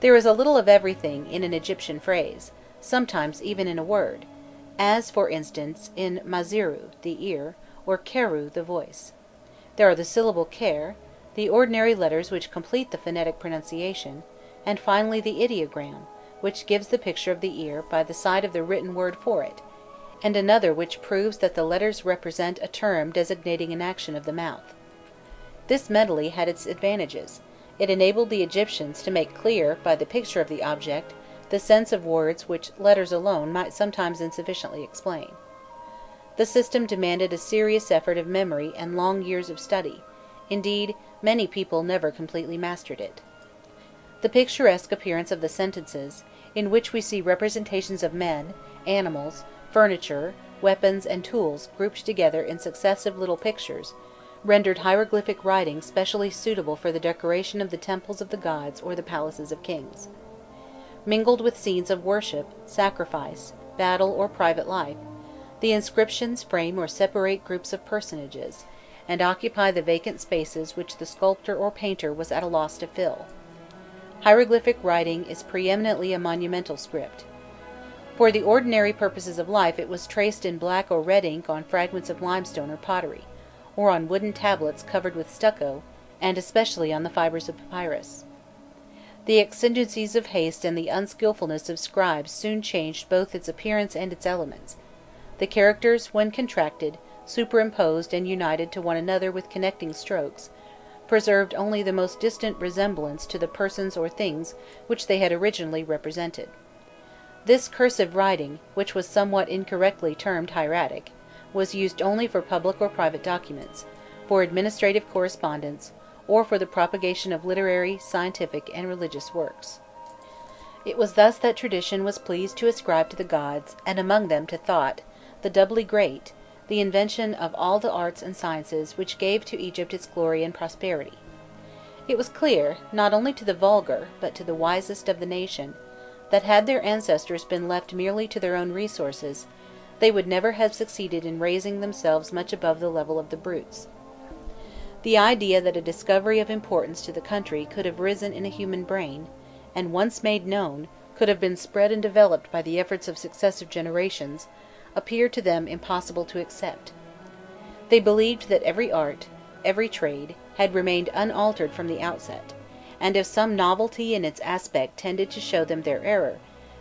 There is a little of everything in an Egyptian phrase, sometimes even in a word, as, for instance, in maziru, the ear, or keru, the voice. There are the syllable ker, the ordinary letters which complete the phonetic pronunciation, and finally the ideogram, which gives the picture of the ear by the side of the written word for it, and another which proves that the letters represent a term designating an action of the mouth. This medley had its advantages. It enabled the Egyptians to make clear, by the picture of the object, the sense of words which letters alone might sometimes insufficiently explain. The system demanded a serious effort of memory and long years of study; indeed, many people never completely mastered it. The picturesque appearance of the sentences, in which we see representations of men, animals, furniture, weapons, and tools grouped together in successive little pictures, rendered hieroglyphic writing specially suitable for the decoration of the temples of the gods or the palaces of kings. Mingled with scenes of worship, sacrifice, battle, or private life, the inscriptions frame or separate groups of personages, and occupy the vacant spaces which the sculptor or painter was at a loss to fill. Hieroglyphic writing is preeminently a monumental script. For the ordinary purposes of life it was traced in black or red ink on fragments of limestone or pottery, or on wooden tablets covered with stucco, and especially on the fibres of papyrus. The exigencies of haste and the unskillfulness of scribes soon changed both its appearance and its elements. The characters, when contracted, superimposed and united to one another with connecting strokes, preserved only the most distant resemblance to the persons or things which they had originally represented. This cursive writing, which was somewhat incorrectly termed hieratic, was used only for public or private documents, for administrative correspondence, or for the propagation of literary, scientific, and religious works. It was thus that tradition was pleased to ascribe to the gods, and among them to Thoth, the doubly great, the invention of all the arts and sciences which gave to Egypt its glory and prosperity. It was clear, not only to the vulgar, but to the wisest of the nation, that had their ancestors been left merely to their own resources, they would never have succeeded in raising themselves much above the level of the brutes. The idea that a discovery of importance to the country could have risen in a human brain, and once made known, could have been spread and developed by the efforts of successive generations, appeared to them impossible to accept. They believed that every art, every trade, had remained unaltered from the outset, and if some novelty in its aspect tended to show them their error,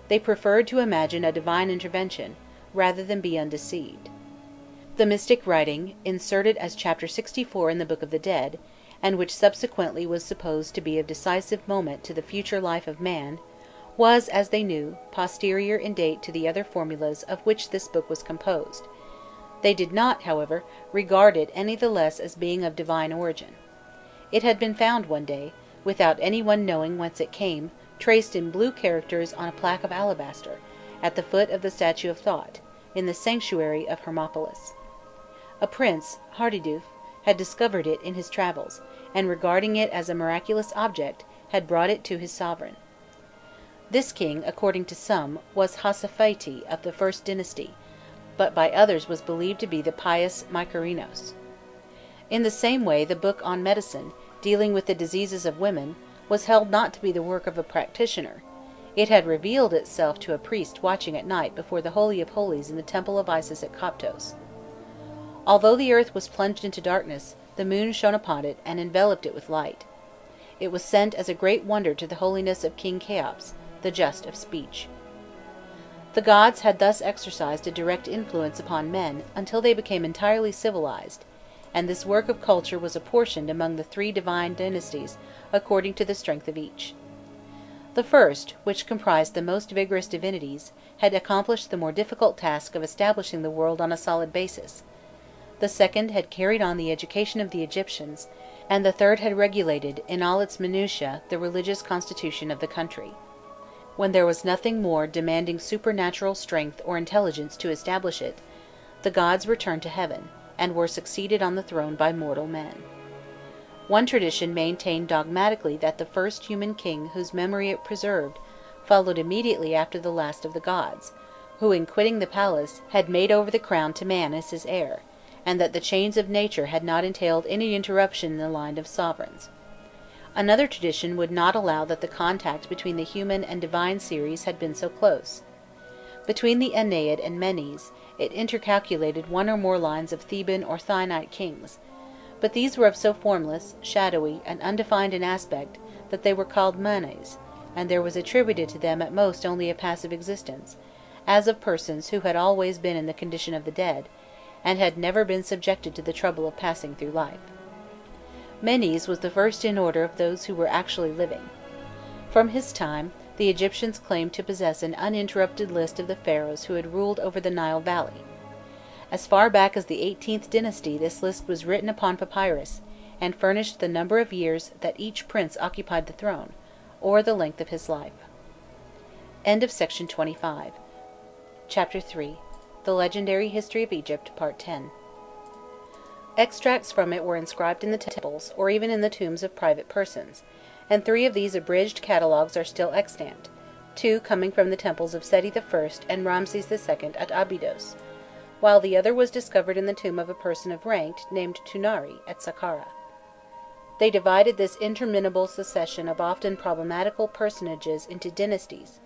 they preferred to imagine a divine intervention, rather than be undeceived. The mystic writing, inserted as chapter sixty-four in the Book of the Dead, and which subsequently was supposed to be of decisive moment to the future life of man, was, as they knew, posterior in date to the other formulas of which this book was composed. They did not, however, regard it any the less as being of divine origin. It had been found one day, without any one knowing whence it came, traced in blue characters on a plaque of alabaster, at the foot of the statue of Thoth, in the sanctuary of Hermopolis. A prince, Hardiduf, had discovered it in his travels, and regarding it as a miraculous object, had brought it to his sovereign. This king, according to some, was Hasafaiti of the first dynasty, but by others was believed to be the pious Mykerinos. In the same way the book on medicine, dealing with the diseases of women, was held not to be the work of a practitioner. It had revealed itself to a priest watching at night before the Holy of Holies in the temple of Isis at Koptos. Although the earth was plunged into darkness, the moon shone upon it and enveloped it with light. It was sent as a great wonder to the holiness of King Cheops, the just of speech. The gods had thus exercised a direct influence upon men until they became entirely civilized, and this work of culture was apportioned among the three divine dynasties according to the strength of each. The first, which comprised the most vigorous divinities, had accomplished the more difficult task of establishing the world on a solid basis. The second had carried on the education of the Egyptians, and the third had regulated in all its minutiae the religious constitution of the country. When there was nothing more demanding supernatural strength or intelligence to establish it, the gods returned to heaven, and were succeeded on the throne by mortal men. One tradition maintained dogmatically that the first human king whose memory it preserved followed immediately after the last of the gods, who in quitting the palace had made over the crown to man as his heir, and that the chains of nature had not entailed any interruption in the line of sovereigns. Another tradition would not allow that the contact between the human and divine series had been so close. Between the Ennead and Mendes, it intercalculated one or more lines of Theban or Thinite kings, but these were of so formless, shadowy, and undefined an aspect that they were called manes, and there was attributed to them at most only a passive existence, as of persons who had always been in the condition of the dead, and had never been subjected to the trouble of passing through life. Mendes was the first in order of those who were actually living. From his time, the Egyptians claimed to possess an uninterrupted list of the pharaohs who had ruled over the Nile Valley. As far back as the eighteenth dynasty this list was written upon papyrus, and furnished the number of years that each prince occupied the throne, or the length of his life. End of section twenty-five. Chapter three. The Legendary History of Egypt, Part ten. Extracts from it were inscribed in the temples, or even in the tombs of private persons, and three of these abridged catalogues are still extant, two coming from the temples of Seti I and Ramses the second at Abydos, while the other was discovered in the tomb of a person of rank named Tunari at Saqqara. They divided this interminable succession of often problematical personages into dynasties,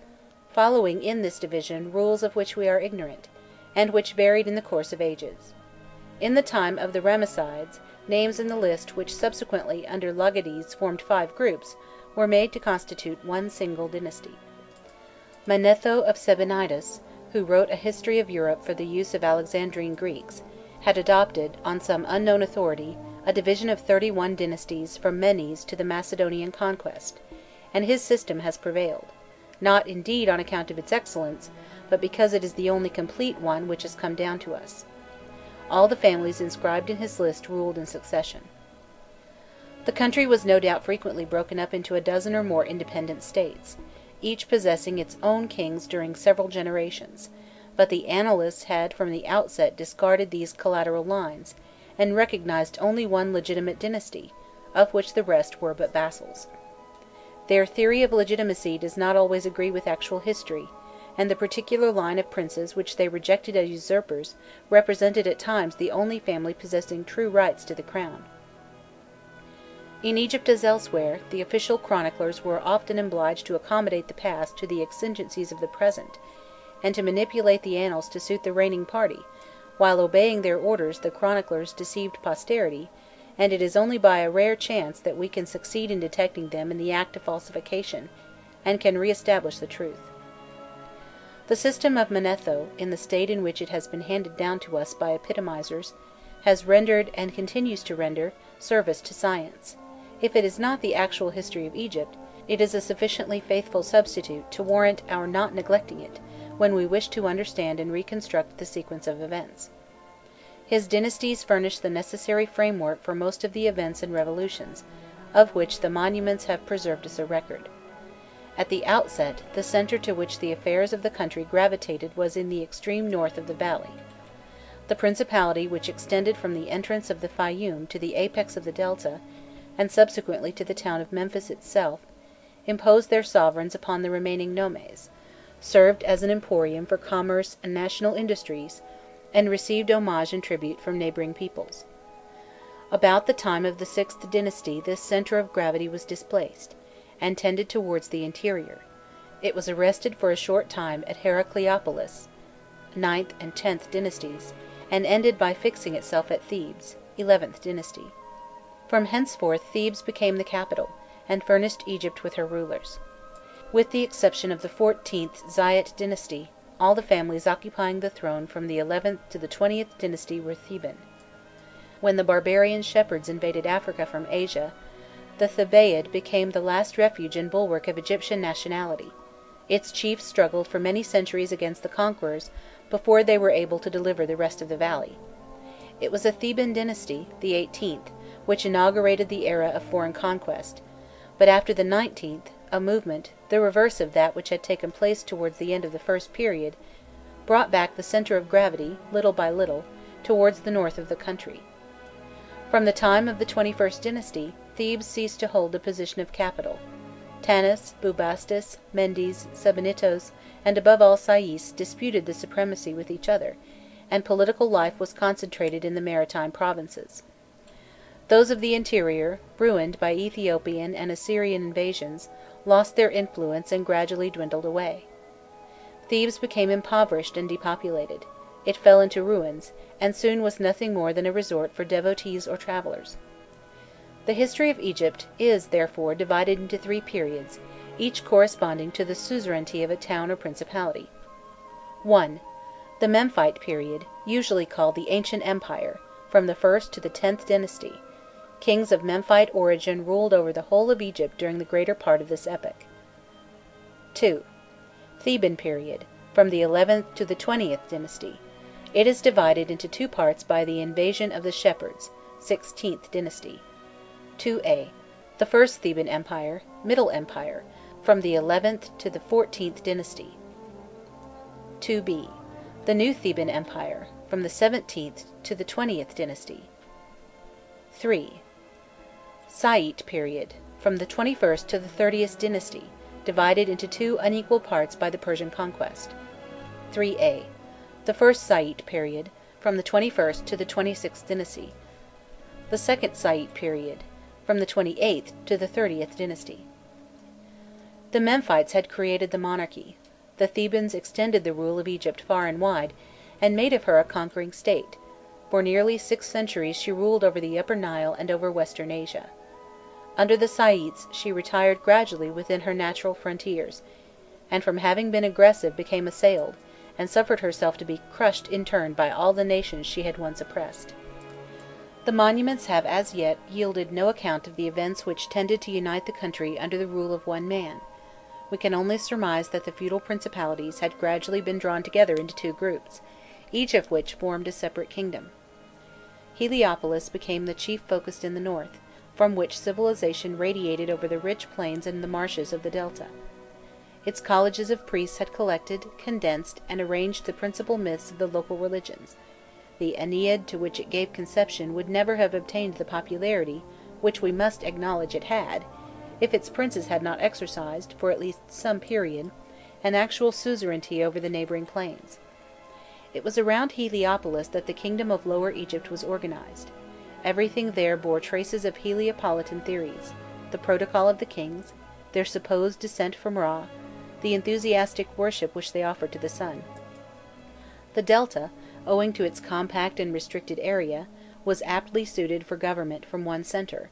following in this division rules of which we are ignorant, and which varied in the course of ages. In the time of the Ramessides, names in the list which subsequently under Lagides formed five groups were made to constitute one single dynasty. Manetho of Sebennytus, who wrote a history of Europe for the use of Alexandrine Greeks, had adopted, on some unknown authority, a division of thirty-one dynasties from Menes to the Macedonian conquest, and his system has prevailed, not indeed on account of its excellence, but because it is the only complete one which has come down to us. All the families inscribed in his list ruled in succession. The country was no doubt frequently broken up into a dozen or more independent states, each possessing its own kings during several generations, but the annalists had from the outset discarded these collateral lines, and recognized only one legitimate dynasty, of which the rest were but vassals. Their theory of legitimacy does not always agree with actual history, and the particular line of princes which they rejected as usurpers represented at times the only family possessing true rights to the crown. In Egypt as elsewhere, the official chroniclers were often obliged to accommodate the past to the exigencies of the present, and to manipulate the annals to suit the reigning party, while obeying their orders the chroniclers deceived posterity, and it is only by a rare chance that we can succeed in detecting them in the act of falsification, and can re-establish the truth. The system of Manetho, in the state in which it has been handed down to us by epitomizers, has rendered, and continues to render, service to science. If it is not the actual history of Egypt, it is a sufficiently faithful substitute to warrant our not neglecting it, when we wish to understand and reconstruct the sequence of events. His dynasties furnish the necessary framework for most of the events and revolutions, of which the monuments have preserved us a record. At the outset, the centre to which the affairs of the country gravitated was in the extreme north of the valley. The principality which extended from the entrance of the Fayum to the apex of the delta, and subsequently to the town of Memphis itself, imposed their sovereigns upon the remaining nomes, served as an emporium for commerce and national industries, and received homage and tribute from neighbouring peoples. About the time of the sixth dynasty this centre of gravity was displaced, and tended towards the interior. It was arrested for a short time at Heracleopolis, ninth and tenth dynasties, and ended by fixing itself at Thebes, eleventh dynasty. From henceforth Thebes became the capital, and furnished Egypt with her rulers. With the exception of the fourteenth Zayat dynasty, all the families occupying the throne from the eleventh to the twentieth dynasty were Theban. When the barbarian shepherds invaded Africa from Asia, the Thebaid became the last refuge and bulwark of Egyptian nationality. Its chiefs struggled for many centuries against the conquerors before they were able to deliver the rest of the valley. It was a Theban dynasty, the eighteenth, which inaugurated the era of foreign conquest, but after the nineteenth, a movement, the reverse of that which had taken place towards the end of the first period, brought back the centre of gravity, little by little, towards the north of the country. From the time of the twenty-first dynasty, Thebes ceased to hold the position of capital. Tanis, Bubastis, Mendes, Sebennytos, and above all Sais disputed the supremacy with each other, and political life was concentrated in the maritime provinces. Those of the interior, ruined by Ethiopian and Assyrian invasions, lost their influence and gradually dwindled away. Thebes became impoverished and depopulated. It fell into ruins, and soon was nothing more than a resort for devotees or travellers. The history of Egypt is, therefore, divided into three periods, each corresponding to the suzerainty of a town or principality. one. The Memphite period, usually called the Ancient Empire, from the first to the tenth dynasty. Kings of Memphite origin ruled over the whole of Egypt during the greater part of this epoch. two. Theban period, from the eleventh to the twentieth dynasty. It is divided into two parts by the invasion of the shepherds, sixteenth dynasty. two a. The First Theban Empire, Middle Empire, from the eleventh to the fourteenth dynasty. two b. The New Theban Empire, from the seventeenth to the twentieth dynasty. three. Sa'it period, from the twenty-first to the thirtieth dynasty, divided into two unequal parts by the Persian conquest. three a. The First Sa'it period, from the twenty-first to the twenty-sixth dynasty. The Second Sa'it period, from the twenty-eighth to the thirtieth dynasty. The Memphites had created the monarchy. the Thebans extended the rule of Egypt far and wide, and made of her a conquering state; for nearly six centuries she ruled over the Upper Nile and over Western Asia. Under the Saites she retired gradually within her natural frontiers, and from having been aggressive became assailed, and suffered herself to be crushed in turn by all the nations she had once oppressed. The monuments have as yet yielded no account of the events which tended to unite the country under the rule of one man. We can only surmise that the feudal principalities had gradually been drawn together into two groups, each of which formed a separate kingdom. Heliopolis became the chief focus in the north, from which civilization radiated over the rich plains and the marshes of the delta. Its colleges of priests had collected, condensed, and arranged the principal myths of the local religions. The Ennead to which it gave conception would never have obtained the popularity, which we must acknowledge it had, if its princes had not exercised, for at least some period, an actual suzerainty over the neighbouring plains. It was around Heliopolis that the kingdom of Lower Egypt was organized. Everything there bore traces of Heliopolitan theories, the protocol of the kings, their supposed descent from Ra, the enthusiastic worship which they offered to the sun. The delta, owing to its compact and restricted area, was aptly suited for government from one centre.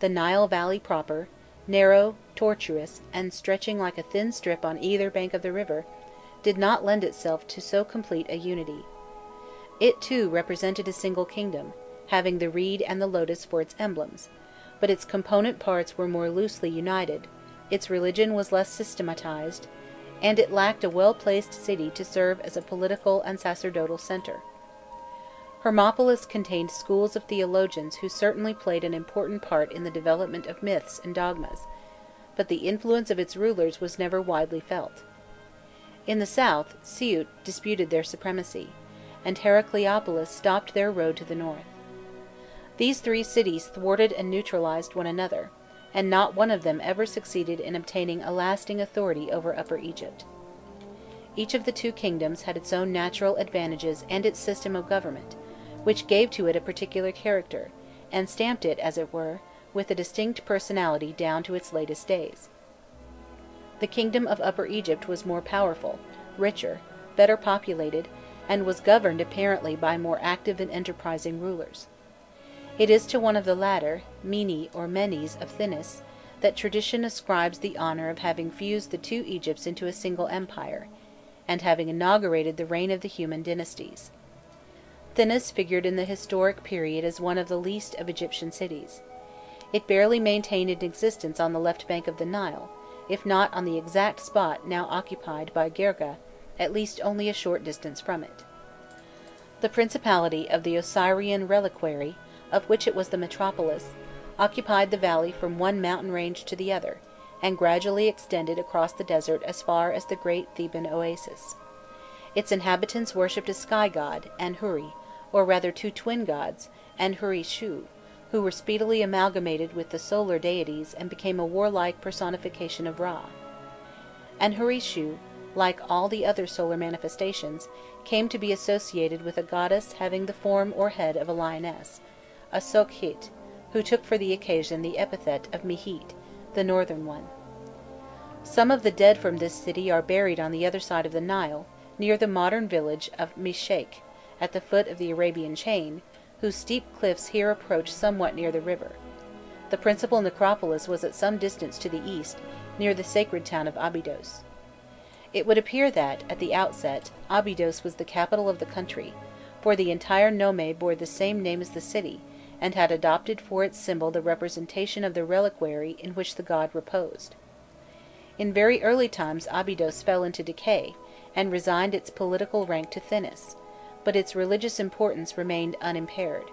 The Nile Valley proper, narrow, tortuous, and stretching like a thin strip on either bank of the river, did not lend itself to so complete a unity. It too represented a single kingdom, having the reed and the lotus for its emblems, but its component parts were more loosely united, its religion was less systematized, and it lacked a well-placed city to serve as a political and sacerdotal centre. Hermopolis contained schools of theologians who certainly played an important part in the development of myths and dogmas, but the influence of its rulers was never widely felt. In the south, Siut disputed their supremacy, and Heracleopolis stopped their road to the north. These three cities thwarted and neutralized one another, and not one of them ever succeeded in obtaining a lasting authority over Upper Egypt. Each of the two kingdoms had its own natural advantages and its system of government, which gave to it a particular character, and stamped it, as it were, with a distinct personality down to its latest days. The kingdom of Upper Egypt was more powerful, richer, better populated, and was governed apparently by more active and enterprising rulers. It is to one of the latter, Mene or Menes of Thinis, that tradition ascribes the honour of having fused the two Egypts into a single empire, and having inaugurated the reign of the human dynasties. Thinis figured in the historic period as one of the least of Egyptian cities. It barely maintained an existence on the left bank of the Nile, if not on the exact spot now occupied by Gerga, at least only a short distance from it. The principality of the Osirian reliquary, of which it was the metropolis, occupied the valley from one mountain range to the other, and gradually extended across the desert as far as the great Theban oasis. Its inhabitants worshipped a sky god, Anhuri, or rather two twin gods, Anhuri Shu, who were speedily amalgamated with the solar deities and became a warlike personification of Ra. Anhuri Shu, like all the other solar manifestations, came to be associated with a goddess having the form or head of a lioness, a Sokhit, who took for the occasion the epithet of Mihit, the northern one. Some of the dead from this city are buried on the other side of the Nile, near the modern village of Meshek, at the foot of the Arabian chain, whose steep cliffs here approach somewhat near the river. The principal necropolis was at some distance to the east, near the sacred town of Abydos. It would appear that, at the outset, Abydos was the capital of the country, for the entire nome bore the same name as the city, and had adopted for its symbol the representation of the reliquary in which the god reposed. In very early times Abydos fell into decay, and resigned its political rank to Thinis, but its religious importance remained unimpaired.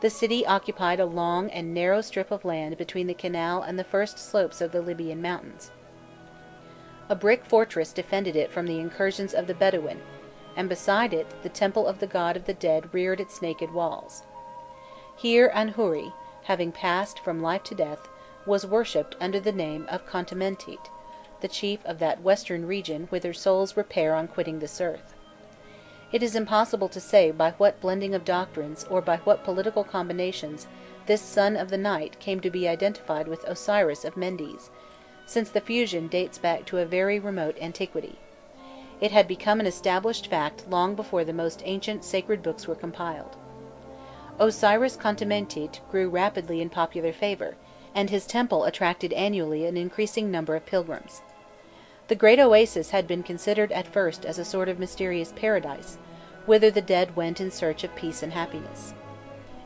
The city occupied a long and narrow strip of land between the canal and the first slopes of the Libyan mountains. A brick fortress defended it from the incursions of the Bedouin, and beside it the temple of the god of the dead reared its naked walls. Here Anhuri, having passed from life to death, was worshipped under the name of Contamentit, the chief of that western region whither souls repair on quitting this earth. It is impossible to say by what blending of doctrines or by what political combinations this son of the night came to be identified with Osiris of Mendes, since the fusion dates back to a very remote antiquity. it had become an established fact long before the most ancient sacred books were compiled. Osiris Contamentit grew rapidly in popular favor, and his temple attracted annually an increasing number of pilgrims. The great oasis had been considered at first as a sort of mysterious paradise, whither the dead went in search of peace and happiness.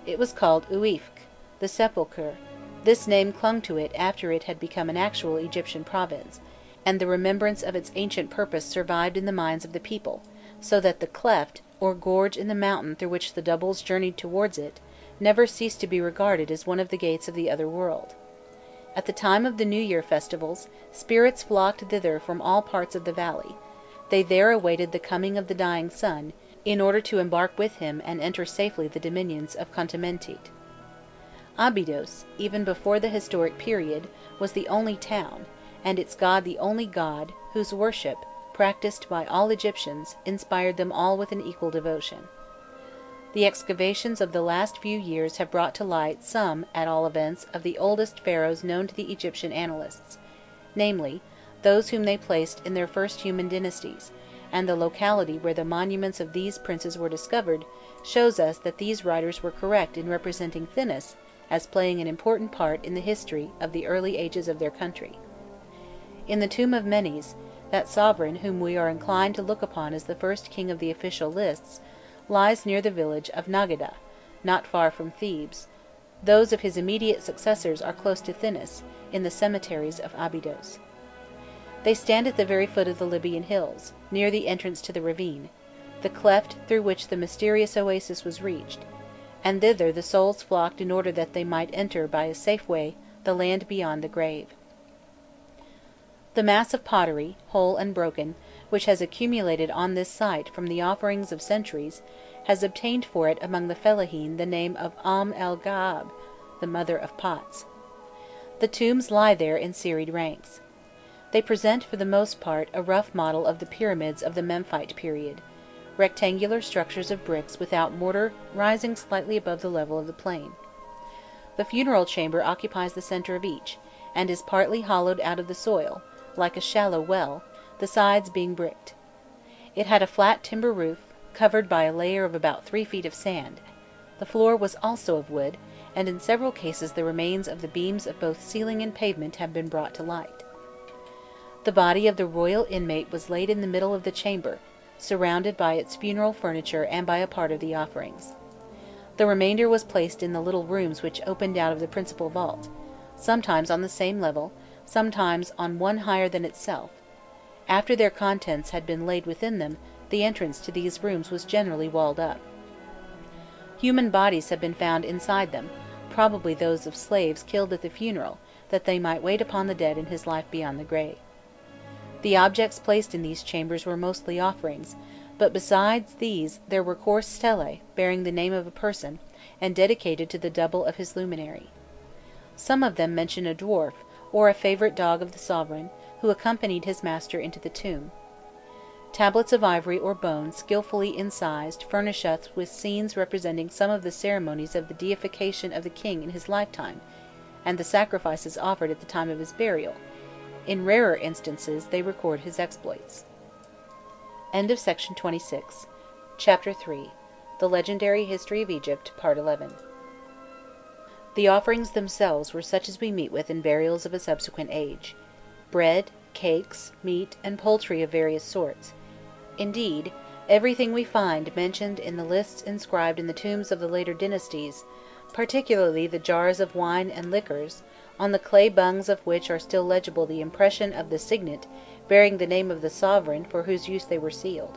It was called Uifk, the sepulchre. This name clung to it after it had become an actual Egyptian province, and the remembrance of its ancient purpose survived in the minds of the people, so that the cleft, or gorge in the mountain through which the doubles journeyed towards it, never ceased to be regarded as one of the gates of the other world. At the time of the New Year festivals, spirits flocked thither from all parts of the valley. They there awaited the coming of the dying sun, in order to embark with him and enter safely the dominions of Contamentit. Abydos, even before the historic period, was the only town, and its god the only god, whose worship, practiced by all Egyptians, inspired them all with an equal devotion. The excavations of the last few years have brought to light some, at all events, of the oldest pharaohs known to the Egyptian annalists, namely, those whom they placed in their first human dynasties, and the locality where the monuments of these princes were discovered shows us that these writers were correct in representing Thinis as playing an important part in the history of the early ages of their country. In the tomb of Mendes, that sovereign whom we are inclined to look upon as the first king of the official lists, lies near the village of Nagada, not far from Thebes. Those of his immediate successors are close to Thinis, in the cemeteries of Abydos. They stand at the very foot of the Libyan hills, near the entrance to the ravine, the cleft through which the mysterious oasis was reached, and thither the souls flocked in order that they might enter by a safe way the land beyond the grave. The mass of pottery, whole and broken, which has accumulated on this site from the offerings of centuries, has obtained for it among the Fellahin the name of Am el-Ghaab, the mother of pots. The tombs lie there in serried ranks. They present for the most part a rough model of the pyramids of the Memphite period, rectangular structures of bricks without mortar rising slightly above the level of the plain. The funeral chamber occupies the center of each, and is partly hollowed out of the soil, like a shallow well, the sides being bricked. It had a flat timber roof, covered by a layer of about three feet of sand. The floor was also of wood, and in several cases the remains of the beams of both ceiling and pavement have been brought to light. The body of the royal inmate was laid in the middle of the chamber, surrounded by its funeral furniture and by a part of the offerings. The remainder was placed in the little rooms which opened out of the principal vault, sometimes on the same level, sometimes on one higher than itself. After their contents had been laid within them, the entrance to these rooms was generally walled up. Human bodies have been found inside them, probably those of slaves killed at the funeral, that they might wait upon the dead in his life beyond the grave. The objects placed in these chambers were mostly offerings, but besides these there were coarse stelae bearing the name of a person, and dedicated to the double of his luminary. Some of them mention a dwarf, or a favourite dog of the sovereign, who accompanied his master into the tomb. Tablets of ivory or bone skilfully incised furnish us with scenes representing some of the ceremonies of the deification of the king in his lifetime, and the sacrifices offered at the time of his burial. In rarer instances they record his exploits. End of section twenty-six. Chapter three. The Legendary History of Egypt, Part eleven. The offerings themselves were such as we meet with in burials of a subsequent age: bread, cakes, meat, and poultry of various sorts. Indeed, everything we find mentioned in the lists inscribed in the tombs of the later dynasties, particularly the jars of wine and liquors, on the clay bungs of which are still legible the impression of the signet bearing the name of the sovereign for whose use they were sealed.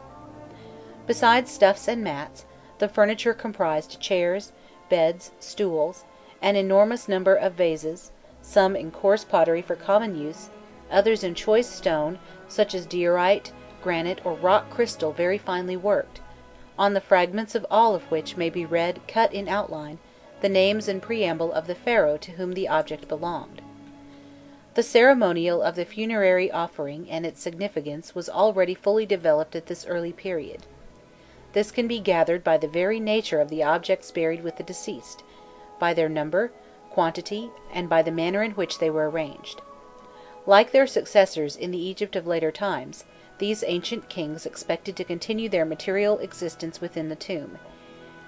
Besides stuffs and mats, the furniture comprised chairs, beds, stools, an enormous number of vases, some in coarse pottery for common use, others in choice stone, such as diorite, granite, or rock crystal very finely worked, on the fragments of all of which may be read, cut in outline, the names and preamble of the pharaoh to whom the object belonged. The ceremonial of the funerary offering and its significance was already fully developed at this early period. This can be gathered by the very nature of the objects buried with the deceased, by their number, quantity, and by the manner in which they were arranged. Like their successors in the Egypt of later times, these ancient kings expected to continue their material existence within the tomb,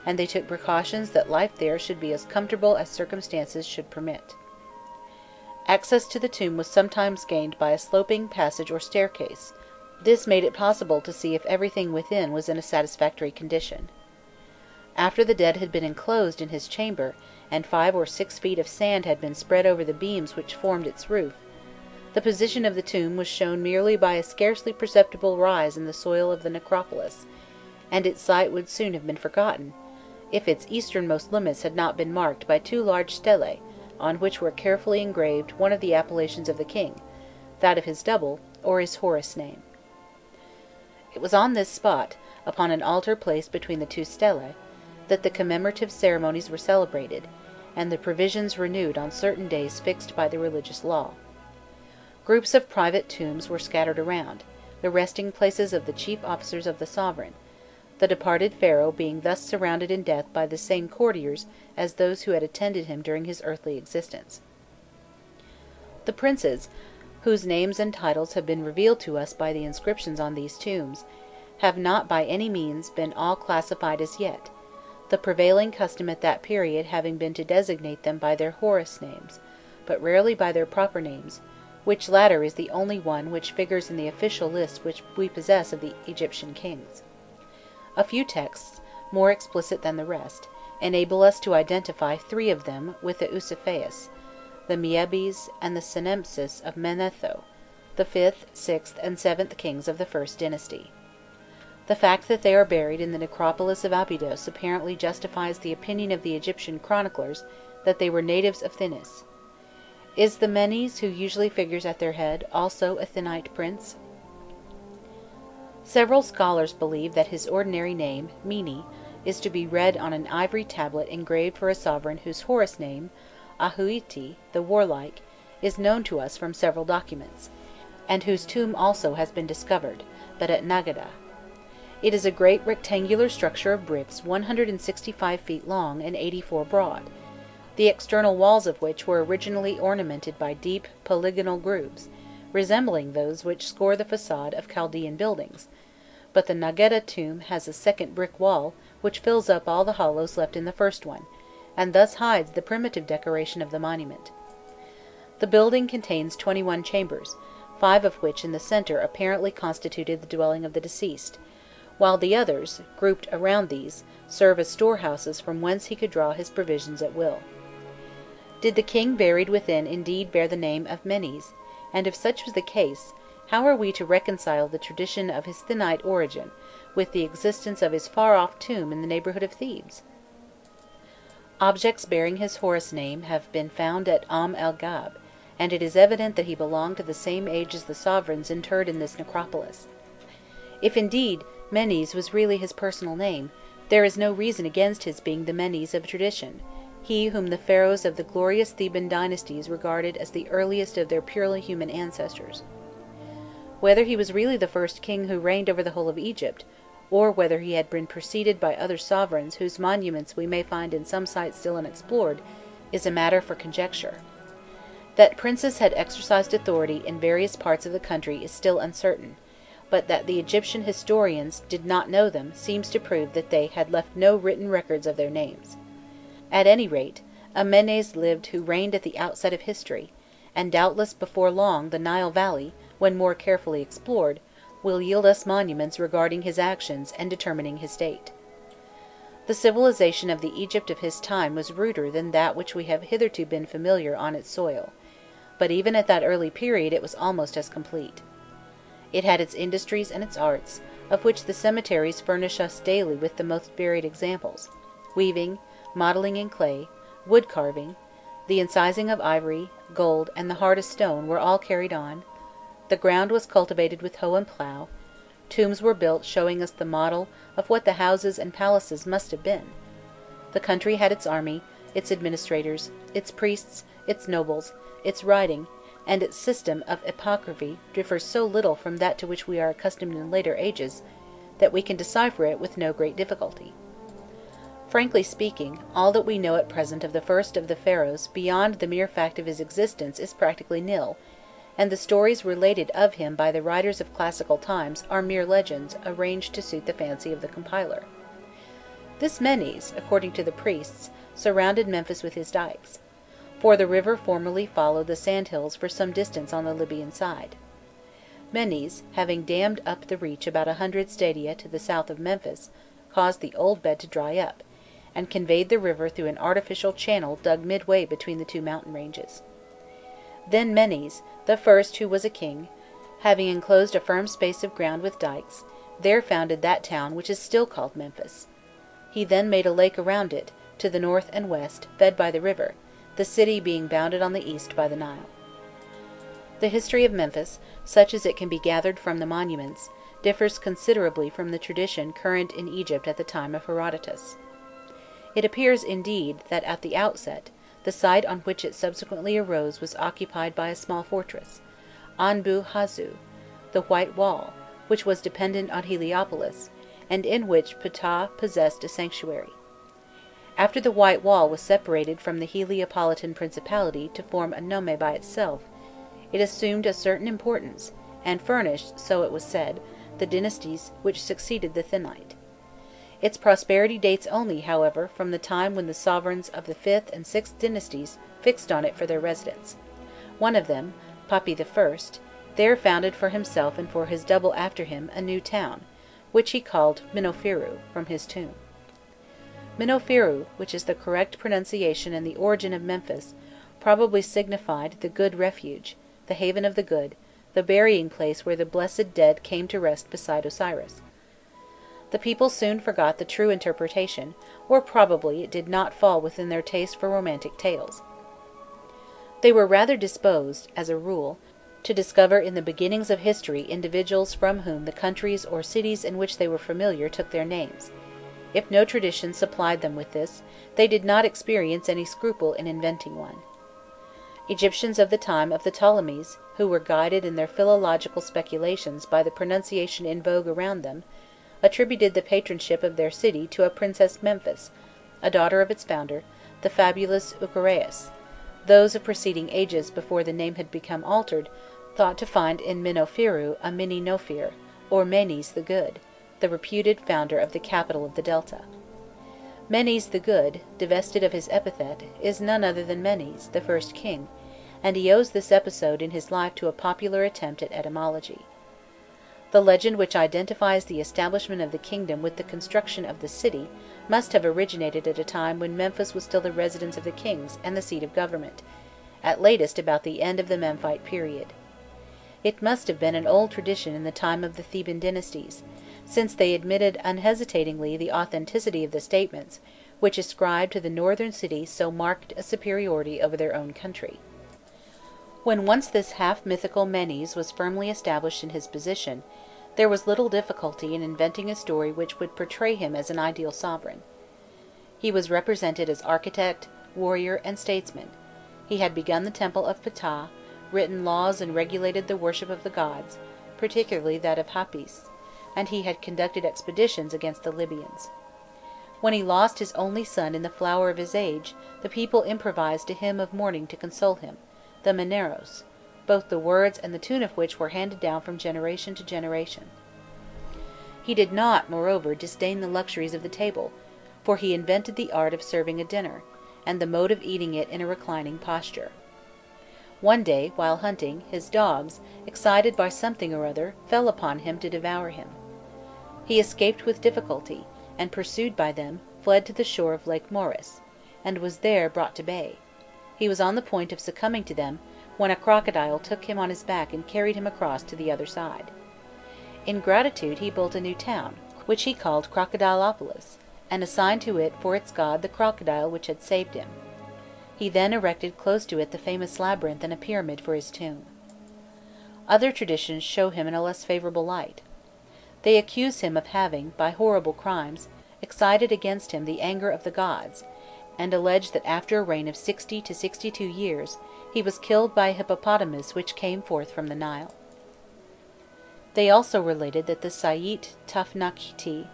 and they took precautions that life there should be as comfortable as circumstances should permit. Access to the tomb was sometimes gained by a sloping passage or staircase. This made it possible to see if everything within was in a satisfactory condition. After the dead had been enclosed in his chamber, and five or six feet of sand had been spread over the beams which formed its roof, the position of the tomb was shown merely by a scarcely perceptible rise in the soil of the necropolis, and its site would soon have been forgotten, if its easternmost limits had not been marked by two large stelae, on which were carefully engraved one of the appellations of the king, that of his double, or his Horus name. It was on this spot, upon an altar placed between the two stelae, that the commemorative ceremonies were celebrated, and the provisions renewed on certain days fixed by the religious law. Groups of private tombs were scattered around, the resting places of the chief officers of the sovereign, the departed pharaoh being thus surrounded in death by the same courtiers as those who had attended him during his earthly existence. The princes, whose names and titles have been revealed to us by the inscriptions on these tombs, have not by any means been all classified as yet, the prevailing custom at that period having been to designate them by their Horus names, but rarely by their proper names, which latter is the only one which figures in the official list which we possess of the Egyptian kings. A few texts, more explicit than the rest, enable us to identify three of them with the Usaphais, the Meibes, and the Senempsis of Manetho, the fifth, sixth, and seventh kings of the first dynasty. The fact that they are buried in the necropolis of Abydos apparently justifies the opinion of the Egyptian chroniclers that they were natives of Thinis. Is the Menes, who usually figures at their head, also a Thinite prince? Several scholars believe that his ordinary name, Mene, is to be read on an ivory tablet engraved for a sovereign whose Horus name, Ahuiti, the warlike, is known to us from several documents, and whose tomb also has been discovered, but at Nagada. It is a great rectangular structure of bricks one hundred sixty-five feet long and eighty-four broad, the external walls of which were originally ornamented by deep polygonal grooves, resembling those which score the façade of Chaldean buildings, but the Nageda tomb has a second brick wall which fills up all the hollows left in the first one, and thus hides the primitive decoration of the monument. The building contains twenty-one chambers, five of which in the centre apparently constituted the dwelling of the deceased, while the others, grouped around these, serve as storehouses from whence he could draw his provisions at will. Did the king buried within indeed bear the name of Menes, and if such was the case, how are we to reconcile the tradition of his Thinite origin with the existence of his far-off tomb in the neighborhood of Thebes? Objects bearing his Horus name have been found at Am el-Gab, and it is evident that he belonged to the same age as the sovereigns interred in this necropolis. If indeed Menes was really his personal name, there is no reason against his being the Menes of tradition, he whom the pharaohs of the glorious Theban dynasties regarded as the earliest of their purely human ancestors. Whether he was really the first king who reigned over the whole of Egypt, or whether he had been preceded by other sovereigns whose monuments we may find in some sites still unexplored, is a matter for conjecture. That princes had exercised authority in various parts of the country is still uncertain, but that the Egyptian historians did not know them seems to prove that they had left no written records of their names. At any rate, a Menes lived who reigned at the outset of history, and doubtless before long the Nile Valley, when more carefully explored, will yield us monuments regarding his actions and determining his date. The civilization of the Egypt of his time was ruder than that which we have hitherto been familiar on its soil, but even at that early period it was almost as complete. It had its industries and its arts, of which the cemeteries furnish us daily with the most varied examples: weaving, modeling in clay, wood carving, the incising of ivory, gold, and the hardest stone were all carried on. The ground was cultivated with hoe and plough. Tombs were built showing us the model of what the houses and palaces must have been. The country had its army, its administrators, its priests, its nobles, its writing, and its system of apocryphy differs so little from that to which we are accustomed in later ages that we can decipher it with no great difficulty. Frankly speaking, all that we know at present of the first of the pharaohs beyond the mere fact of his existence is practically nil, and the stories related of him by the writers of classical times are mere legends arranged to suit the fancy of the compiler. This Mendes, according to the priests, surrounded Memphis with his dikes, for the river formerly followed the sandhills for some distance on the Libyan side. Mendes, having dammed up the reach about a hundred stadia to the south of Memphis, caused the old bed to dry up, and conveyed the river through an artificial channel dug midway between the two mountain ranges. Then Mendes, the first who was a king, having enclosed a firm space of ground with dikes, there founded that town which is still called Memphis. He then made a lake around it, to the north and west, fed by the river, the city being bounded on the east by the Nile. The history of Memphis, such as it can be gathered from the monuments, differs considerably from the tradition current in Egypt at the time of Herodotus. It appears, indeed, that at the outset, the site on which it subsequently arose was occupied by a small fortress, Anbu Hazu, the White Wall, which was dependent on Heliopolis, and in which Ptah possessed a sanctuary. After the White Wall was separated from the Heliopolitan principality to form a nome by itself, it assumed a certain importance, and furnished, so it was said, the dynasties which succeeded the Thinite. Its prosperity dates only, however, from the time when the sovereigns of the fifth and sixth dynasties fixed on it for their residence. One of them, Papi I, there founded for himself and for his double after him a new town, which he called Minofiru, from his tomb. Minofiru, which is the correct pronunciation and the origin of Memphis, probably signified the good refuge, the haven of the good, the burying place where the blessed dead came to rest beside Osiris. The people soon forgot the true interpretation, or probably it did not fall within their taste for romantic tales. They were rather disposed, as a rule, to discover in the beginnings of history individuals from whom the countries or cities in which they were familiar took their names. If no tradition supplied them with this, they did not experience any scruple in inventing one. Egyptians of the time of the Ptolemies, who were guided in their philological speculations by the pronunciation in vogue around them, attributed the patronship of their city to a princess Memphis, a daughter of its founder, the fabulous Eucherius, those of preceding ages before the name had become altered, thought to find in Minofiru a Mini-Nofir, or Menes the Good, the reputed founder of the capital of the Delta. Menes the Good, divested of his epithet, is none other than Menes, the first king, and he owes this episode in his life to a popular attempt at etymology. The legend which identifies the establishment of the kingdom with the construction of the city must have originated at a time when Memphis was still the residence of the kings and the seat of government, at latest about the end of the Memphite period. It must have been an old tradition in the time of the Theban dynasties, since they admitted unhesitatingly the authenticity of the statements which ascribed to the northern city so marked a superiority over their own country. When once this half-mythical Menes was firmly established in his position, there was little difficulty in inventing a story which would portray him as an ideal sovereign. He was represented as architect, warrior, and statesman. He had begun the temple of Ptah, written laws and regulated the worship of the gods, particularly that of Hapis, and he had conducted expeditions against the Libyans. When he lost his only son in the flower of his age, the people improvised a hymn of mourning to console him, the Meneros, both the words and the tune of which were handed down from generation to generation. He did not, moreover, disdain the luxuries of the table, for he invented the art of serving a dinner, and the mode of eating it in a reclining posture. One day, while hunting, his dogs, excited by something or other, fell upon him to devour him. He escaped with difficulty, and pursued by them, fled to the shore of Lake Moeris, and was there brought to bay. He was on the point of succumbing to them, when a crocodile took him on his back and carried him across to the other side. In gratitude he built a new town, which he called Crocodilopolis, and assigned to it for its god the crocodile which had saved him. He then erected close to it the famous labyrinth and a pyramid for his tomb. Other traditions show him in a less favorable light. They accuse him of having, by horrible crimes, excited against him the anger of the gods, and allege that after a reign of sixty to sixty-two years he was killed by a hippopotamus which came forth from the Nile. They also related that the Sayyid Tafnakhti,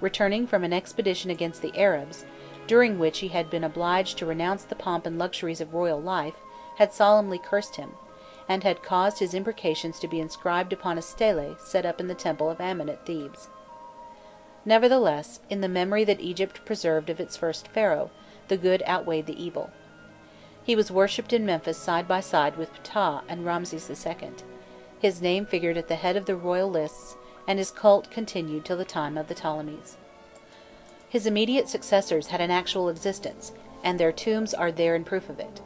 returning from an expedition against the Arabs, during which he had been obliged to renounce the pomp and luxuries of royal life, had solemnly cursed him, and had caused his imprecations to be inscribed upon a stele set up in the temple of Ammon at Thebes. Nevertheless, in the memory that Egypt preserved of its first pharaoh, the good outweighed the evil. He was worshipped in Memphis side by side with Ptah and Ramses the Second. His name figured at the head of the royal lists, and his cult continued till the time of the Ptolemies. His immediate successors had an actual existence, and their tombs are there in proof of it.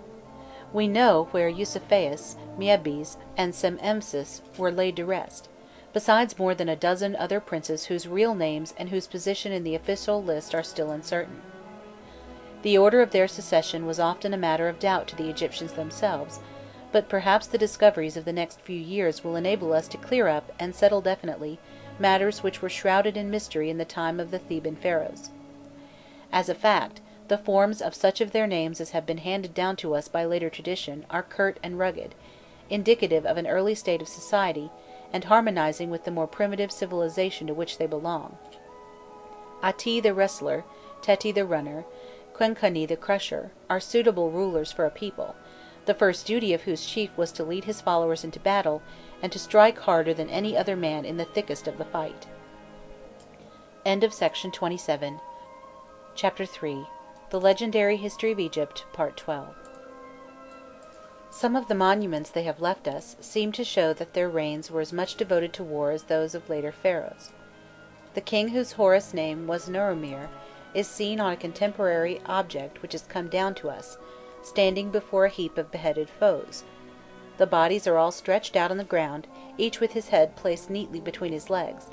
We know where Eucepheus, Meibes, and Semempsis were laid to rest, besides more than a dozen other princes whose real names and whose position in the official list are still uncertain. The order of their succession was often a matter of doubt to the Egyptians themselves, but perhaps the discoveries of the next few years will enable us to clear up and settle definitely matters which were shrouded in mystery in the time of the Theban pharaohs. As a fact, the forms of such of their names as have been handed down to us by later tradition are curt and rugged, indicative of an early state of society, and harmonizing with the more primitive civilization to which they belong. Ati the wrestler, Teti the runner, Quenkani the crusher, are suitable rulers for a people, the first duty of whose chief was to lead his followers into battle, and to strike harder than any other man in the thickest of the fight. End of section twenty-seven. Chapter three. The Legendary History of Egypt, Part twelve. Some of the monuments they have left us seem to show that their reigns were as much devoted to war as those of later pharaohs. The king whose Horus name was Nurumer is seen on a contemporary object which has come down to us, standing before a heap of beheaded foes. The bodies are all stretched out on the ground, each with his head placed neatly between his legs.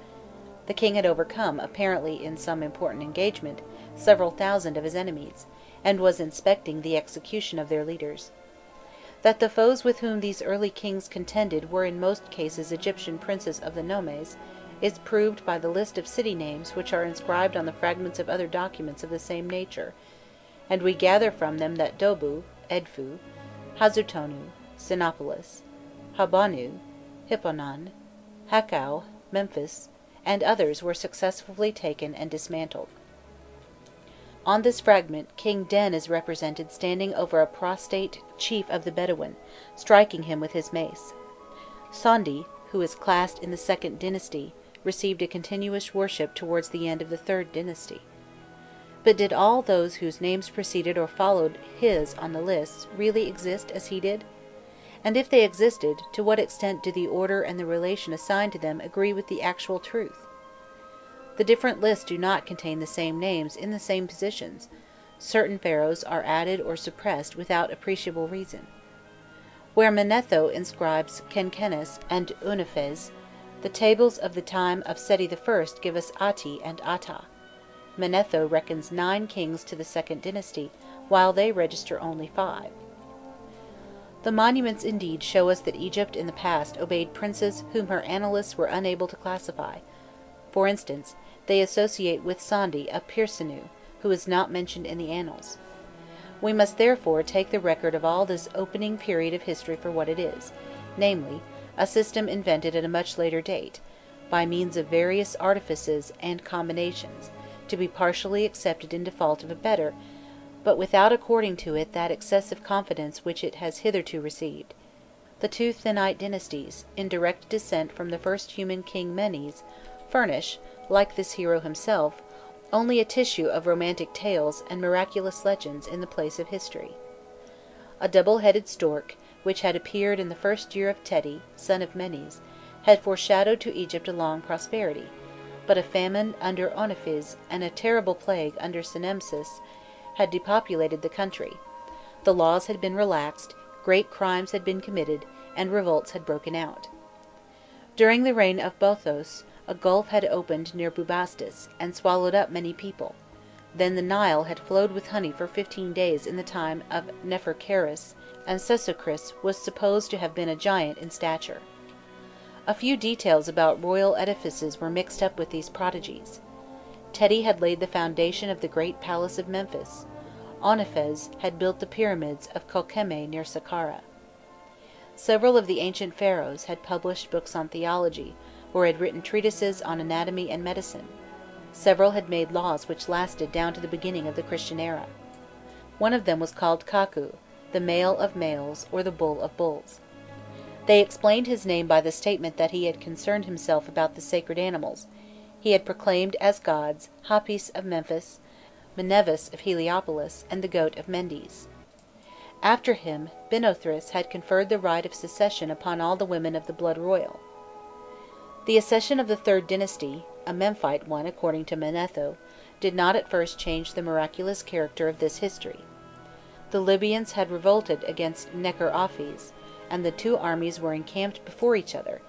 The king had overcome, apparently in some important engagement, several thousand of his enemies, and was inspecting the execution of their leaders. That the foes with whom these early kings contended were in most cases Egyptian princes of the nomes is proved by the list of city names which are inscribed on the fragments of other documents of the same nature, and we gather from them that Dobu, Edfu, Hazutonu, Sinopolis, Hibonu, Hipponon, Hakau, Memphis, and others were successively taken and dismantled. On this fragment King Den is represented standing over a prostrate chief of the Bedouin, striking him with his mace. Sondi, who is classed in the second dynasty, received a continuous worship towards the end of the third dynasty. But did all those whose names preceded or followed his on the lists really exist as he did? And if they existed, to what extent do the order and the relation assigned to them agree with the actual truth? The different lists do not contain the same names in the same positions. Certain pharaohs are added or suppressed without appreciable reason. Where Manetho inscribes Kenkenes and Unefes, the tables of the time of Seti the First give us Ati and Ata. Manetho reckons nine kings to the second dynasty, while they register only five. The monuments indeed show us that Egypt in the past obeyed princes whom her annalists were unable to classify. For instance, they associate with Sondi a Pirsenu, who is not mentioned in the annals. We must therefore take the record of all this opening period of history for what it is, namely, a system invented at a much later date, by means of various artifices and combinations, to be partially accepted in default of a better, but without according to it that excessive confidence which it has hitherto received. The two Thinite dynasties, in direct descent from the first human king Menes, furnish, like this hero himself, only a tissue of romantic tales and miraculous legends in the place of history. A double-headed stork, which had appeared in the first year of Teti, son of Menes, had foreshadowed to Egypt a long prosperity, but a famine under Onophris and a terrible plague under Semempis had depopulated the country. The laws had been relaxed, great crimes had been committed, and revolts had broken out. During the reign of Bothos, a gulf had opened near Bubastis, and swallowed up many people. Then the Nile had flowed with honey for fifteen days in the time of Nephercharis, and Sesochris was supposed to have been a giant in stature. A few details about royal edifices were mixed up with these prodigies. Teti had laid the foundation of the great palace of Memphis. Onophres had built the pyramids of Kokeme near Saqqara. Several of the ancient pharaohs had published books on theology, or had written treatises on anatomy and medicine. Several had made laws which lasted down to the beginning of the Christian era. One of them was called Kaku, the male of males, or the bull of bulls. They explained his name by the statement that he had concerned himself about the sacred animals; he had proclaimed as gods Hapis of Memphis, Menevis of Heliopolis, and the goat of Mendes. After him, Binothris had conferred the right of succession upon all the women of the blood royal. The accession of the third dynasty, a Memphite one according to Manetho, did not at first change the miraculous character of this history. The Libyans had revolted against Necherophes, and the two armies were encamped before each other,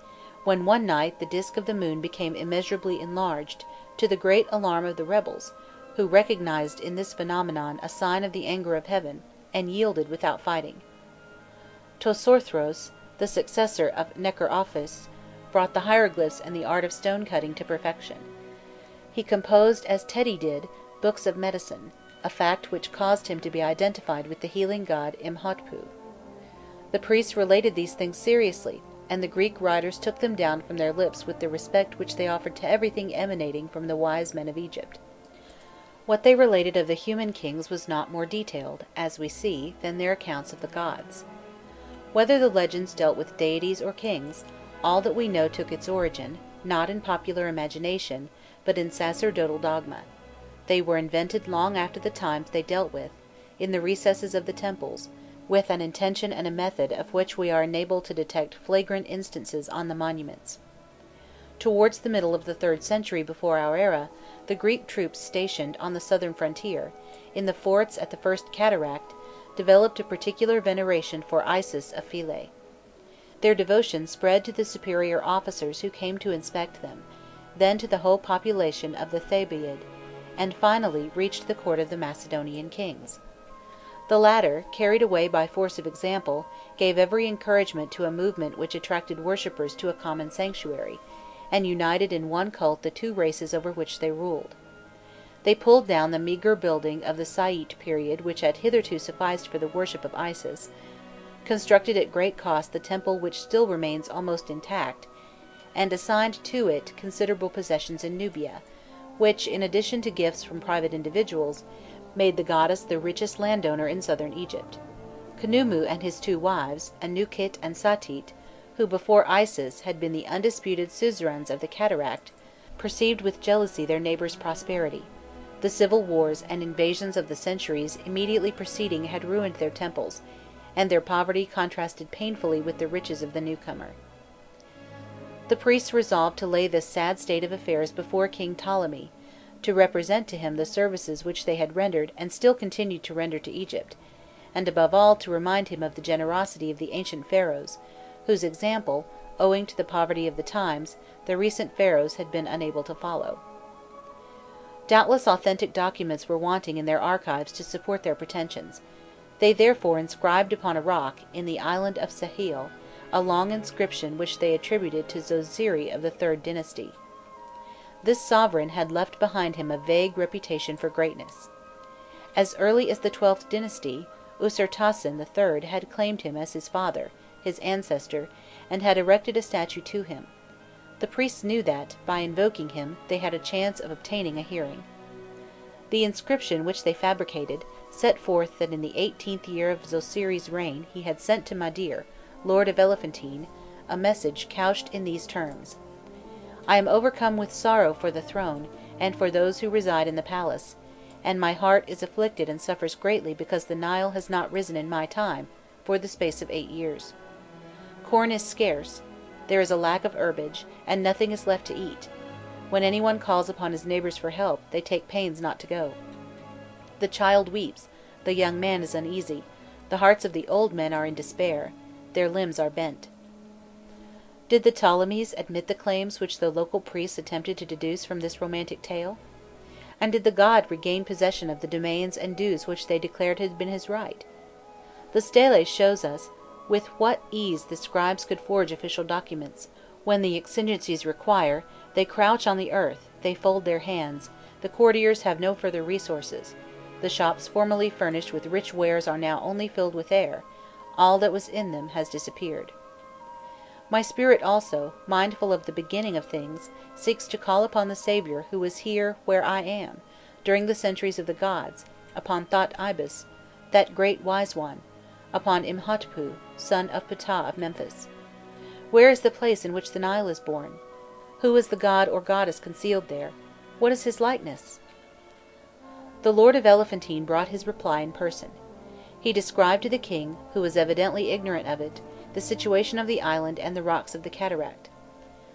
when one night the disk of the moon became immeasurably enlarged, to the great alarm of the rebels, who recognized in this phenomenon a sign of the anger of heaven, and yielded without fighting. Tosorthros, the successor of Necherophes, brought the hieroglyphs and the art of stone-cutting to perfection. He composed, as Teti did, books of medicine, a fact which caused him to be identified with the healing god Imhotpu. The priests related these things seriously, and the Greek writers took them down from their lips with the respect which they offered to everything emanating from the wise men of Egypt. What they related of the human kings was not more detailed, as we see, than their accounts of the gods. Whether the legends dealt with deities or kings, all that we know took its origin, not in popular imagination, but in sacerdotal dogma. They were invented long after the times they dealt with, in the recesses of the temples, with an intention and a method of which we are enabled to detect flagrant instances on the monuments. Towards the middle of the third century before our era, the Greek troops stationed on the southern frontier, in the forts at the First Cataract, developed a particular veneration for Isis of Philae. Their devotion spread to the superior officers who came to inspect them, then to the whole population of the Thebaid, and finally reached the court of the Macedonian kings. The latter, carried away by force of example, gave every encouragement to a movement which attracted worshippers to a common sanctuary, and united in one cult the two races over which they ruled. They pulled down the meagre building of the Saïte period which had hitherto sufficed for the worship of Isis, constructed at great cost the temple which still remains almost intact, and assigned to it considerable possessions in Nubia, which, in addition to gifts from private individuals, made the goddess the richest landowner in southern Egypt. Kanumu and his two wives, Anukit and Satit, who before Isis had been the undisputed suzerains of the cataract, perceived with jealousy their neighbors' prosperity. The civil wars and invasions of the centuries immediately preceding had ruined their temples, and their poverty contrasted painfully with the riches of the newcomer. The priests resolved to lay this sad state of affairs before King Ptolemy, to represent to him the services which they had rendered and still continued to render to Egypt, and above all to remind him of the generosity of the ancient pharaohs, whose example, owing to the poverty of the times, the recent pharaohs had been unable to follow. Doubtless authentic documents were wanting in their archives to support their pretensions. They therefore inscribed upon a rock, in the island of Sehel, a long inscription which they attributed to Zosiri of the third dynasty. This sovereign had left behind him a vague reputation for greatness. As early as the twelfth dynasty, Usertasen the third had claimed him as his father, his ancestor, and had erected a statue to him. The priests knew that, by invoking him, they had a chance of obtaining a hearing. The inscription which they fabricated set forth that in the eighteenth year of Zosiri's reign he had sent to Madir, lord of Elephantine, a message couched in these terms: "I am overcome with sorrow for the throne, and for those who reside in the palace, and my heart is afflicted and suffers greatly because the Nile has not risen in my time, for the space of eight years. Corn is scarce, there is a lack of herbage, and nothing is left to eat. When anyone calls upon his neighbors for help, they take pains not to go. The child weeps, the young man is uneasy, the hearts of the old men are in despair, their limbs are bent." Did the Ptolemies admit the claims which the local priests attempted to deduce from this romantic tale? And did the god regain possession of the domains and dues which they declared had been his right? The stele shows us with what ease the scribes could forge official documents. When the exigencies require, they crouch on the earth, they fold their hands, the courtiers have no further resources, the shops formerly furnished with rich wares are now only filled with air, all that was in them has disappeared. My spirit also, mindful of the beginning of things, seeks to call upon the Saviour who was here where I am, during the centuries of the gods, upon Thot Ibis, that great wise one, upon Imhotpu, son of Ptah of Memphis. Where is the place in which the Nile is born? Who is the god or goddess concealed there? What is his likeness? The lord of Elephantine brought his reply in person. He described to the king, who was evidently ignorant of it, the situation of the island and the rocks of the cataract,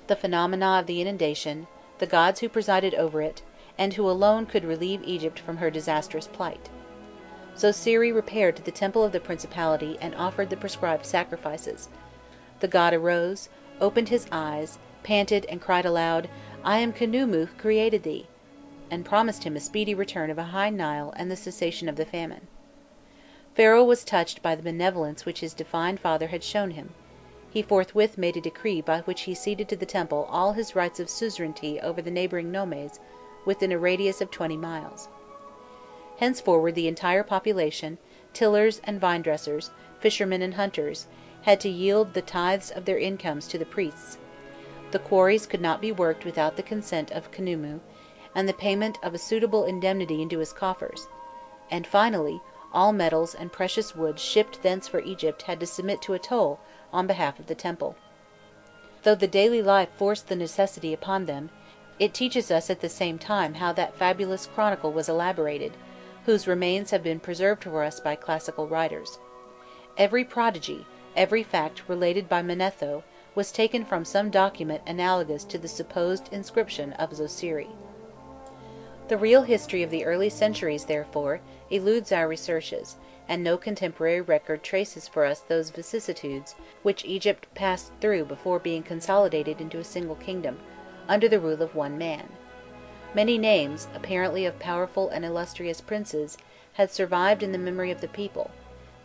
the phenomena of the inundation, the gods who presided over it, and who alone could relieve Egypt from her disastrous plight. So Siri repaired to the temple of the principality and offered the prescribed sacrifices. The god arose, opened his eyes, panted, and cried aloud, "I am Kanumu who created thee," and promised him a speedy return of a high Nile and the cessation of the famine. Pharaoh was touched by the benevolence which his divine father had shown him. He forthwith made a decree by which he ceded to the temple all his rights of suzerainty over the neighboring nomes, within a radius of twenty miles. Henceforward the entire population, tillers and vinedressers, fishermen and hunters, had to yield the tithes of their incomes to the priests. The quarries could not be worked without the consent of Kanumu, and the payment of a suitable indemnity into his coffers. And finally, all metals and precious woods shipped thence for Egypt had to submit to a toll on behalf of the temple. Though the daily life forced the necessity upon them, it teaches us at the same time how that fabulous chronicle was elaborated, whose remains have been preserved for us by classical writers. Every prodigy, every fact related by Manetho, was taken from some document analogous to the supposed inscription of Zosiri. The real history of the early centuries, therefore, eludes our researches, and no contemporary record traces for us those vicissitudes which Egypt passed through before being consolidated into a single kingdom, under the rule of one man. Many names, apparently of powerful and illustrious princes, had survived in the memory of the people.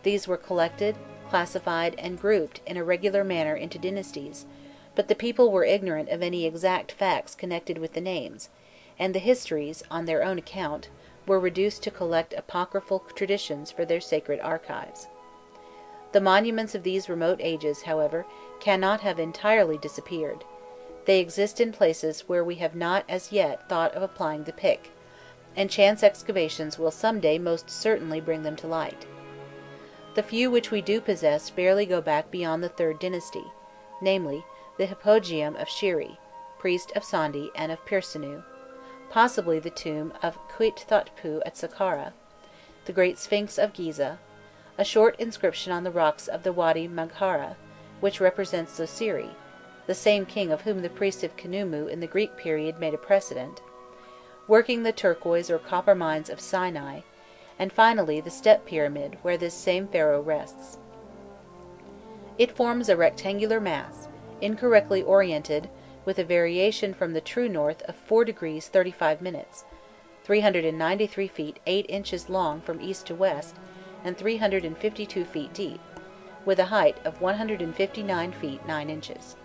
These were collected, classified, and grouped in a regular manner into dynasties, but the people were ignorant of any exact facts connected with the names, and the histories, on their own account, were reduced to collect apocryphal traditions for their sacred archives. The monuments of these remote ages, however, cannot have entirely disappeared. They exist in places where we have not as yet thought of applying the pick, and chance excavations will some day most certainly bring them to light. The few which we do possess barely go back beyond the third dynasty, namely, the hypogeum of Shiri, priest of Sandi and of Pirsenu, possibly the tomb of Khit-Thotpu at Saqqara, the great Sphinx of Giza, a short inscription on the rocks of the Wadi Maghara, which represents Zosiri, the same king of whom the priests of Kanumu in the Greek period made a precedent, working the turquoise or copper mines of Sinai, and finally the step pyramid where this same pharaoh rests. It forms a rectangular mass, incorrectly oriented, with a variation from the true north of four degrees thirty-five minutes, three hundred ninety-three feet eight inches long from east to west, and three hundred fifty-two feet deep, with a height of one hundred fifty-nine feet nine inches.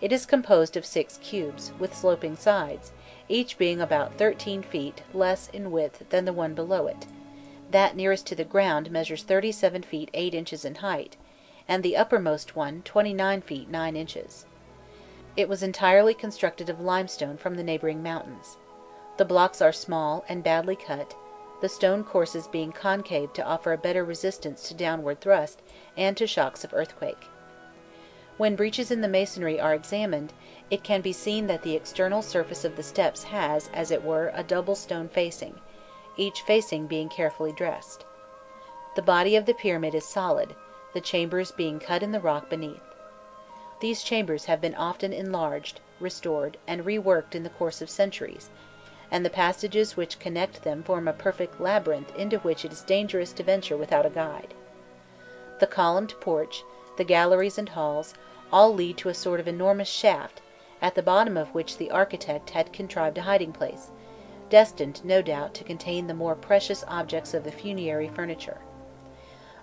It is composed of six cubes, with sloping sides, each being about thirteen feet less in width than the one below it. That nearest to the ground measures thirty-seven feet eight inches in height, and the uppermost one twenty-nine feet nine inches. It was entirely constructed of limestone from the neighboring mountains. The blocks are small and badly cut, the stone courses being concave to offer a better resistance to downward thrust and to shocks of earthquake. When breaches in the masonry are examined, it can be seen that the external surface of the steps has, as it were, a double stone facing, each facing being carefully dressed. The body of the pyramid is solid, the chambers being cut in the rock beneath. These chambers have been often enlarged, restored, and reworked in the course of centuries, and the passages which connect them form a perfect labyrinth into which it is dangerous to venture without a guide. The columned porch, the galleries and halls, all lead to a sort of enormous shaft, at the bottom of which the architect had contrived a hiding place, destined, no doubt, to contain the more precious objects of the funerary furniture.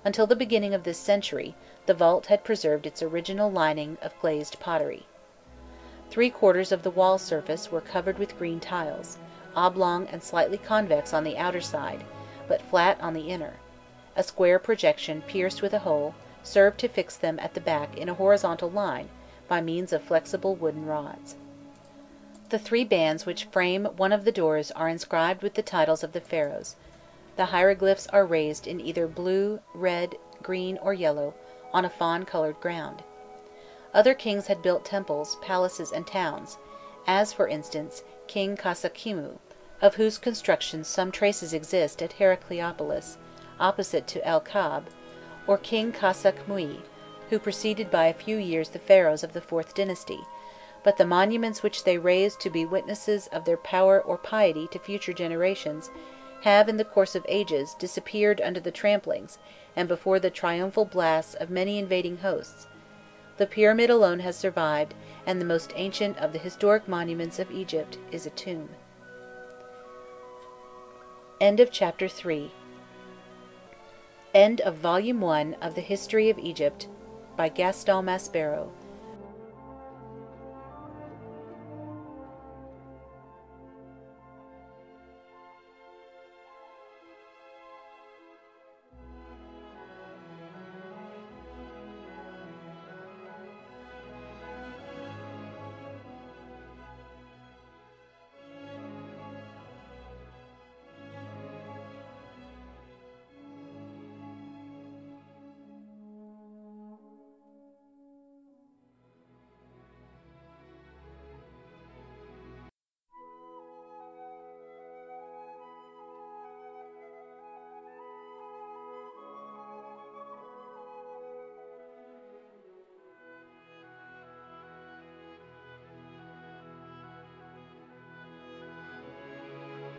Until the beginning of this century, the vault had preserved its original lining of glazed pottery. Three quarters of the wall surface were covered with green tiles, oblong and slightly convex on the outer side, but flat on the inner. A square projection pierced with a hole served to fix them at the back in a horizontal line by means of flexible wooden rods. The three bands which frame one of the doors are inscribed with the titles of the pharaohs. The hieroglyphs are raised in either blue, red, green, or yellow, on a fawn-colored ground. other kings had built temples, palaces, and towns, as, for instance, King Kasakimu, of whose construction some traces exist at Heracleopolis, opposite to El-Kab, or King Kasakmui, who preceded by a few years the pharaohs of the fourth dynasty, but the monuments which they raised to be witnesses of their power or piety to future generations have in the course of ages disappeared under the tramplings and before the triumphal blasts of many invading hosts. The pyramid alone has survived, and the most ancient of the historic monuments of Egypt is a tomb. End of Chapter three. End of Volume one of The History of Egypt by Gaston Maspero.